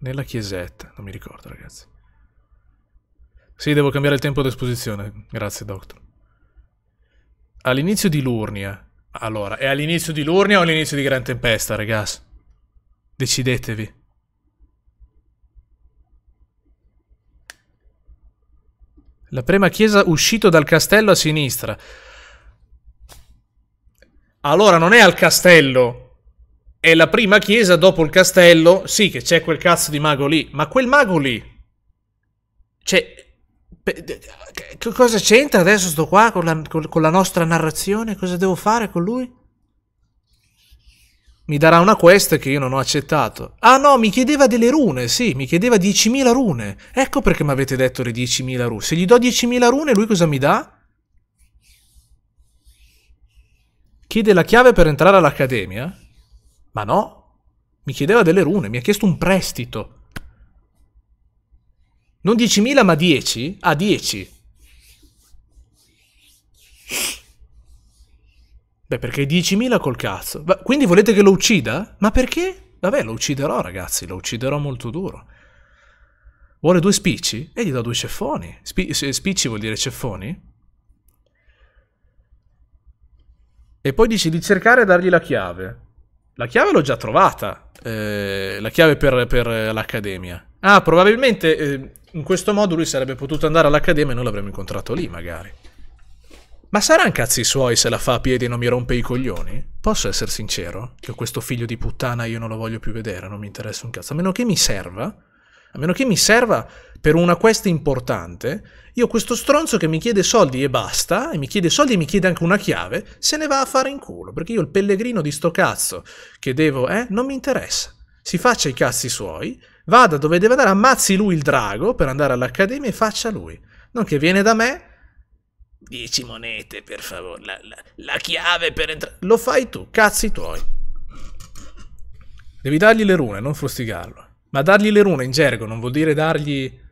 Nella chiesetta, non mi ricordo, ragazzi. Sì, devo cambiare il tempo d'esposizione. Grazie, Doctor. All'inizio di Lurnia. Allora, è all'inizio di Lurnia o all'inizio di Gran Tempesta, ragazzi? Decidetevi. La prima chiesa uscito dal castello a sinistra. Allora, non è al castello. È la prima chiesa dopo il castello. Sì, che c'è quel cazzo di mago lì. Ma quel mago lì... cioè... cosa c'entra adesso sto qua con la nostra narrazione? Cosa devo fare con lui? Mi darà una quest che io non ho accettato. Ah no, mi chiedeva delle rune, sì, mi chiedeva 10.000 rune. Ecco perché mi avete detto le 10.000 rune. Se gli do 10.000 rune, lui cosa mi dà? Chiede la chiave per entrare all'accademia? Ma no, mi chiedeva delle rune, mi ha chiesto un prestito. Non 10.000 ma 10? Ah, 10. Beh, perché 10.000 col cazzo. Ma quindi volete che lo uccida? Ma perché? Vabbè, lo ucciderò, ragazzi. Lo ucciderò molto duro. Vuole due spicci? E gli do due ceffoni. Spicci vuol dire ceffoni? E poi dici di cercare e dargli la chiave. La chiave l'ho già trovata. La chiave per l'accademia. Ah, probabilmente in questo modo lui sarebbe potuto andare all'accademia e noi l'avremmo incontrato lì, magari. Ma saranno cazzi suoi se la fa a piedi e non mi rompe i coglioni? Posso essere sincero? Che questo figlio di puttana io non lo voglio più vedere, non mi interessa un cazzo. A meno che mi serva per una quest importante, io questo stronzo che mi chiede soldi e basta, e mi chiede soldi e mi chiede anche una chiave, se ne va a fare in culo, perché io il pellegrino di sto cazzo che devo, non mi interessa. Si faccia i cazzi suoi, vada dove deve andare, ammazzi lui il drago per andare all'accademia e faccia lui. Non che viene da me... 10 monete, per favore. La chiave per entrare... Lo fai tu, cazzi tuoi. Devi dargli le rune, non fustigarlo. Ma dargli le rune in gergo non vuol dire dargli...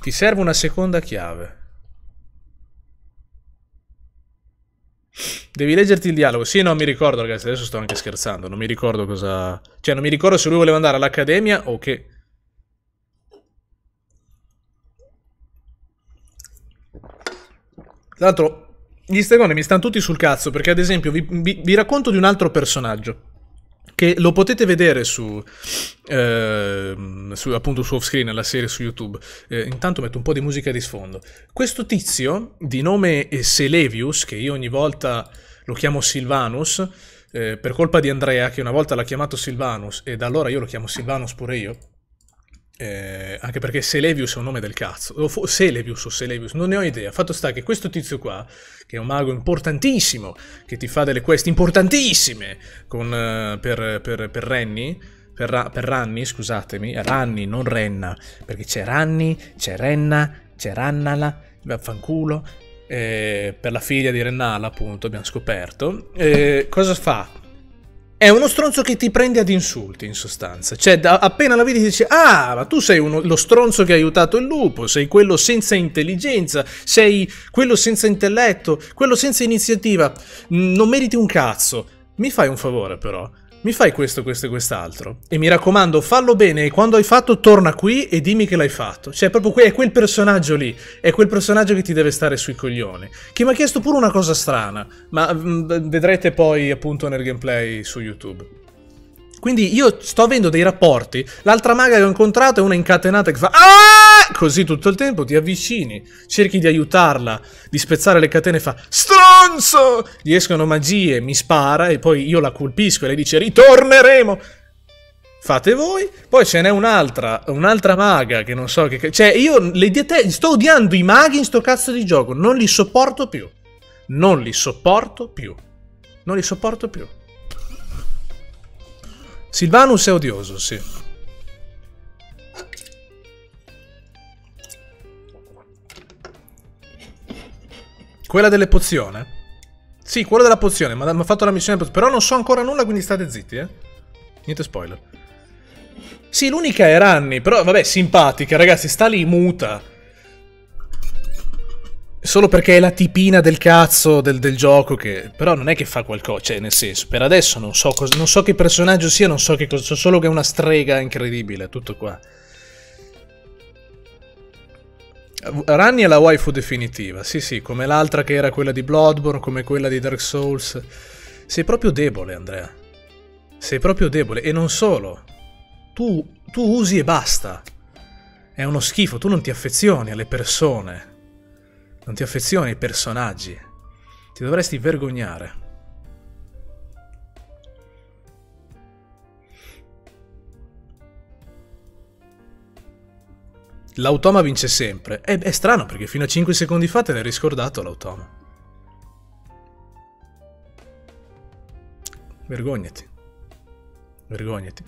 Ti serve una seconda chiave. Devi leggerti il dialogo. Sì, no, mi ricordo, ragazzi. Adesso sto anche scherzando. Non mi ricordo cosa... Cioè, non mi ricordo se lui voleva andare all'accademia o che... Tra l'altro, gli stregoni mi stanno tutti sul cazzo, perché ad esempio vi racconto di un altro personaggio, che lo potete vedere appunto su Offscreen, la serie su YouTube. Intanto metto un po' di musica di sfondo. Questo tizio, di nome Selivus, che io ogni volta lo chiamo Silvanus, per colpa di Andrea, che una volta l'ha chiamato Silvanus, e da allora io lo chiamo Silvanus pure io. Anche perché Selivus è un nome del cazzo, o Selivus o Selivus, non ne ho idea. Fatto sta che questo tizio qua, che è un mago importantissimo, che ti fa delle quest importantissime per Ranni, scusatemi, Ranni, non Renna, perché c'è Ranni, c'è Renna, c'è Rennala, vaffanculo, per la figlia di Rennala, appunto, abbiamo scoperto. Cosa fa? È uno stronzo che ti prende ad insulti, in sostanza. Cioè, appena la vedi ti dice: ah, ma tu sei lo stronzo che ha aiutato il lupo, sei quello senza intelligenza, sei quello senza intelletto, quello senza iniziativa, non meriti un cazzo. Mi fai un favore però, mi fai questo, questo e quest'altro. E mi raccomando, fallo bene e quando hai fatto torna qui e dimmi che l'hai fatto. Cioè, proprio è quel personaggio lì, è quel personaggio che ti deve stare sui coglioni. Che mi ha chiesto pure una cosa strana, ma vedrete poi appunto nel gameplay su YouTube. Quindi io sto avendo dei rapporti, l'altra maga che ho incontrato è una incatenata che fa: ah! così tutto il tempo, ti avvicini, cerchi di aiutarla, di spezzare le catene, fa stronzo, gli escono magie, mi spara e poi io la colpisco e lei dice ritorneremo. Fate voi. Poi ce n'è un'altra maga che non so che... Cioè io sto odiando i maghi in sto cazzo di gioco, non li sopporto più. Silvanus è odioso, sì. Quella delle pozioni? Sì, quella della pozione, ma ha fatto la missione, però non so ancora nulla, quindi state zitti, eh. Niente spoiler. Sì, l'unica è Ranni, però vabbè, simpatica, ragazzi, sta lì muta. Solo perché è la tipina del cazzo del gioco che... Però non è che fa qualcosa, cioè nel senso, per adesso non so che personaggio sia, non so che cosa, so solo che è una strega incredibile, tutto qua. Ranni è la waifu definitiva, sì sì, come l'altra che era quella di Bloodborne, come quella di Dark Souls. Sei proprio debole, Andrea. Sei proprio debole, e non solo. Tu usi e basta. È uno schifo, tu non ti affezioni alle persone. Non ti affezioni ai personaggi. Ti dovresti vergognare. L'automa vince sempre. È strano perché fino a 5 secondi fa te l'hai riscordato l'automa. Vergognati. Vergognati.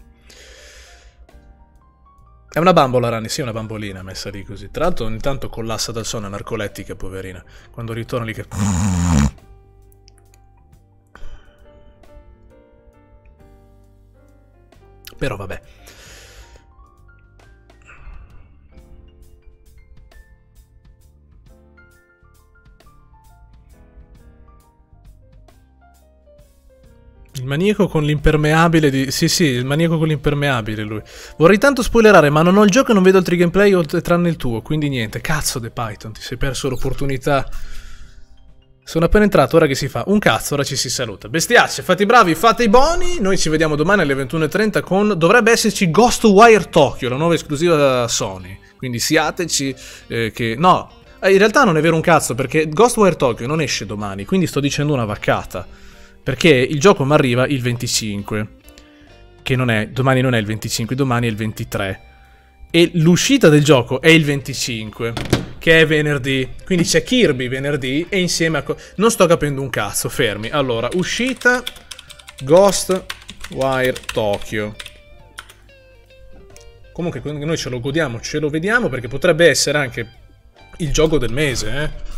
È una bambola Ranni, sì, una bambolina messa lì così. Tra l'altro ogni tanto collassa dal sonno, è narcolettica, poverina. Quando ritorna lì che... Però vabbè. Il maniaco con l'impermeabile di... Sì, sì, il maniaco con l'impermeabile, lui. Vorrei tanto spoilerare, ma non ho il gioco e non vedo altri gameplay tranne il tuo, quindi niente. Cazzo The Python, ti sei perso l'opportunità. Sono appena entrato, ora che si fa? Un cazzo, ora ci si saluta. Bestiacce, fate i bravi, fate i buoni. Noi ci vediamo domani alle 21:30 con... Dovrebbe esserci Ghostwire Tokyo, la nuova esclusiva da Sony. Quindi siateci che... No, in realtà non è vero un cazzo, perché Ghostwire Tokyo non esce domani, quindi sto dicendo una vaccata. Perché il gioco mi arriva il 25, che non è, domani non è il 25, domani è il 23. E l'uscita del gioco è il 25, che è venerdì. Quindi c'è Kirby venerdì e insieme a... Non sto capendo un cazzo, fermi. Allora, uscita Ghostwire Tokyo. Comunque noi ce lo godiamo, ce lo vediamo, perché potrebbe essere anche il gioco del mese, eh.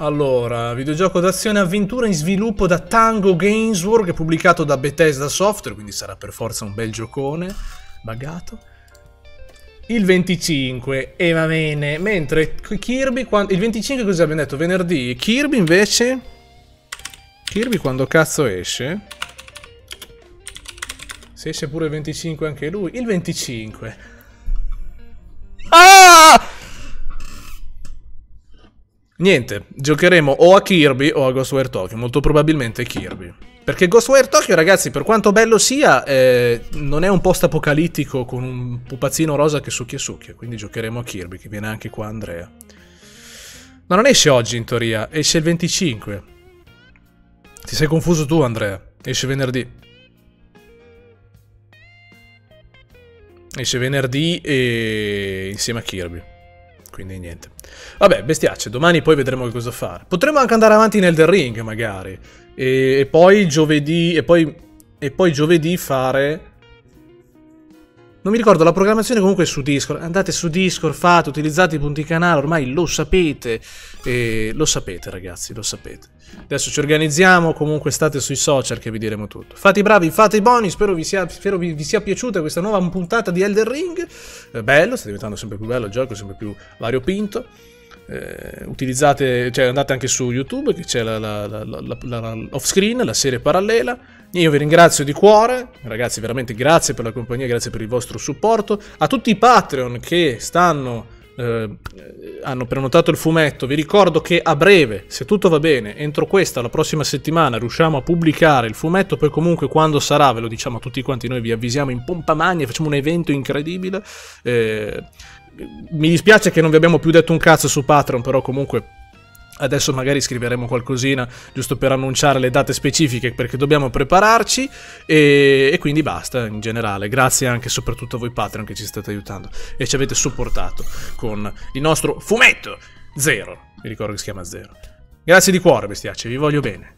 Allora, videogioco d'azione e avventura in sviluppo da Tango Games, che è pubblicato da Bethesda Software, quindi sarà per forza un bel giocone buggato. Il 25, e va bene. Mentre Kirby, quando... il 25 cosa abbiamo detto? Venerdì. Kirby invece... Kirby quando cazzo esce? Se esce pure il 25 anche lui. Il 25. Ah! Niente, giocheremo o a Kirby o a Ghostwire Tokyo, molto probabilmente Kirby. Perché Ghostwire Tokyo, ragazzi, per quanto bello sia, non è un post apocalittico con un pupazzino rosa che succhia e succhia, quindi giocheremo a Kirby, che viene anche qua Andrea. Ma non esce oggi in teoria, esce il 25. Ti sei confuso tu Andrea, esce venerdì. Esce venerdì e insieme a Kirby. Quindi niente. Vabbè, bestiacce, domani poi vedremo che cosa fare. Potremmo anche andare avanti in Elden Ring, magari. E poi giovedì... E poi giovedì fare... Non mi ricordo, la programmazione comunque è su Discord. Andate su Discord, fate, utilizzate i punti canale, ormai lo sapete. E lo sapete, ragazzi, lo sapete. Adesso ci organizziamo, comunque state sui social che vi diremo tutto. Fate i bravi, fate i buoni, spero vi sia piaciuta questa nuova puntata di Elden Ring. Bello, sta diventando sempre più bello il gioco, sempre più variopinto. Utilizzate, cioè andate anche su YouTube che c'è la off screen, la serie parallela. Io vi ringrazio di cuore, ragazzi, veramente grazie per la compagnia, grazie per il vostro supporto. A tutti i Patreon che hanno prenotato il fumetto, vi ricordo che a breve, se tutto va bene, entro questa o la prossima settimana riusciamo a pubblicare il fumetto. Poi comunque quando sarà ve lo diciamo a tutti quanti, noi vi avvisiamo in pompa magna, facciamo un evento incredibile. Mi dispiace che non vi abbiamo più detto un cazzo su Patreon, però comunque adesso magari scriveremo qualcosina giusto per annunciare le date specifiche, perché dobbiamo prepararci e quindi basta in generale. Grazie anche e soprattutto a voi Patreon che ci state aiutando e ci avete supportato con il nostro fumetto Zero. Vi ricordo che si chiama Zero. Grazie di cuore bestiacci, vi voglio bene.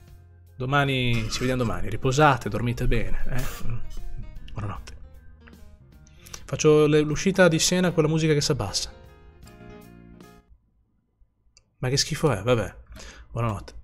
Domani ci vediamo domani. Riposate, dormite bene. Buonanotte. Faccio l'uscita di scena con la musica che si abbassa. Ma che schifo è, vabbè. Buonanotte.